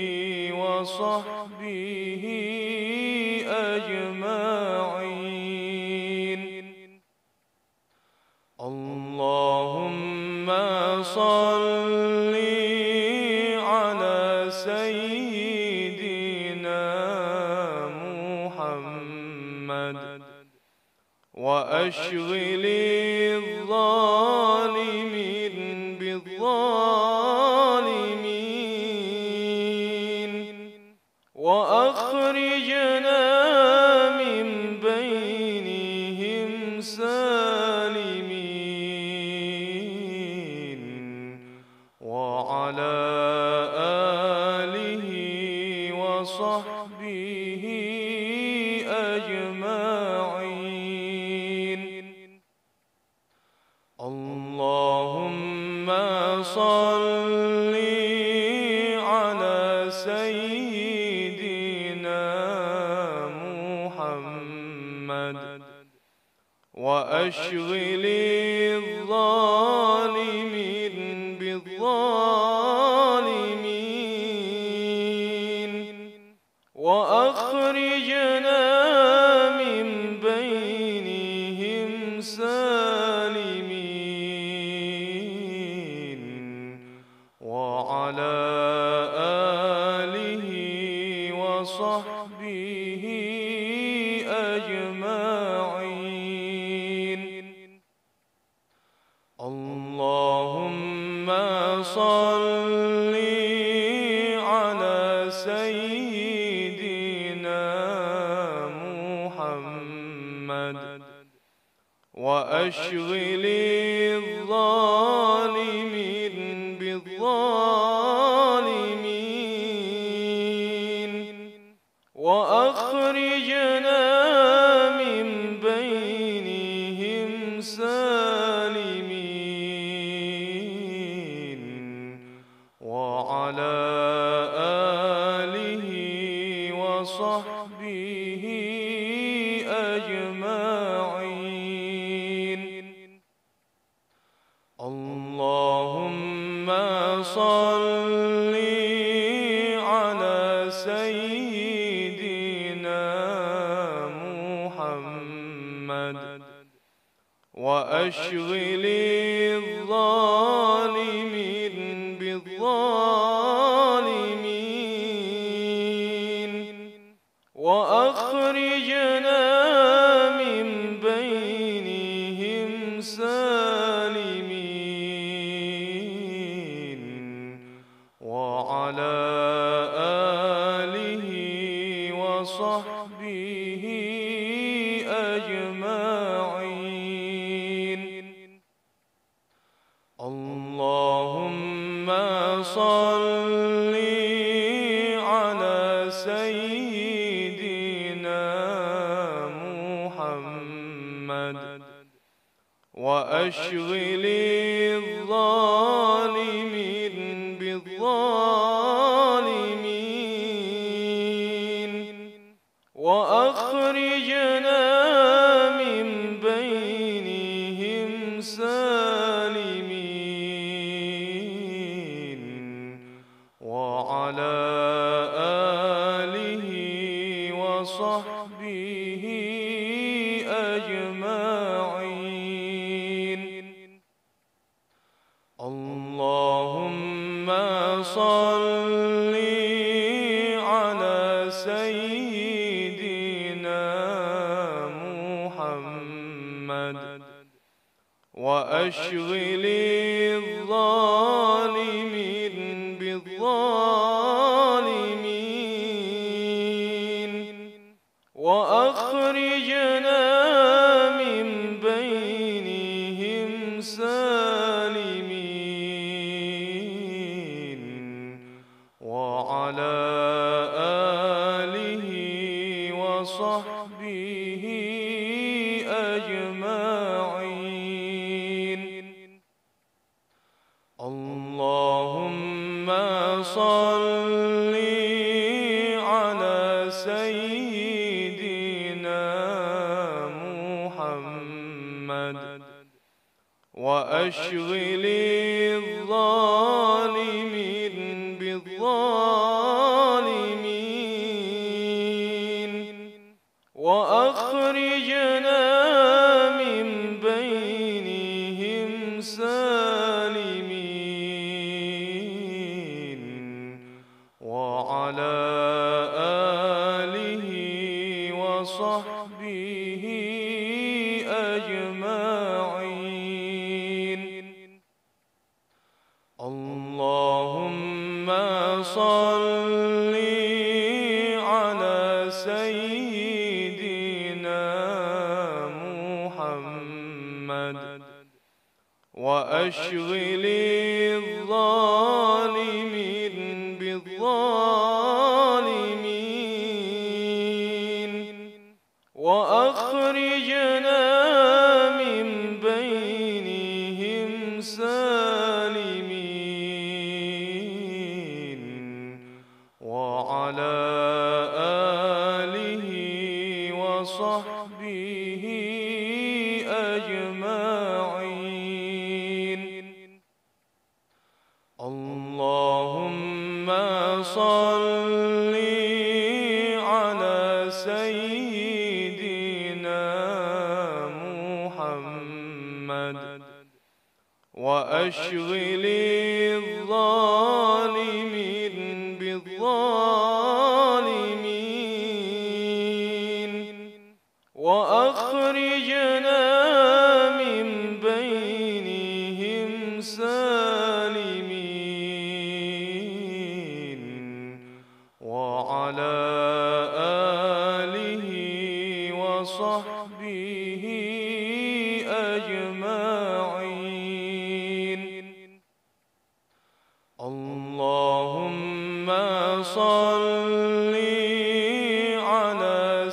من بينهم سالمين وعلى آله وصحبه أجمعين. اللهم صل على سيدنا محمد وأشغل الظالمين بالظالمين وأخرجنا من بينهم سالمين وعلى آله وصحبه أجمعين. اللهم صل على سيدنا محمد وأشغل الظالمين بالظالمين وأخرجنا من بينهم سالمين وعلى آله وصحبه أجمعين. اللهم صل على سيدنا محمد وأشغل الظالمين بالظالمين وأخرجنا من بينهم سالمين وعلى آله وصحبه أجمعين. أجمعين. اللهم صل على سيدنا محمد وأشغل الظالمين بالظالمين وأخرجنا من بينهم سالمين. وعلى آله وصحبه أجمعين. اللهم صل على سيدنا محمد وأشغل الظالمين بالظالمين وأخرجنا من بينهم سالمين. وعلى آله وصحبه أجمعين. اللهم صل على سيدنا محمد وأشغل الظالمين بالظالمين وأخرجنا من بينهم سالمين. وعلى آله وصحبه أجمعين. اللهم صل على سيدنا محمد وأشغل الظالمين بالظالمين وأخرجنا من بينهم سالمين. وعلى آله وصحبه أجمعين. اللهم صل على سيدنا محمد وأشغل الظالمين بالظالمين وأخرجنا من بينهم سالمين. وعلى آله وصحبه أجمعين. اللهم صل على سيدنا محمد وأشغل الظالمين بالظالمين وأخرجنا من بينهم سالمين. وعلى آله وصحبه أجمعين. اللهم صل على سيدنا محمد وأشغل الظالمين بالظالمين وأخرجنا من بينهم سالمين وعلى آله وصحبه أجمعين. اللهم صل على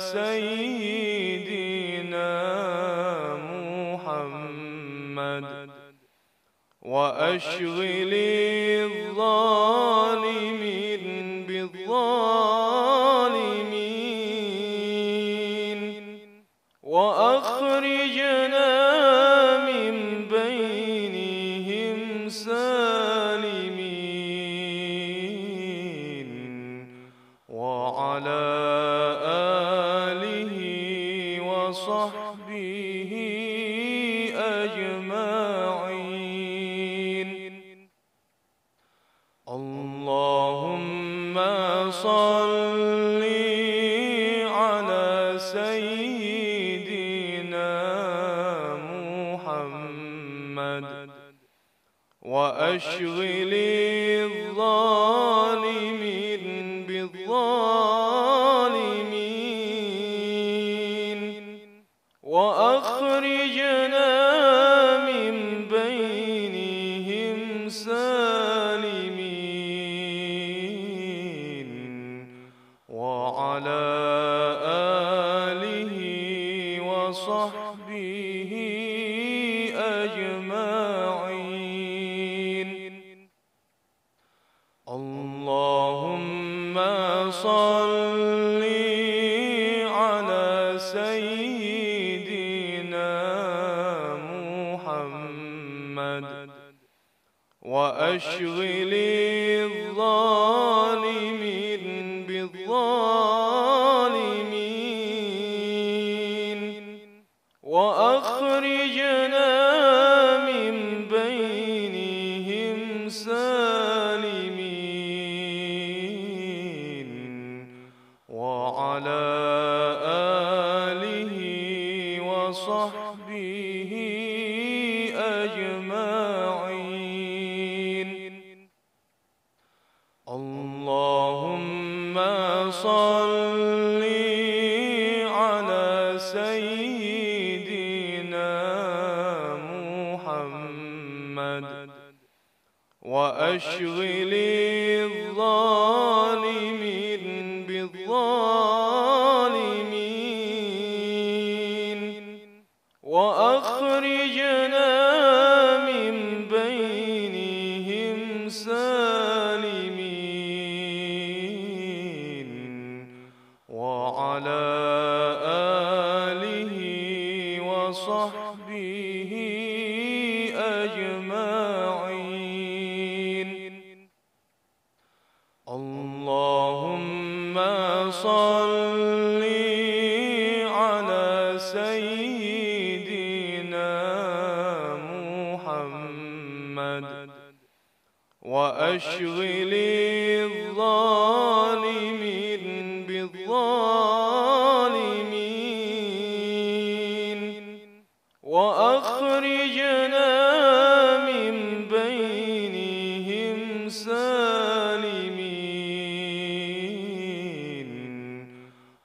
سيدنا محمد وأشغل الظالمين بالظالمين وأخرجنا من بينهم سالمين وعلى آله وصحبه أجمعين. اللهم صل على سيدنا محمد وأشغل الظالمين بالظالمين وأخرجنا من بينهم سالمين وعلى آله وصحبه أجمعين. اللهم صل على سيدنا محمد وأشغل الظالمين بالظالمين وأخرجنا من بينهم سالمين وعلى آله وصحبه أجمعين.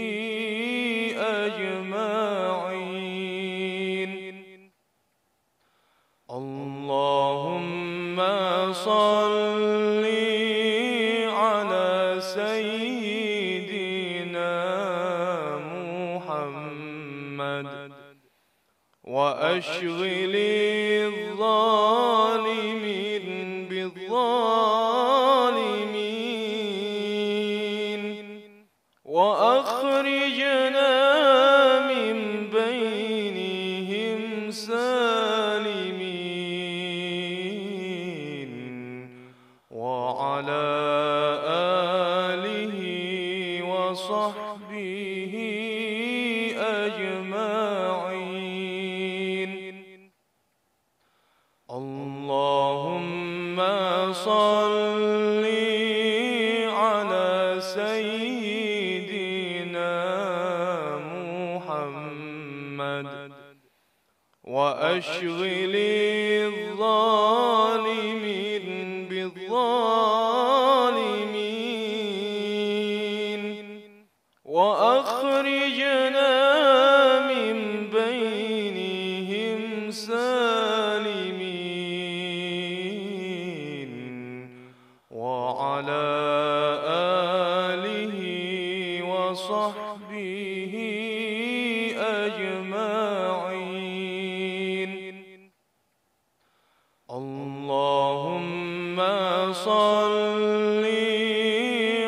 اللهم صل على سيدنا محمد وأشغل الظالمين بالظالمين وأخرجنا من بينهم سالمين وعلى آله وصحبه أجمعين. اللهم صل على سيدنا محمد وأشغل الظالمين بالظالمين وأخرجنا من بينهم سالمين وعلى آله وصحبه أجمعين. اللهم صل على سيدنا محمد وأشغل الظالمين بالظالمين وأخرجنا من بينهم سالمين وعلى آله وصحبه أجمعين. اللهم صل على سيدنا محمد وأشغل الظالمين بالظالمين وأخرجنا من بينهم سالمين وعلى آله وصحبه أجمعين. اللهم صل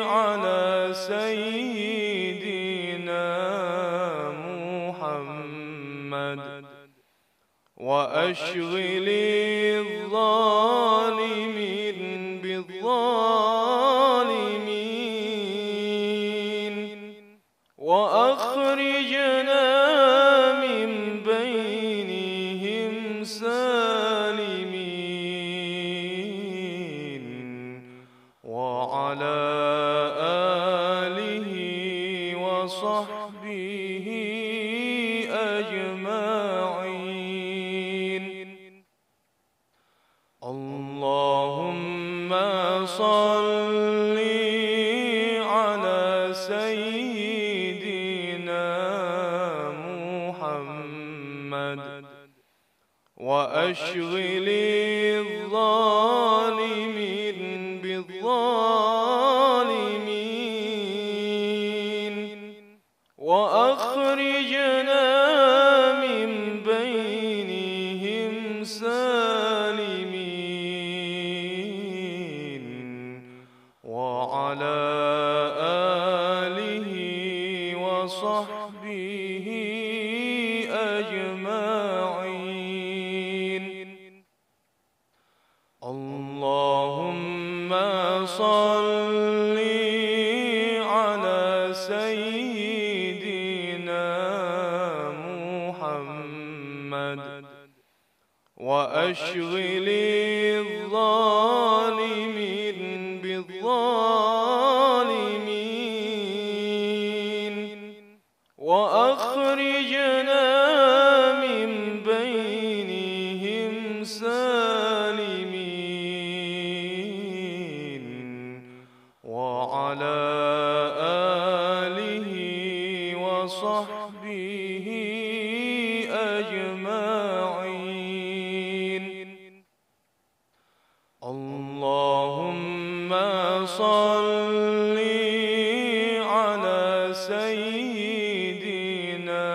على سيدنا محمد وأشغل الظالمين بالظالمين وأخرجنا من بينهم سالمين وعلى آله وصحبه أجمعين. اللهم صل على سيدنا محمد وأشغل الظالمين بالظالمين وأخرجنا من بينهم سالمين وعلى آله وصحبه أجمعين. اللهم صل على سيدنا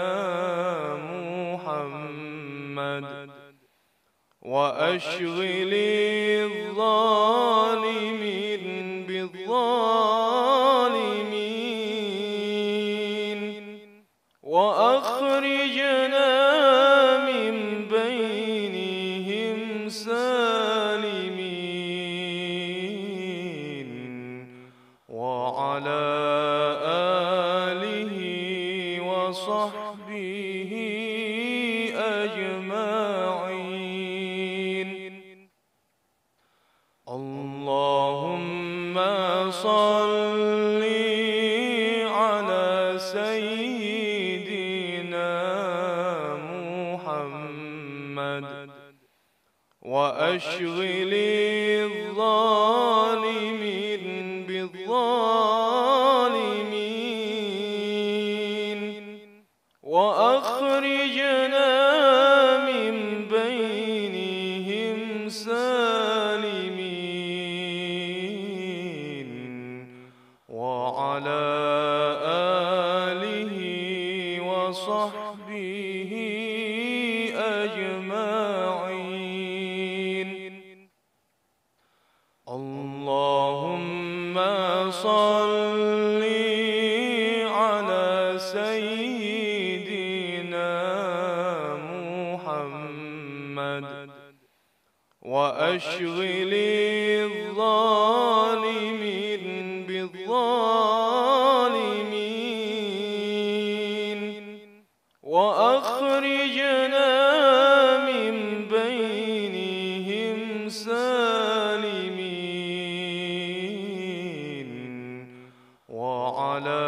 محمد وأشغل الظالمين بالظالمين وأخرجنا من بينهم سالمين وعلى آله وصحبه أجمعين. اللهم صل على سيدنا محمد وأشغل الظالمين بالظالمين وأخرجنا من بينهم سالمين وعلى آله وصحبه أجمعين. اللهم صل على سيدنا محمد وأشغل الظالمين بالظالمين وأخرجنا من بينهم سالمين وعلى آله وصحبه أجمعين. اللهم صل على سيدنا محمد وأشغل الظالمين بالظالمين وأخرجنا من بينهم سالمين وعلى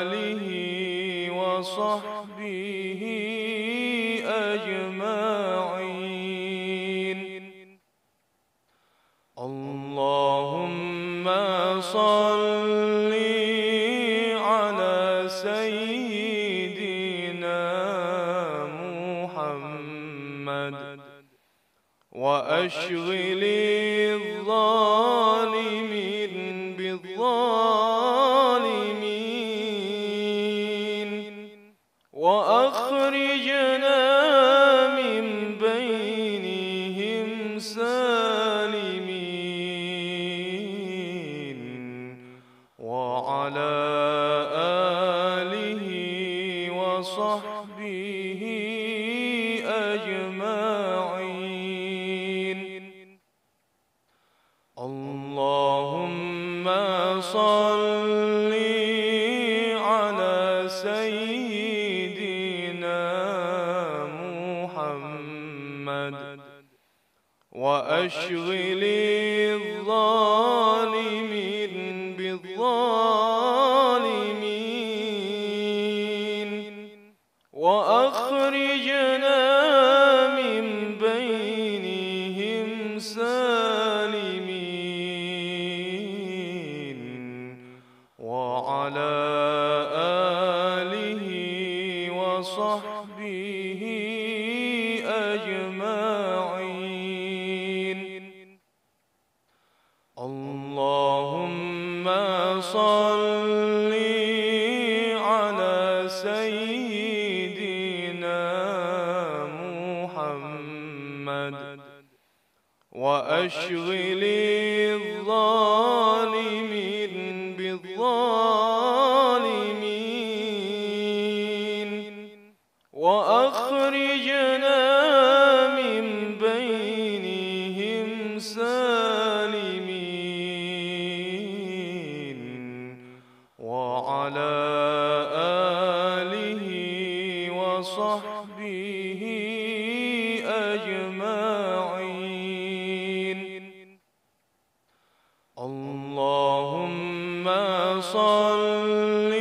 آله وصحبه أجمعين. اللهم صل على سيدنا محمد وأشغل الظالمين بالظالمين وأخرجنا من بينهم سالمين. وعلى آله وصحبه أجمعين. اللهم صل على سيدنا محمد وأشغل الظالمين بالظالمين وأخرجنا من بينهم سالمين. وعلى آله وصحبه أجمعين. اللهم صل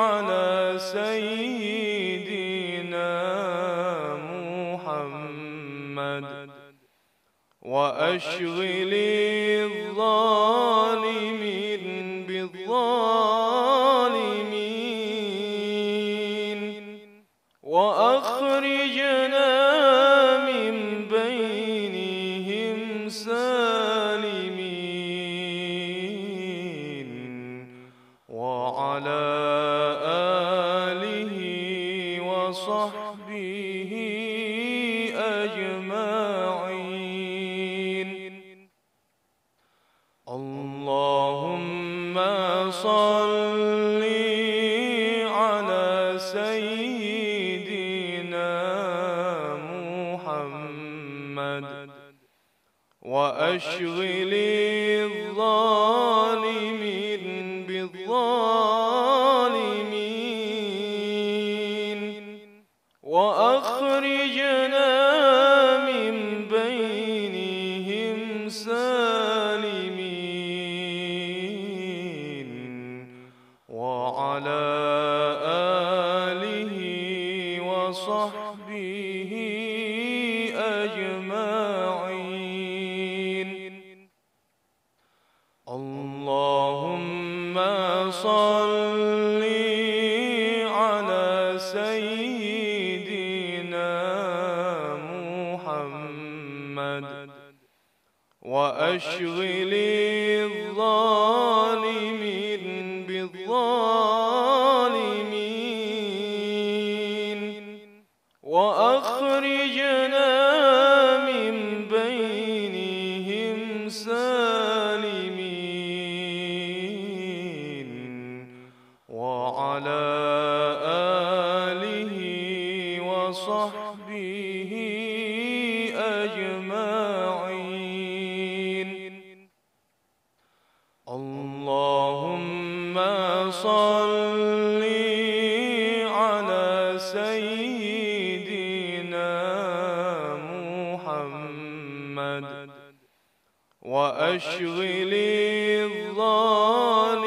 على سيدنا محمد وأشغل الظالمين بالظالمين وأخرجنا من بينهم سالمين. وعلى آله وصحبه أجمعين. اللهم صل على سيدنا محمد وأشغل الظالمين بالظالمين وأخرجنا من بينهم سالمين. وعلى آله وصحبه أجمعين. اللهم صل على سيدنا محمد وأشغل الظالمين بالظالمين وأخرجنا من بينهم سالمين. وعلى آله وصحبه أجمعين. اللهم صل على سيدنا محمد وأشغل الظالمين بالظالمين وأخرجنا من بينهم سالمين. وعلى آله وصحبه أجمعين. اللهم صل على سيدنا محمد وأشغل الظالمين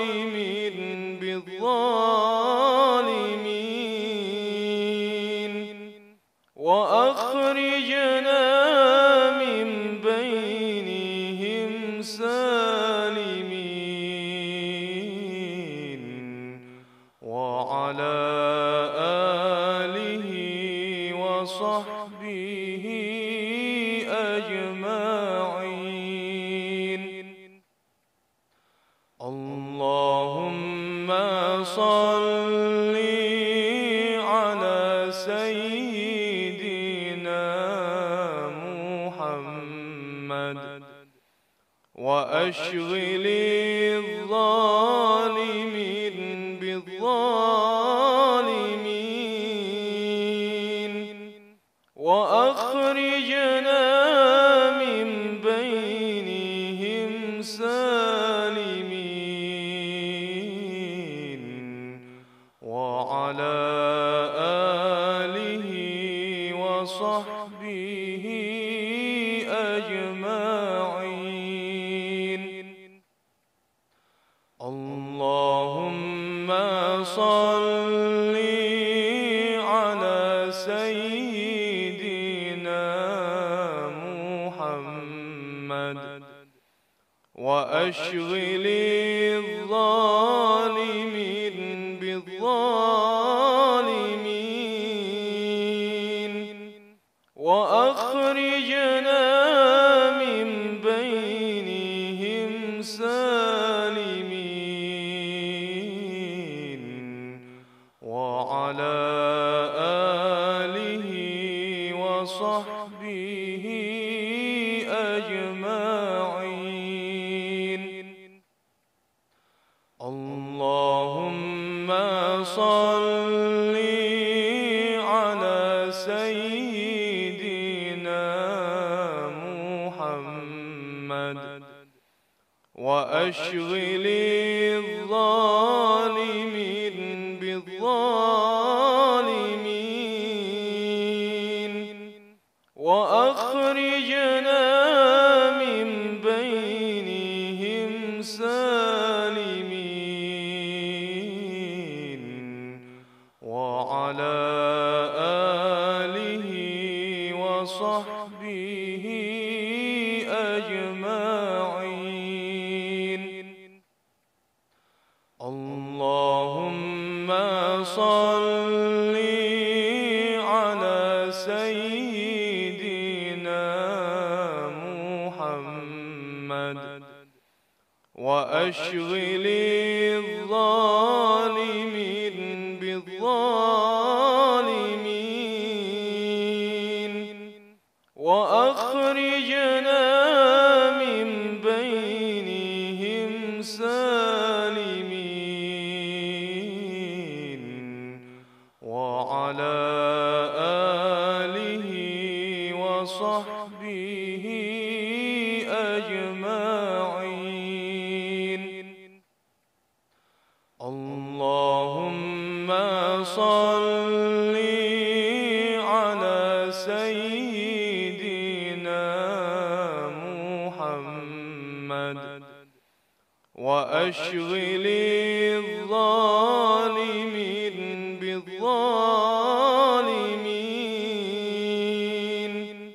وصحبه أجمعين. اللهم صل على سيدنا محمد وأشغل الظالمين بالظالمين وأخرجنا من بينهم سالمين. وعلى آله وصحبه أجمعين. اللهم صل على سيدنا محمد وأشغل الظالمين بالظالمين وأخرجنا من بينهم سالمين. وعلى آله وصحبه أجمعين. اللهم صل على سيدنا محمد وأشغل الظالمين بالظالمين وأخرجنا من بينهم سالمين. وعلى آله وصحبه أجمعين.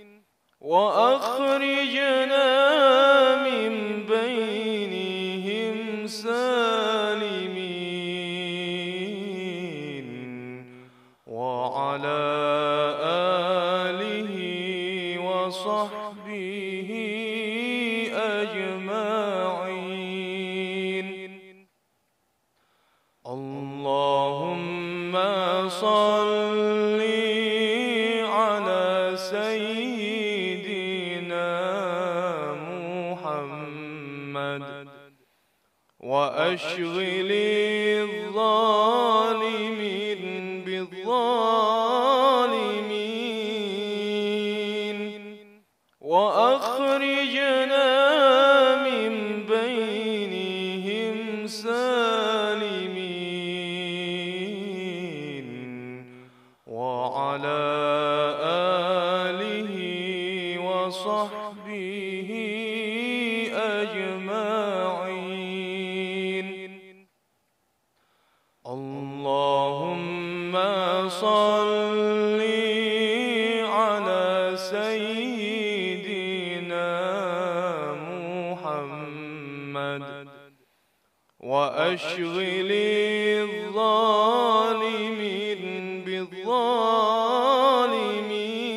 اللهم صل على سيدنا محمد وأشغل الظالمين بالظالمين وأخرجنا من بينهم سالمين. وعلى آله وصحبه أجمعين. اللهم صل على سيدنا محمد وأشغل الظالمين بالظالمين وأخرجنا من بينهم سالمين. وعلى آله وصحبه أجمعين. اللهم صل على سيدنا محمد وأشغل الظالمين بالظالمين وأخرجنا من بينهم سالمين. وعلى آله وصحبه أجمعين. اللهم صل على سيدنا محمد وأشغل الظالمين بالظالمين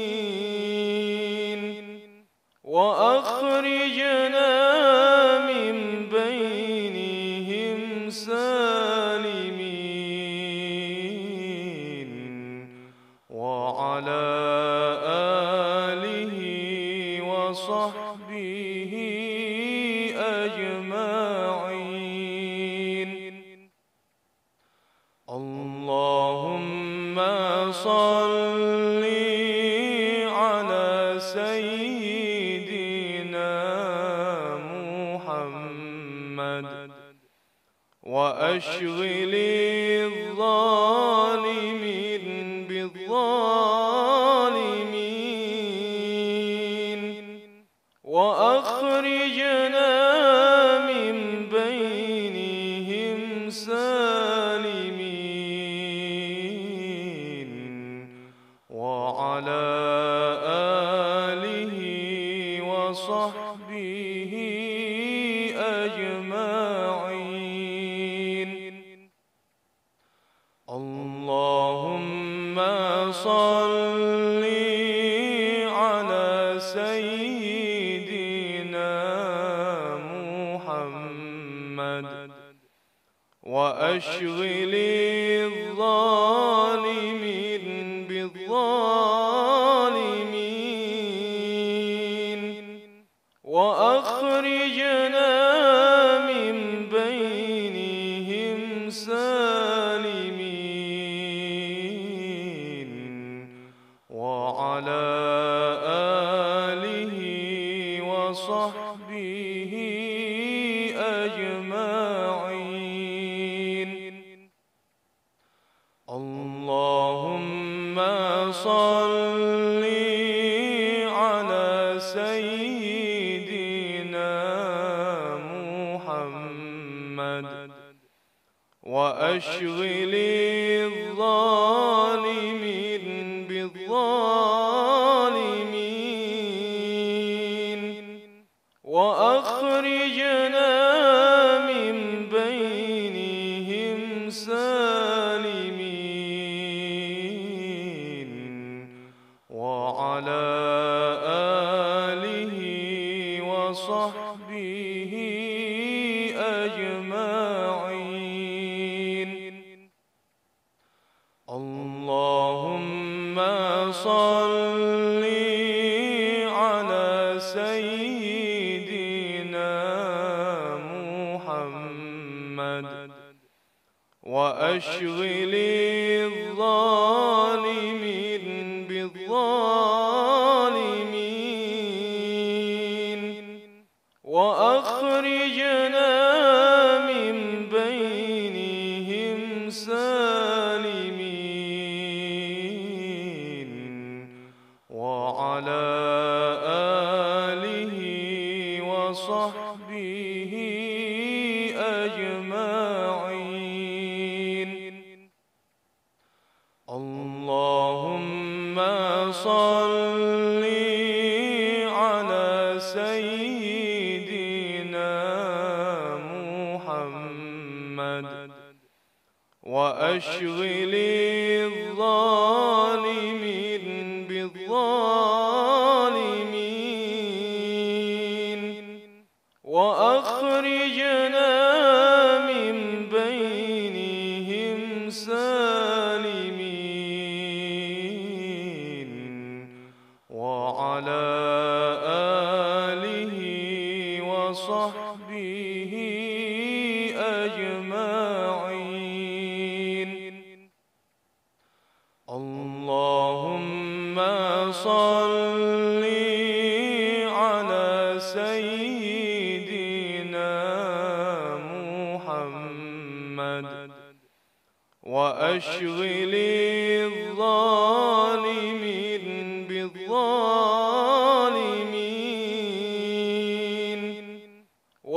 فصل على سيدنا محمد وأشغل الظالمين بالظالمين وأخرجنا من بينهم سالمين وعلى آله وصحبه أجمعين. اللهم صل على سيدنا محمد وأشغل الظالمين بالظالمين وأخرجنا من بينهم سالمين وعلى آله وصحبه أجمعين. اللهم صل على سيدنا محمد وأشغل الظالمين بالظالمين وأخرجنا من بينهم سالمين وعلى آله وصحبه أجمعين. اللهم صل على سيدنا محمد وأشغل الظالمين بالظالمين وأخرجنا من بينهم سالمين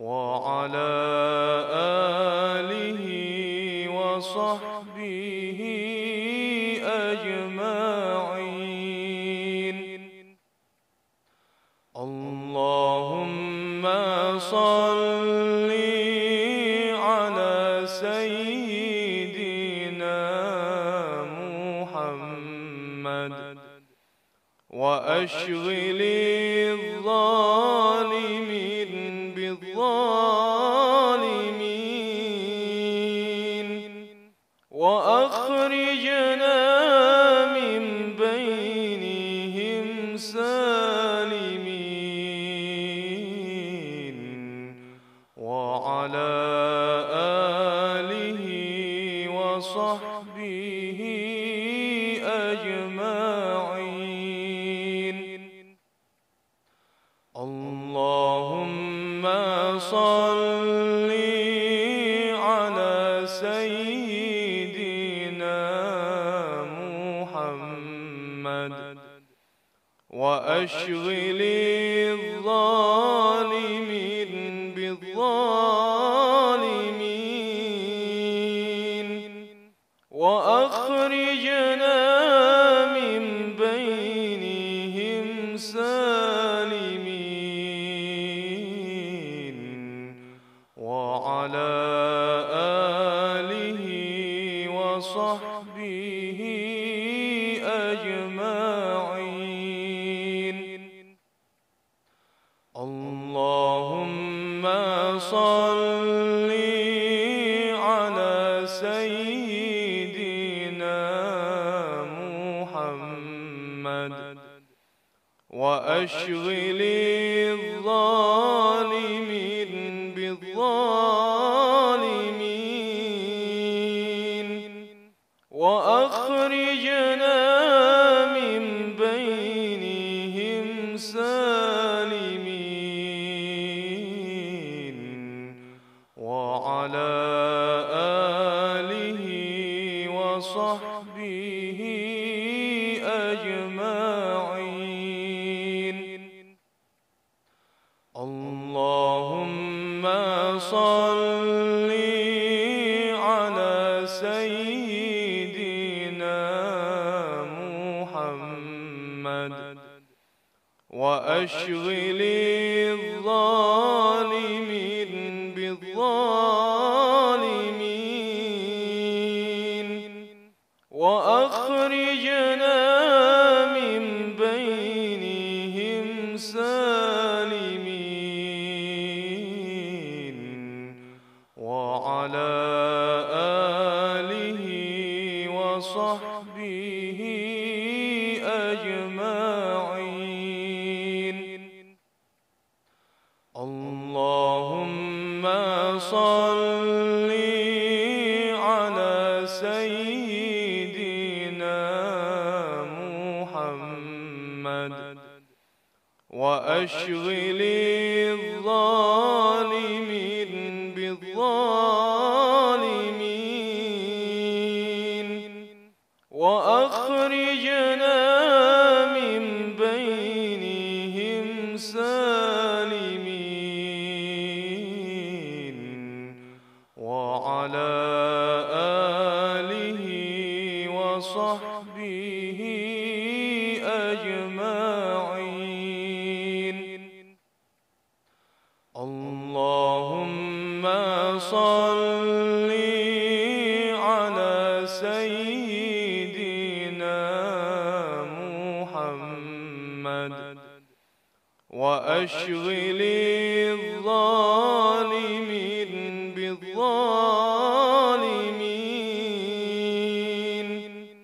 وعلى آله وصحبه أجمعين. اللهم صل على سيدنا محمد وأشغل الظالمين بالظالمين وأخرجنا من بينهم سالمين وعلى آله وصحبه أجمعين. اللهم صل على سيدنا محمد وأشغل الظالمين بالظالمين وأخرجنا من بينهم سالمين وعلى آله وصحبه أجمعين. اللهم صل على سيدنا محمد وأشغل الظالمين بالظالمين وأخرجنا من بينهم سالمين أجمعين. اللهم صل على سيدنا محمد وأشغل الظالمين بالظالمين وأخرجنا من بينهم سالمين. وعلى آله وصحبه أجمعين. اللهم صل على سيدنا محمد وأشغل الظالمين بالظالمين وأخرجنا من بينهم سالمين. وعلى آله وصحبه أجمعين. اللهم صل على سيدنا محمد وأشغل الظالمين بالظالمين وأخرجنا من بينهم سالمين. وعلى آله وصحبه أجمعين. اللهم صل على سيدنا محمد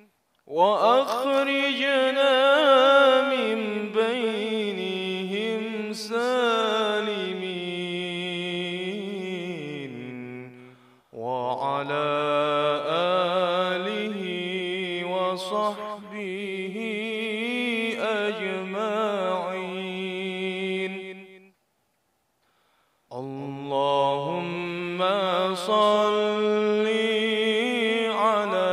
وأشغل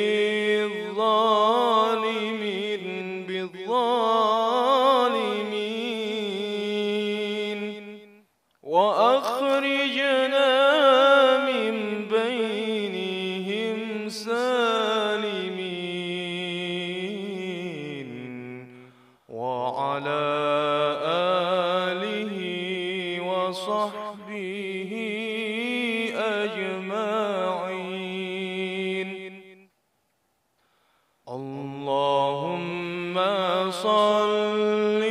الظالمين بالظالمين وأخرجنا من بينهم سالمين. وعلى آله وصحبه أجمعين. اللهم صل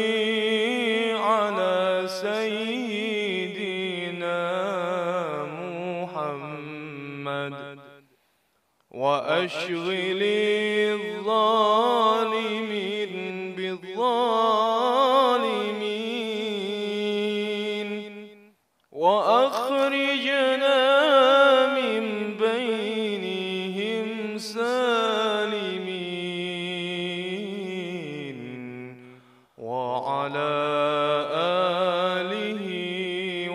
على سيدنا محمد وأشغل الظالمين بالظالمين وأخرجنا من بينهم سالمين. وعلى آله وصحبه أجمعين. اللهم صل على سيدنا محمد وأشغل الظالمين بالظالمين وأخرجنا من بينهم سالمين. وعلى آله وصحبه أجمعين. اللهم صل على سيدنا محمد وأشغل الظالمين بالظالمين وأخرجنا من بينهم سالمين وعلى آله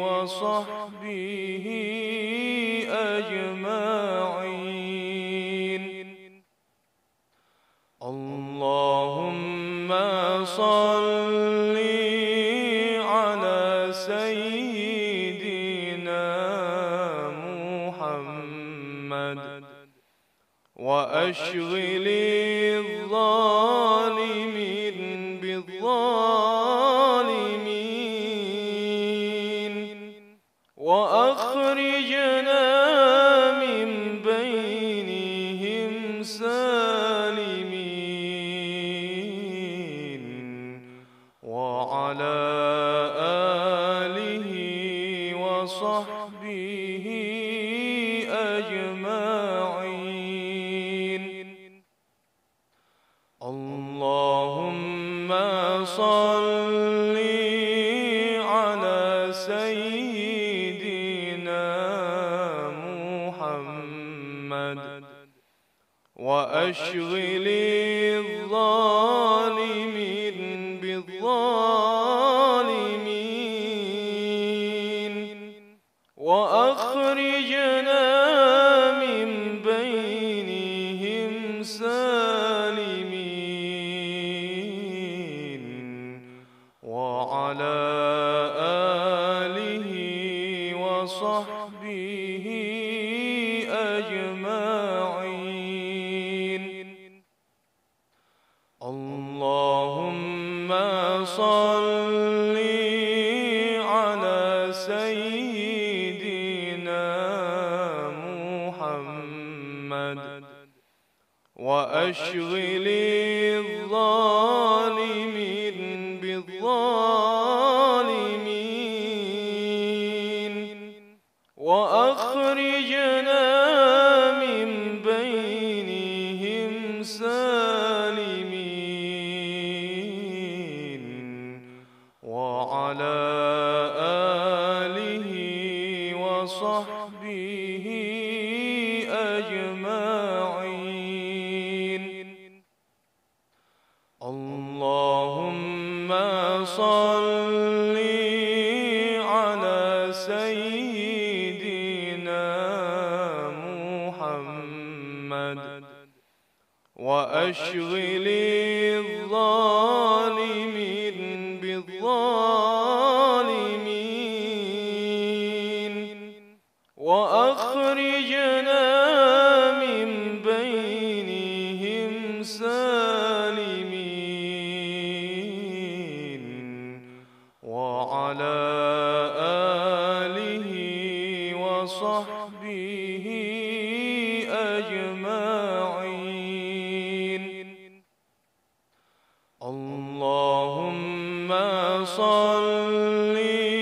وصحبه أجمعين. اللهم صل على سيدنا محمد وأشغل الظالمين بالظالمين وأخرجنا من بينهم سالمين وعلى آله وصحبه أجمعين. اللهم صل على سيدنا محمد وأشغل الظالمين بالظالمين وأخرجنا من بينهم سالمين وعلى آله وصحبه أجمعين. اللهم صل على سيدنا محمد وأشغل الظالمين بالظالمين وأخرجنا من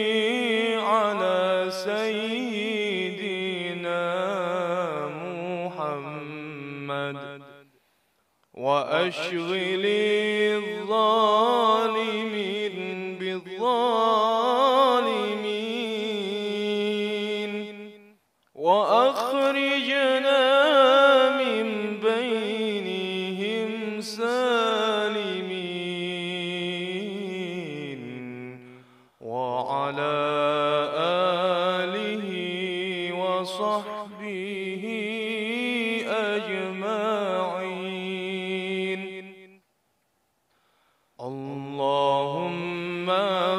بينهم سالمين وعلى آله وصحبه أجمعين. اللهم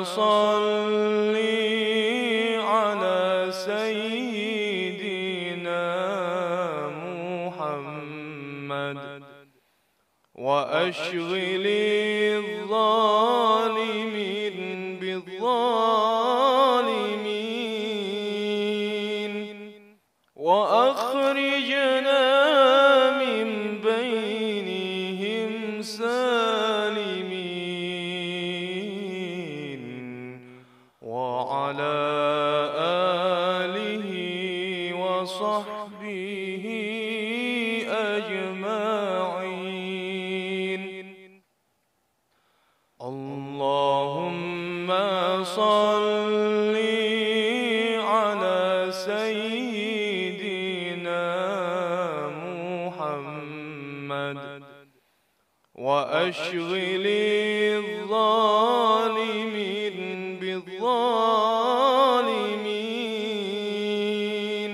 صل على سيدنا محمد وأشغل الظالمين بالظالمين وأخرجنا من بينهم سالمين وعلى آله وصحبه أجمعين. اللهم صل على سيدنا محمد وأشغل الظالمين بالظالمين وأخرجنا من بينهم سالمين وعلى آله وصحبه أجمعين. اللهم صل على سيدنا محمد وأشغل الظالمين بالظالمين وأخرجنا من بينهم سالمين وعلى آله وصحبه أجمعين. اللهم صل سيدنا محمد وأشغل الظالمين بالظالمين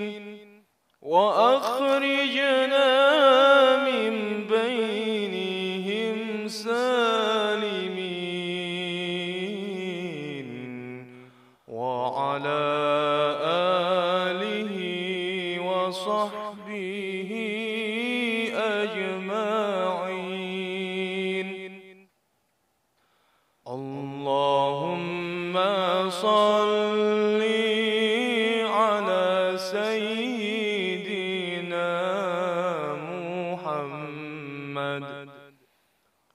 وأخرجنا من بينهم سالمين وعلى آله وصحبه أجمعين. اللهم صل على سيدنا محمد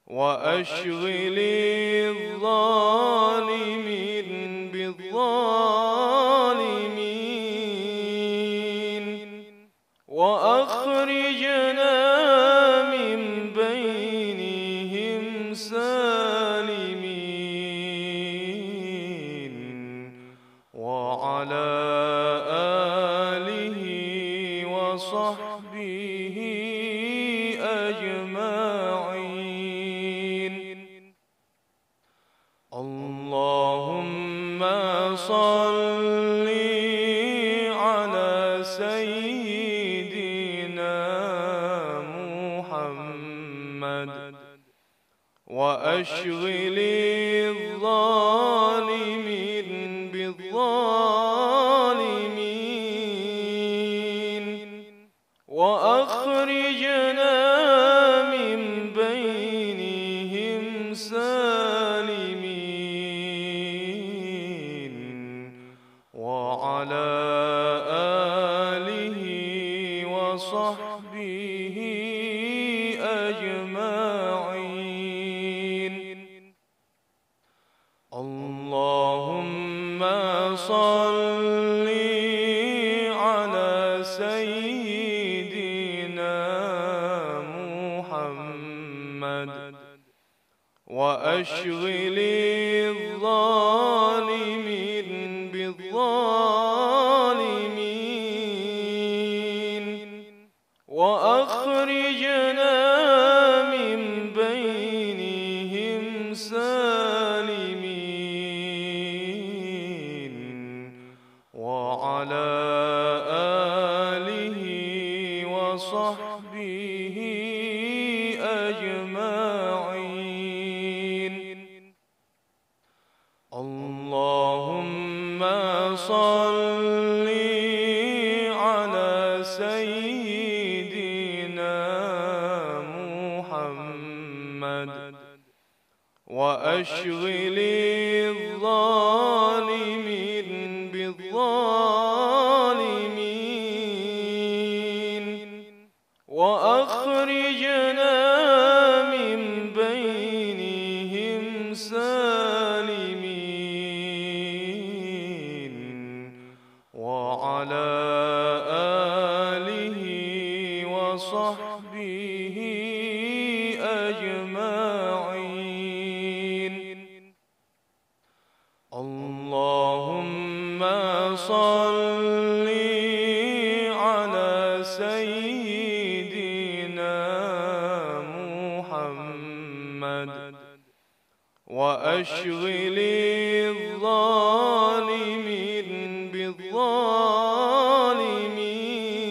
وأشغل الظالمين بالظالمين وأخرجنا من بينهم سالمين وعلى آله وصحبه أجمعين. اللهم صل على سيدنا محمد وأشغل الظالمين بالظالمين وأخرجنا من بينهم سالمين وعلى آله وصحبه أجمعين. اللهم صل على سيدنا محمد وأشغل الظالمين بالظالمين وأخرجنا من بينهم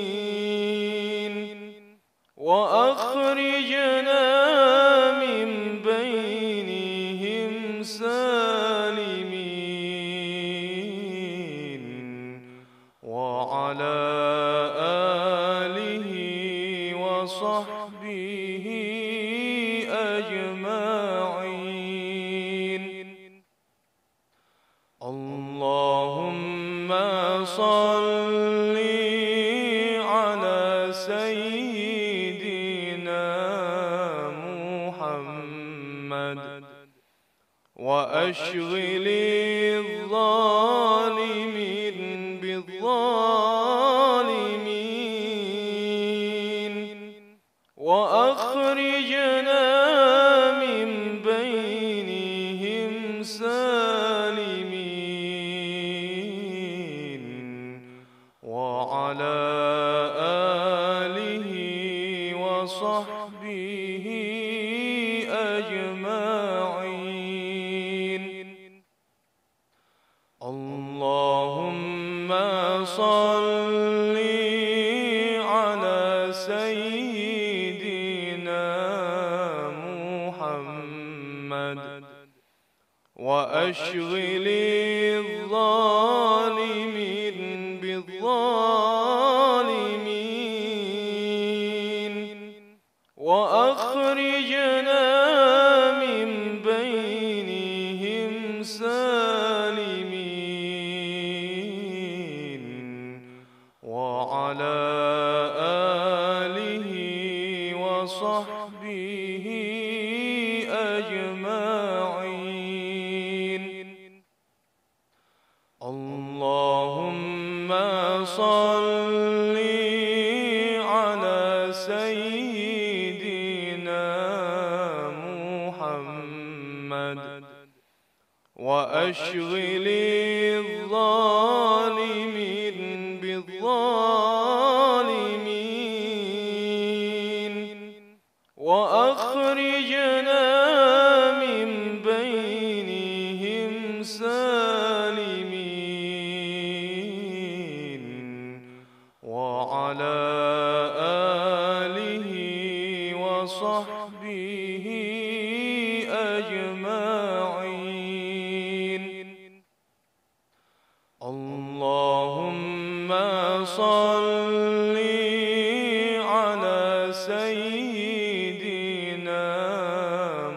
سالمين وعلى آله وصحبه أجمعين. اللهم صل على سيدنا محمد وأشغل الظالمين بالظالمين وأخرجنا من بينهم سالمين وعلى آله وصحبه أجمعين. اللهم صل على سيدنا محمد وأشغل الظالمين بالظالمين وأخرجنا من بينهم سالمين وعلى آله وصحبه أجمعين. اللهم صل على سيدنا محمد وأشغل الظالمين بالظالمين وأخرجنا من بينهم سالمين وصحبه أجمعين. اللهم صل على سيدنا محمد وأشغل الظالمين بالظالمين وأخرجنا من بينهم سالمين. وعلى آله وصحبه أجمعين. اللهم صل على سيدنا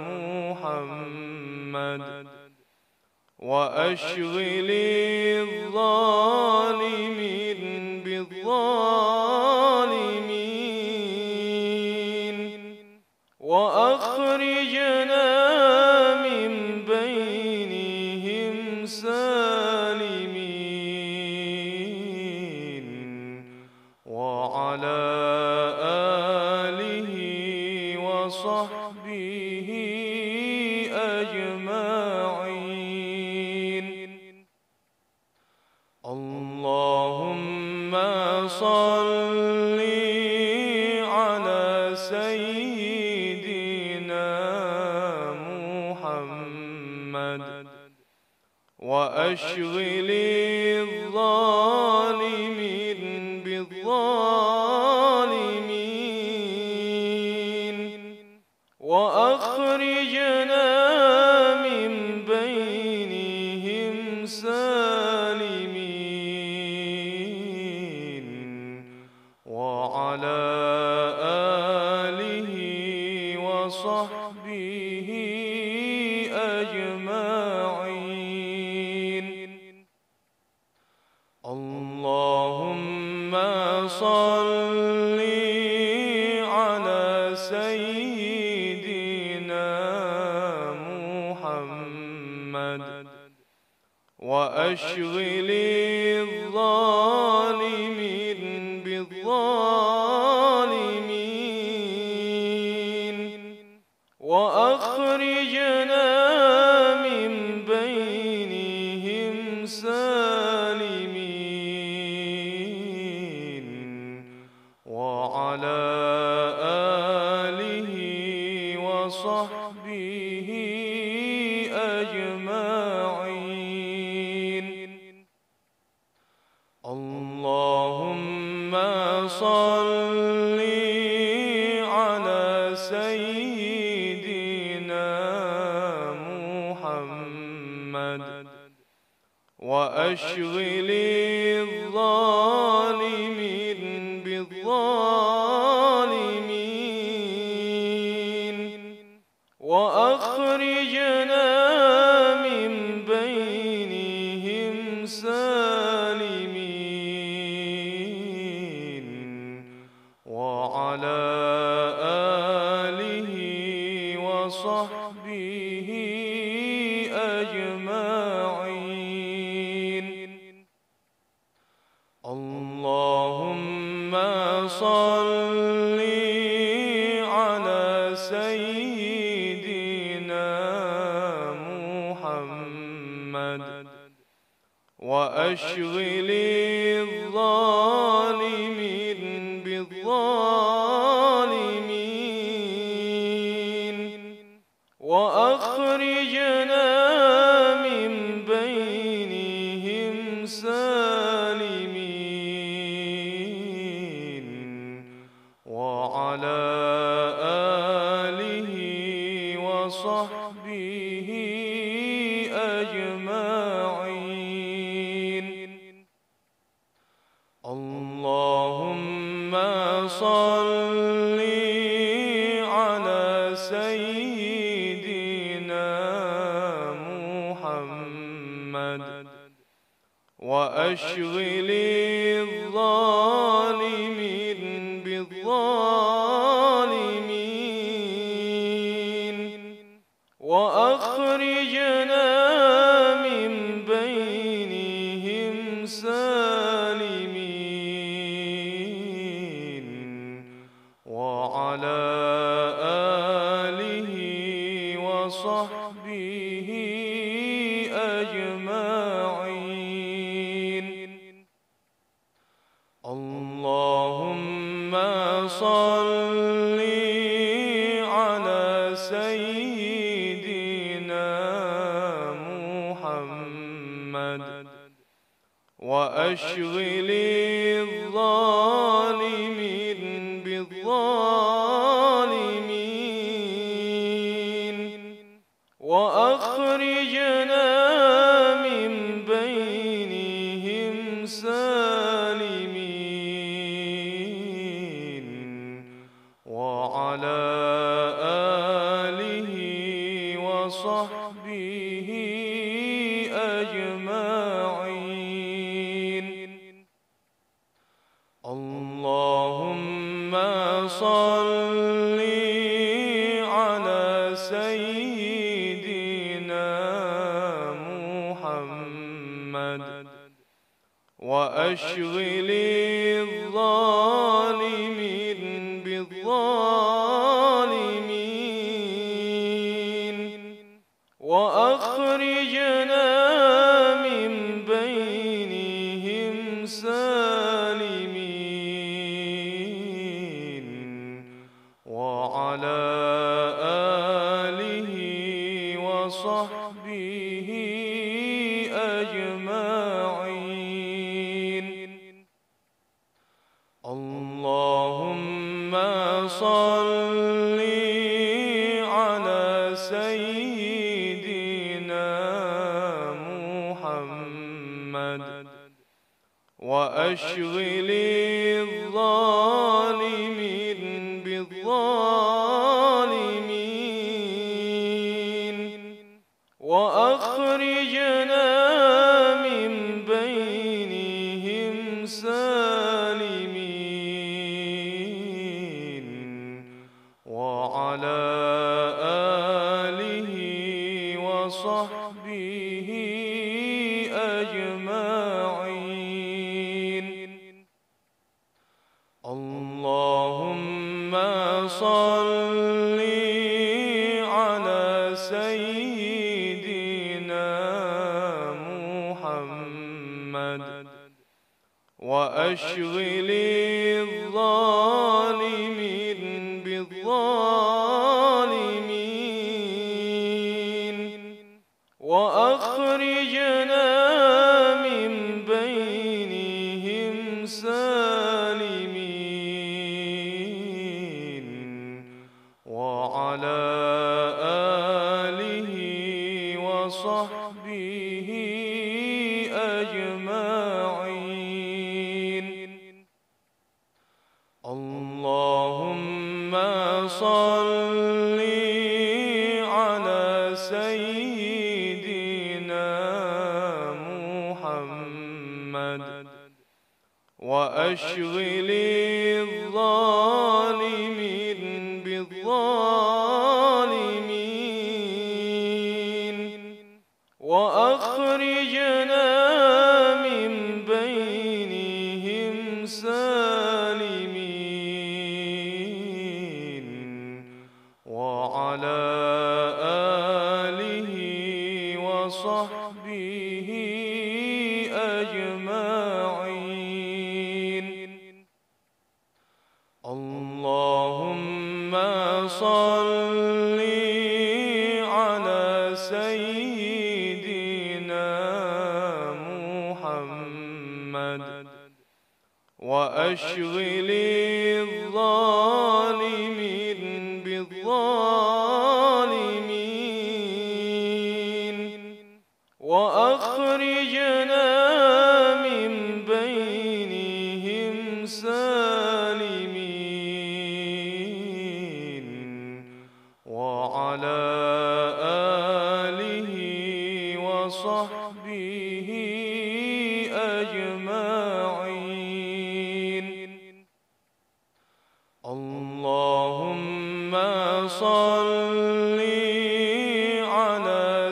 محمد وأشغل الظالمين بالظالمين وأخرجنا من بينهم سالمين. وعلى آله وصحبه أجمعين. اللهم صل على سيدنا محمد وأشغل الظالمين بالظالمين وأخرجنا من بينهم سالمين. وعلى آله وصحبه أجمعين. اللهم صل على سيدنا محمد وأشغل الظالمين بالظالمين وأخرجنا من بينهم سالمين. وعلى آله وصحبه أجمعين. اللهم صل على سيدنا محمد وأشغل الظالمين بالظالمين وأخرجنا من بينهم سالمين. وعلى آله وصحبه أجمعين. اللهم صل على سيدنا محمد وأشغل الظالمين بالظالمين وأخرجنا من بينهم سالمين. وعلى آله وصحبه أجمعين. اللهم صل على سيدنا محمد وأشغل الظالمين بالظالمين الظالمين وعلى آله وصحبه أجمعين. اللهم صل على سيدنا محمد وأشغل الظالمين بالظالمين وأخرجنا من بينهم سالمين وعلى آله وصحبه أجمعين. اللهم صل على سيدنا محمد وأشغل الظالمين بالظالمين وأخرجنا من بينهم سالمين وعلى آله وصحبه أجمعين. اللهم صل على سيدنا محمد وأشغل الظالمين بالظالمين وأخرجنا من بينهم سالمين وعلى آله وصحبه أجمعين. اللهم صل على سيدنا محمد وأشغل الظالمين بالظالمين وأخرجنا من بينهم سالمين وعلى آله وصحبه أجمعين. اللهم صل على سيدنا محمد وأشغل الظالمين بالظالمين وأخرجنا من بينهم سالمين وعلى آله وصحبه أجمعين. اللهم صل على سيدنا محمد وأشغل الظالمين بالظالمين وأخرجنا من بينهم سالمين وعلى آله وصحبه أجمعين. اللهم صل على سيدنا محمد محمد وأشغل الظالمين بالظالمين وأخرجنا من بينهم سالمين وعلى آله وصحبه أجمعين. اللهم صل على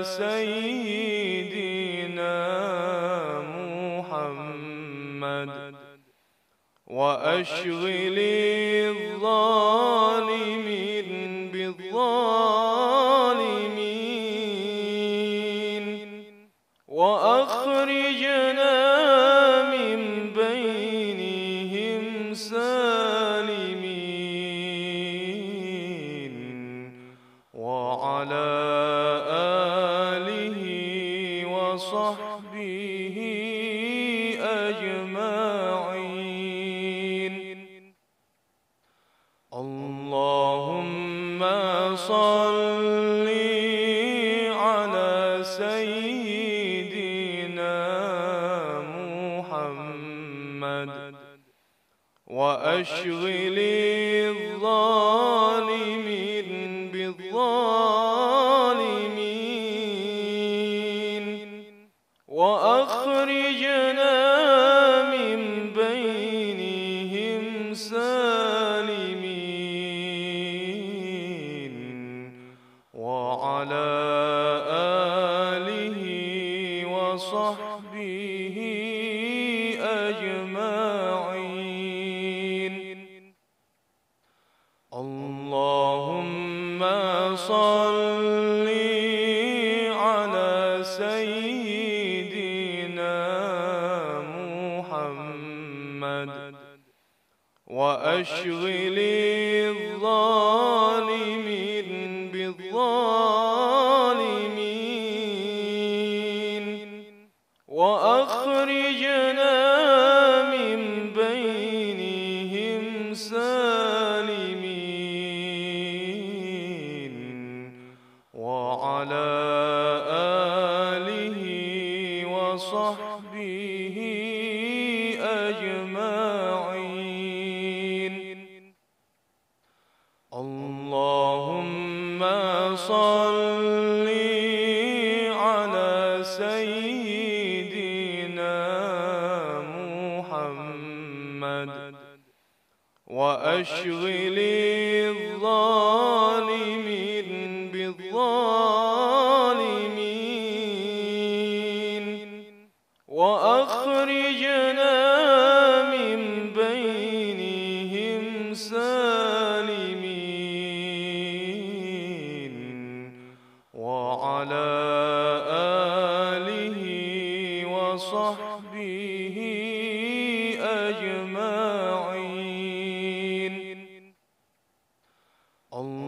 سيدنا محمد وأشغل الظالمين بالظالمين وأخرجنا من بينهم سالمين وعلى آله وصحبه أجمعين. اللهم صل على سيدنا محمد وأشغل الظالمين بالظالمين وأخرجنا من بينهم سالمين وعلى آله وصحبه أجمعين. اللهم صل على سيدنا محمد وأشغل الظالمين بالظالمين وأخرجنا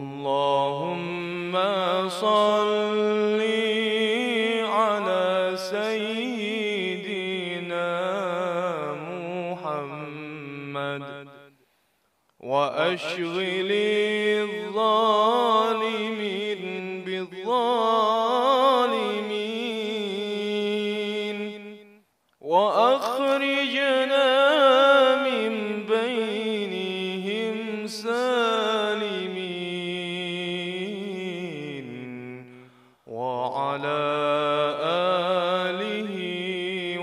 من بينهم سالمين وعلى آله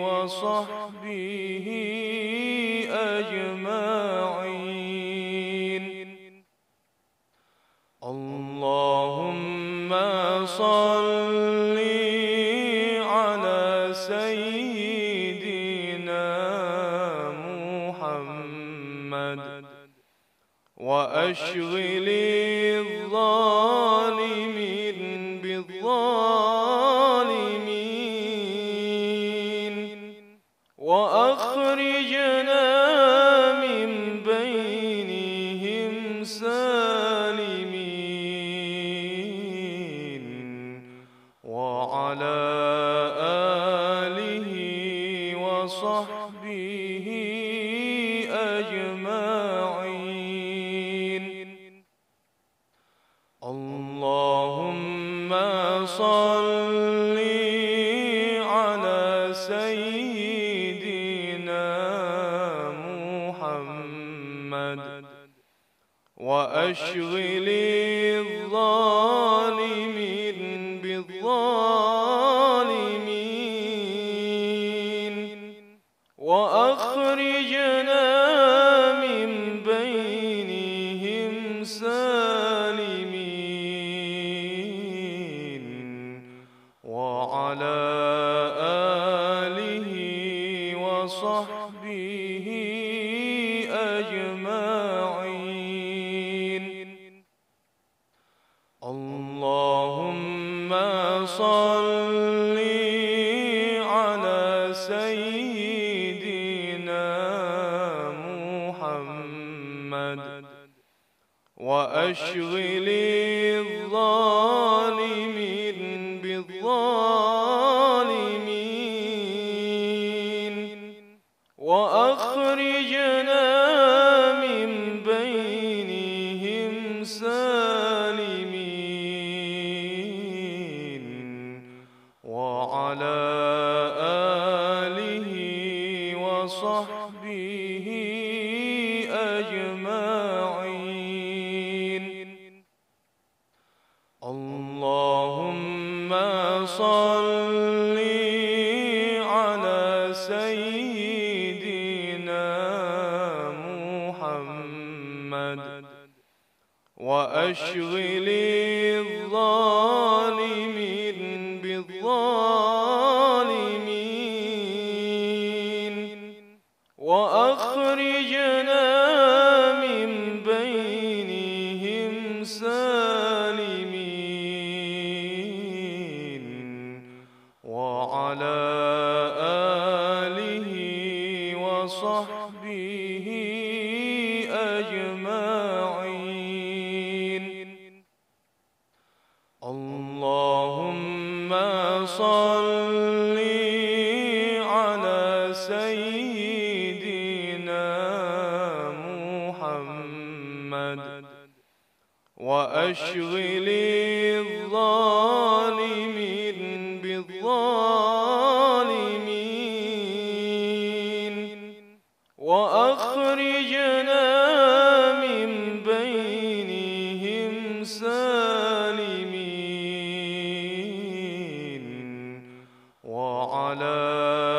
وصحبه أجمعين. اللهم صل على سيدنا محمد وأشغل الظالمين بالظالمين وأخرجنا من بينهم سالمين وعلى آله وصحبه أجمعين. اللهم صل على سيدنا محمد وأشغل الظالمين بالظالمين وأخرجنا من بينهم سالمين وعلى آله وصحبه أجمعين. اللهم صل على سيدنا محمد وأشغل الظالمين بالظالمين وأخرجنا من بينهم سالمين وعلى آله وصحبه فيه أجمعين. اللهم صل على سيدنا محمد وأشغل الظالمين بالظالمين وأخرجنا من بينهم سالمين. وعلى آله وصحبه أجمعين. اللهم صل على سيدنا محمد وأشغل الظالمين بالظالمين وأخرجنا من بينهم سالمين. وعلى آله وصحبه أجمعين. اللهم صل على سيدنا محمد وأشغل الظالمين بالظالمين وأخرجنا من بينهم سالمين.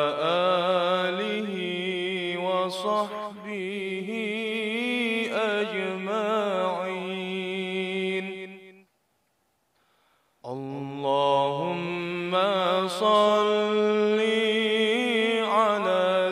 وعلى آله وصحبه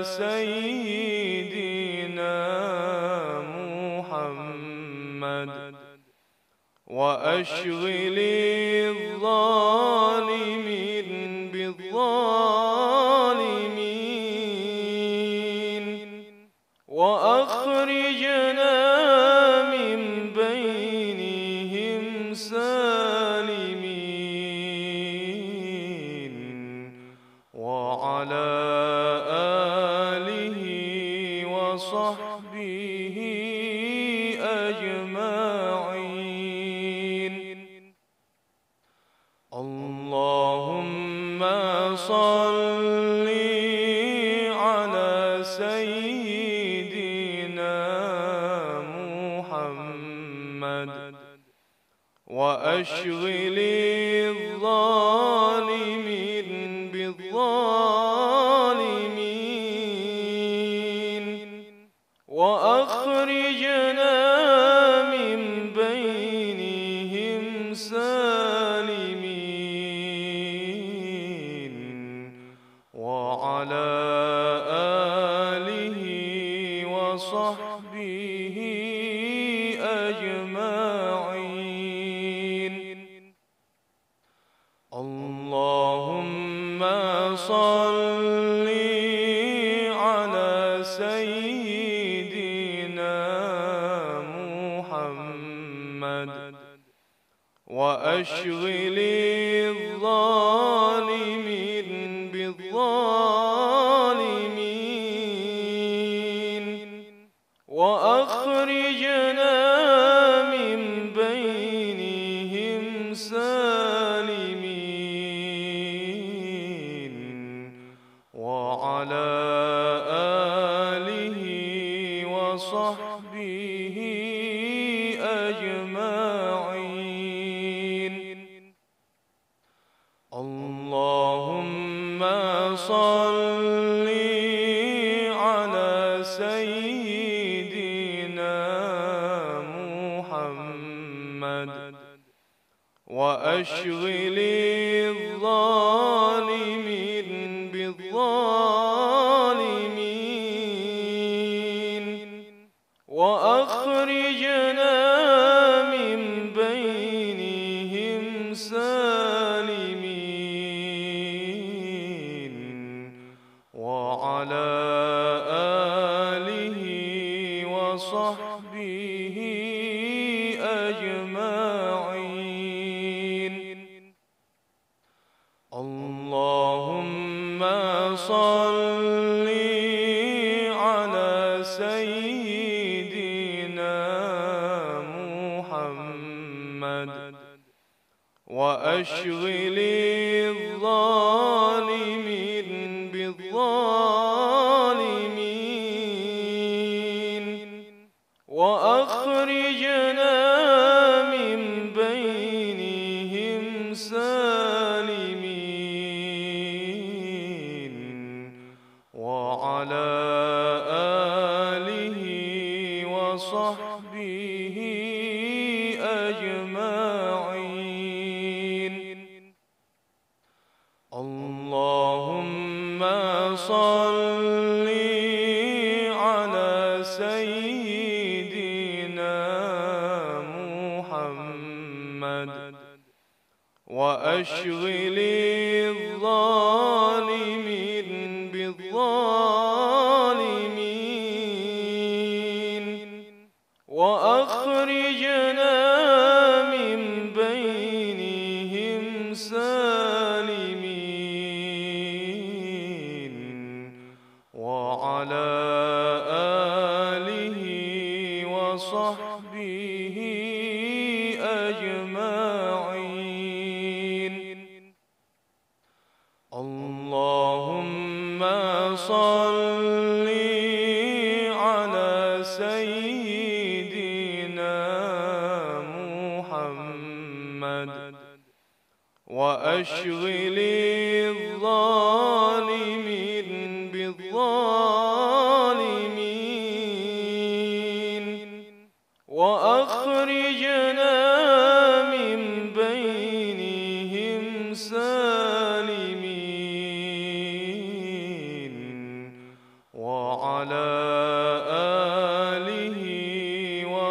أجمعين. اللهم صل على سيدنا محمد وأشغل الظالمين بالظالمين وأخرجنا من بينهم سالمين. وعلى آله وصحبه أجمعين. اللهم صل على سيدنا محمد وأشغل الظالمين بالظالمين وأخرجنا من بينهم سالمين. وعلى آله وصحبه أجمعين. اللهم صل على سيدنا محمد وأشغل الظالمين بالظالمين وأخرجنا من بينهم سالمين. وعلى آله وصحبه أجمعين. اللهم صل على سيدنا محمد وأشغل الظالمين بالظالمين وأخرجنا من بينهم سالمين وعلى آله وصحبه أجمعين. اللهم صل على سيدنا محمد وأشغل الظالمين بالظالمين وأخرجنا من بينهم سالمين وعلى آله وصحبه أجمعين. اللهم صل على سيدنا محمد وأشغل الظالمين بالظالمين وأخرجنا من بينهم سالمين وعلى آله وصحبه أجمعين. اللهم صل على سيدنا محمد وأشغل الظالمين بالظالمين وأخرجنا من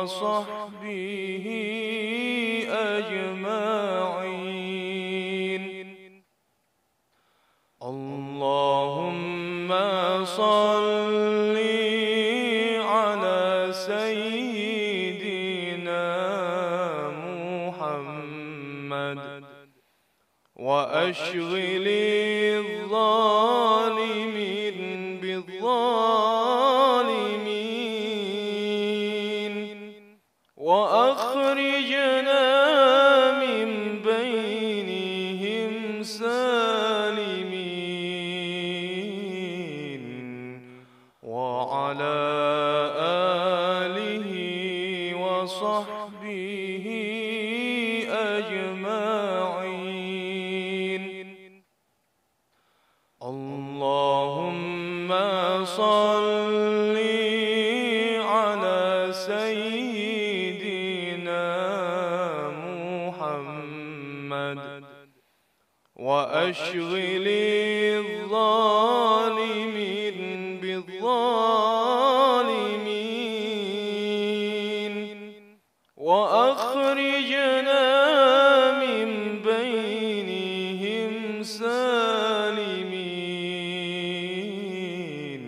بينهم سالمين وعلى آله وصحبه أجمعين. اللهم صل على سيدنا محمد وأشغل الظالمين بالظالمين وأخرجنا من بينهم سالمين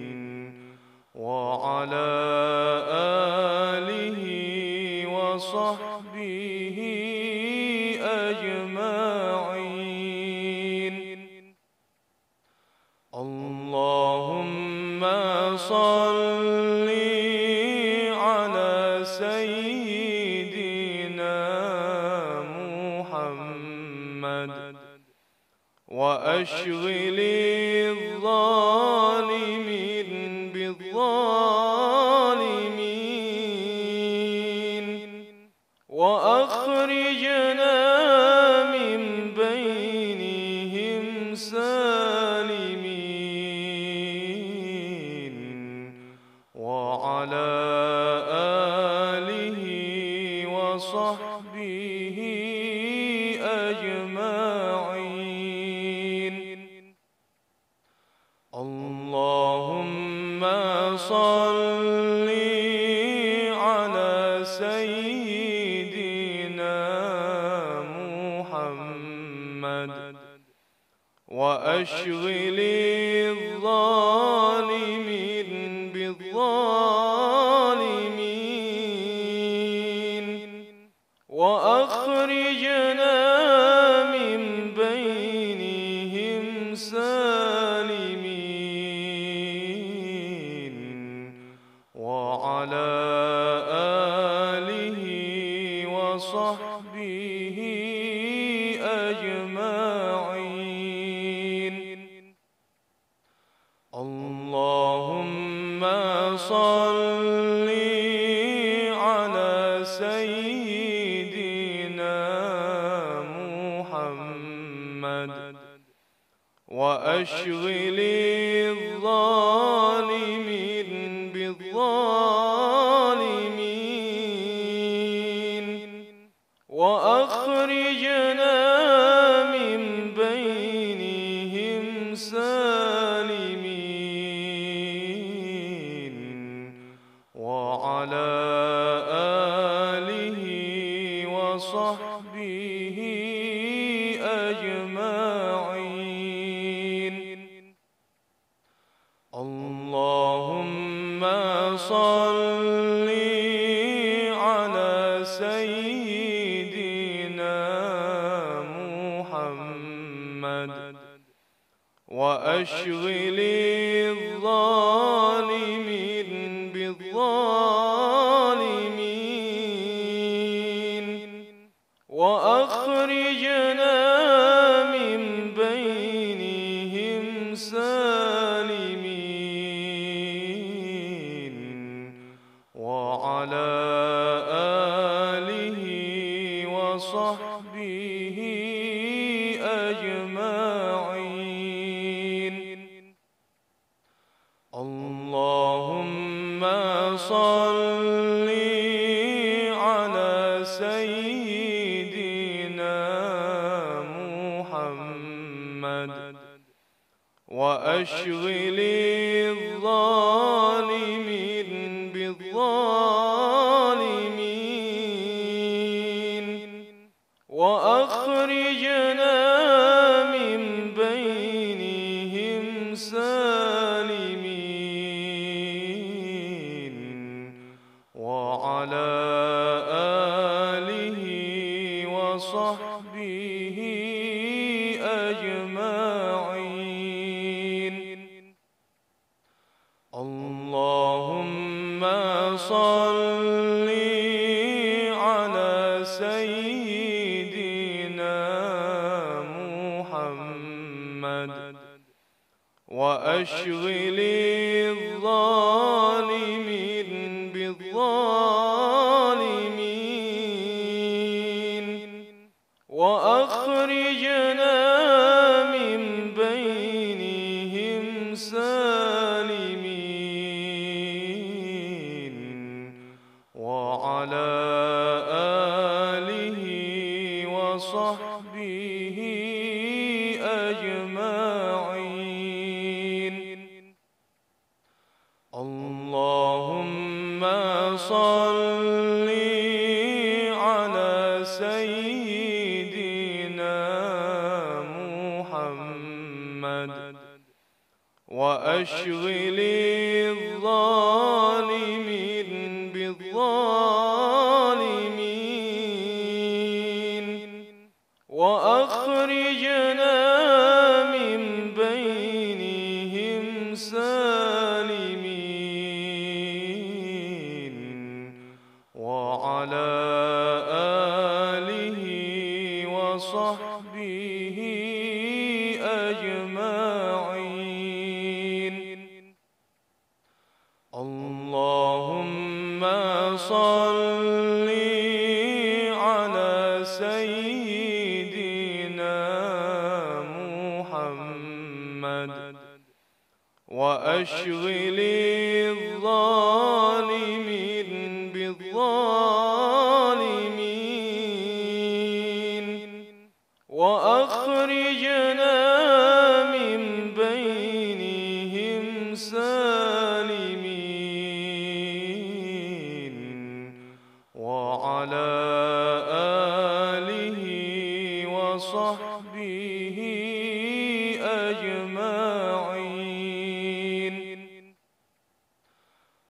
وعلى آله وصحبه أجمعين. اللهم صل على سيدنا محمد وأشغل الظالمين بالظالمين وأخرجنا من بينهم سالمين وعلى آله وصحبه أجمعين. اللهم صل على سيدنا محمد وأشغل الظالمين بالظالمين وأخرجنا من بينهم سالمين وعلى آله وصحبه أجمعين. اللهم صل وأشغل الظالمين بالظالمين وأخرجنا من بينهم سالمين وعلى آله وصحبه أجمعين. اللهم صل على سيدنا محمد وأشغل الظالمين بالظالمين وأخرجنا من بينهم سالمين وعلى آله وصحبه أجمعين. اللهم صل على سيدنا محمد وأشغل الظالمين بالظالمين وأخرجنا من بينهم سالمين وعلى آله وصحبه أجمعين. اللهم صل على سيدنا محمد وأشغل الظالمين بالظالمين وأخرجنا من بينهم سالمين وعلى آله وصحبه أجمعين. اللهم صل على سيدنا محمد وأشغل الظالمين بالظالمين وأخرجنا من بينهم سالمين وعلى آله وصحبه أجمعين. اللهم صل على سيدنا محمد وأشغل الظالمين بالظالمين وأخرجنا من بينهم سالمين وعلى آله وصحبه أجمعين. اللهم صل على سيدنا محمد وأشغل الظالمين بالظالمين وأخرجنا من بينهم سالمين وعلى آله وصحبه أجمعين. اللهم صل على سيدنا محمد وأشغل الظالمين بالظالمين وأخرجنا من بينهم سالمين وعلى آله وصحبه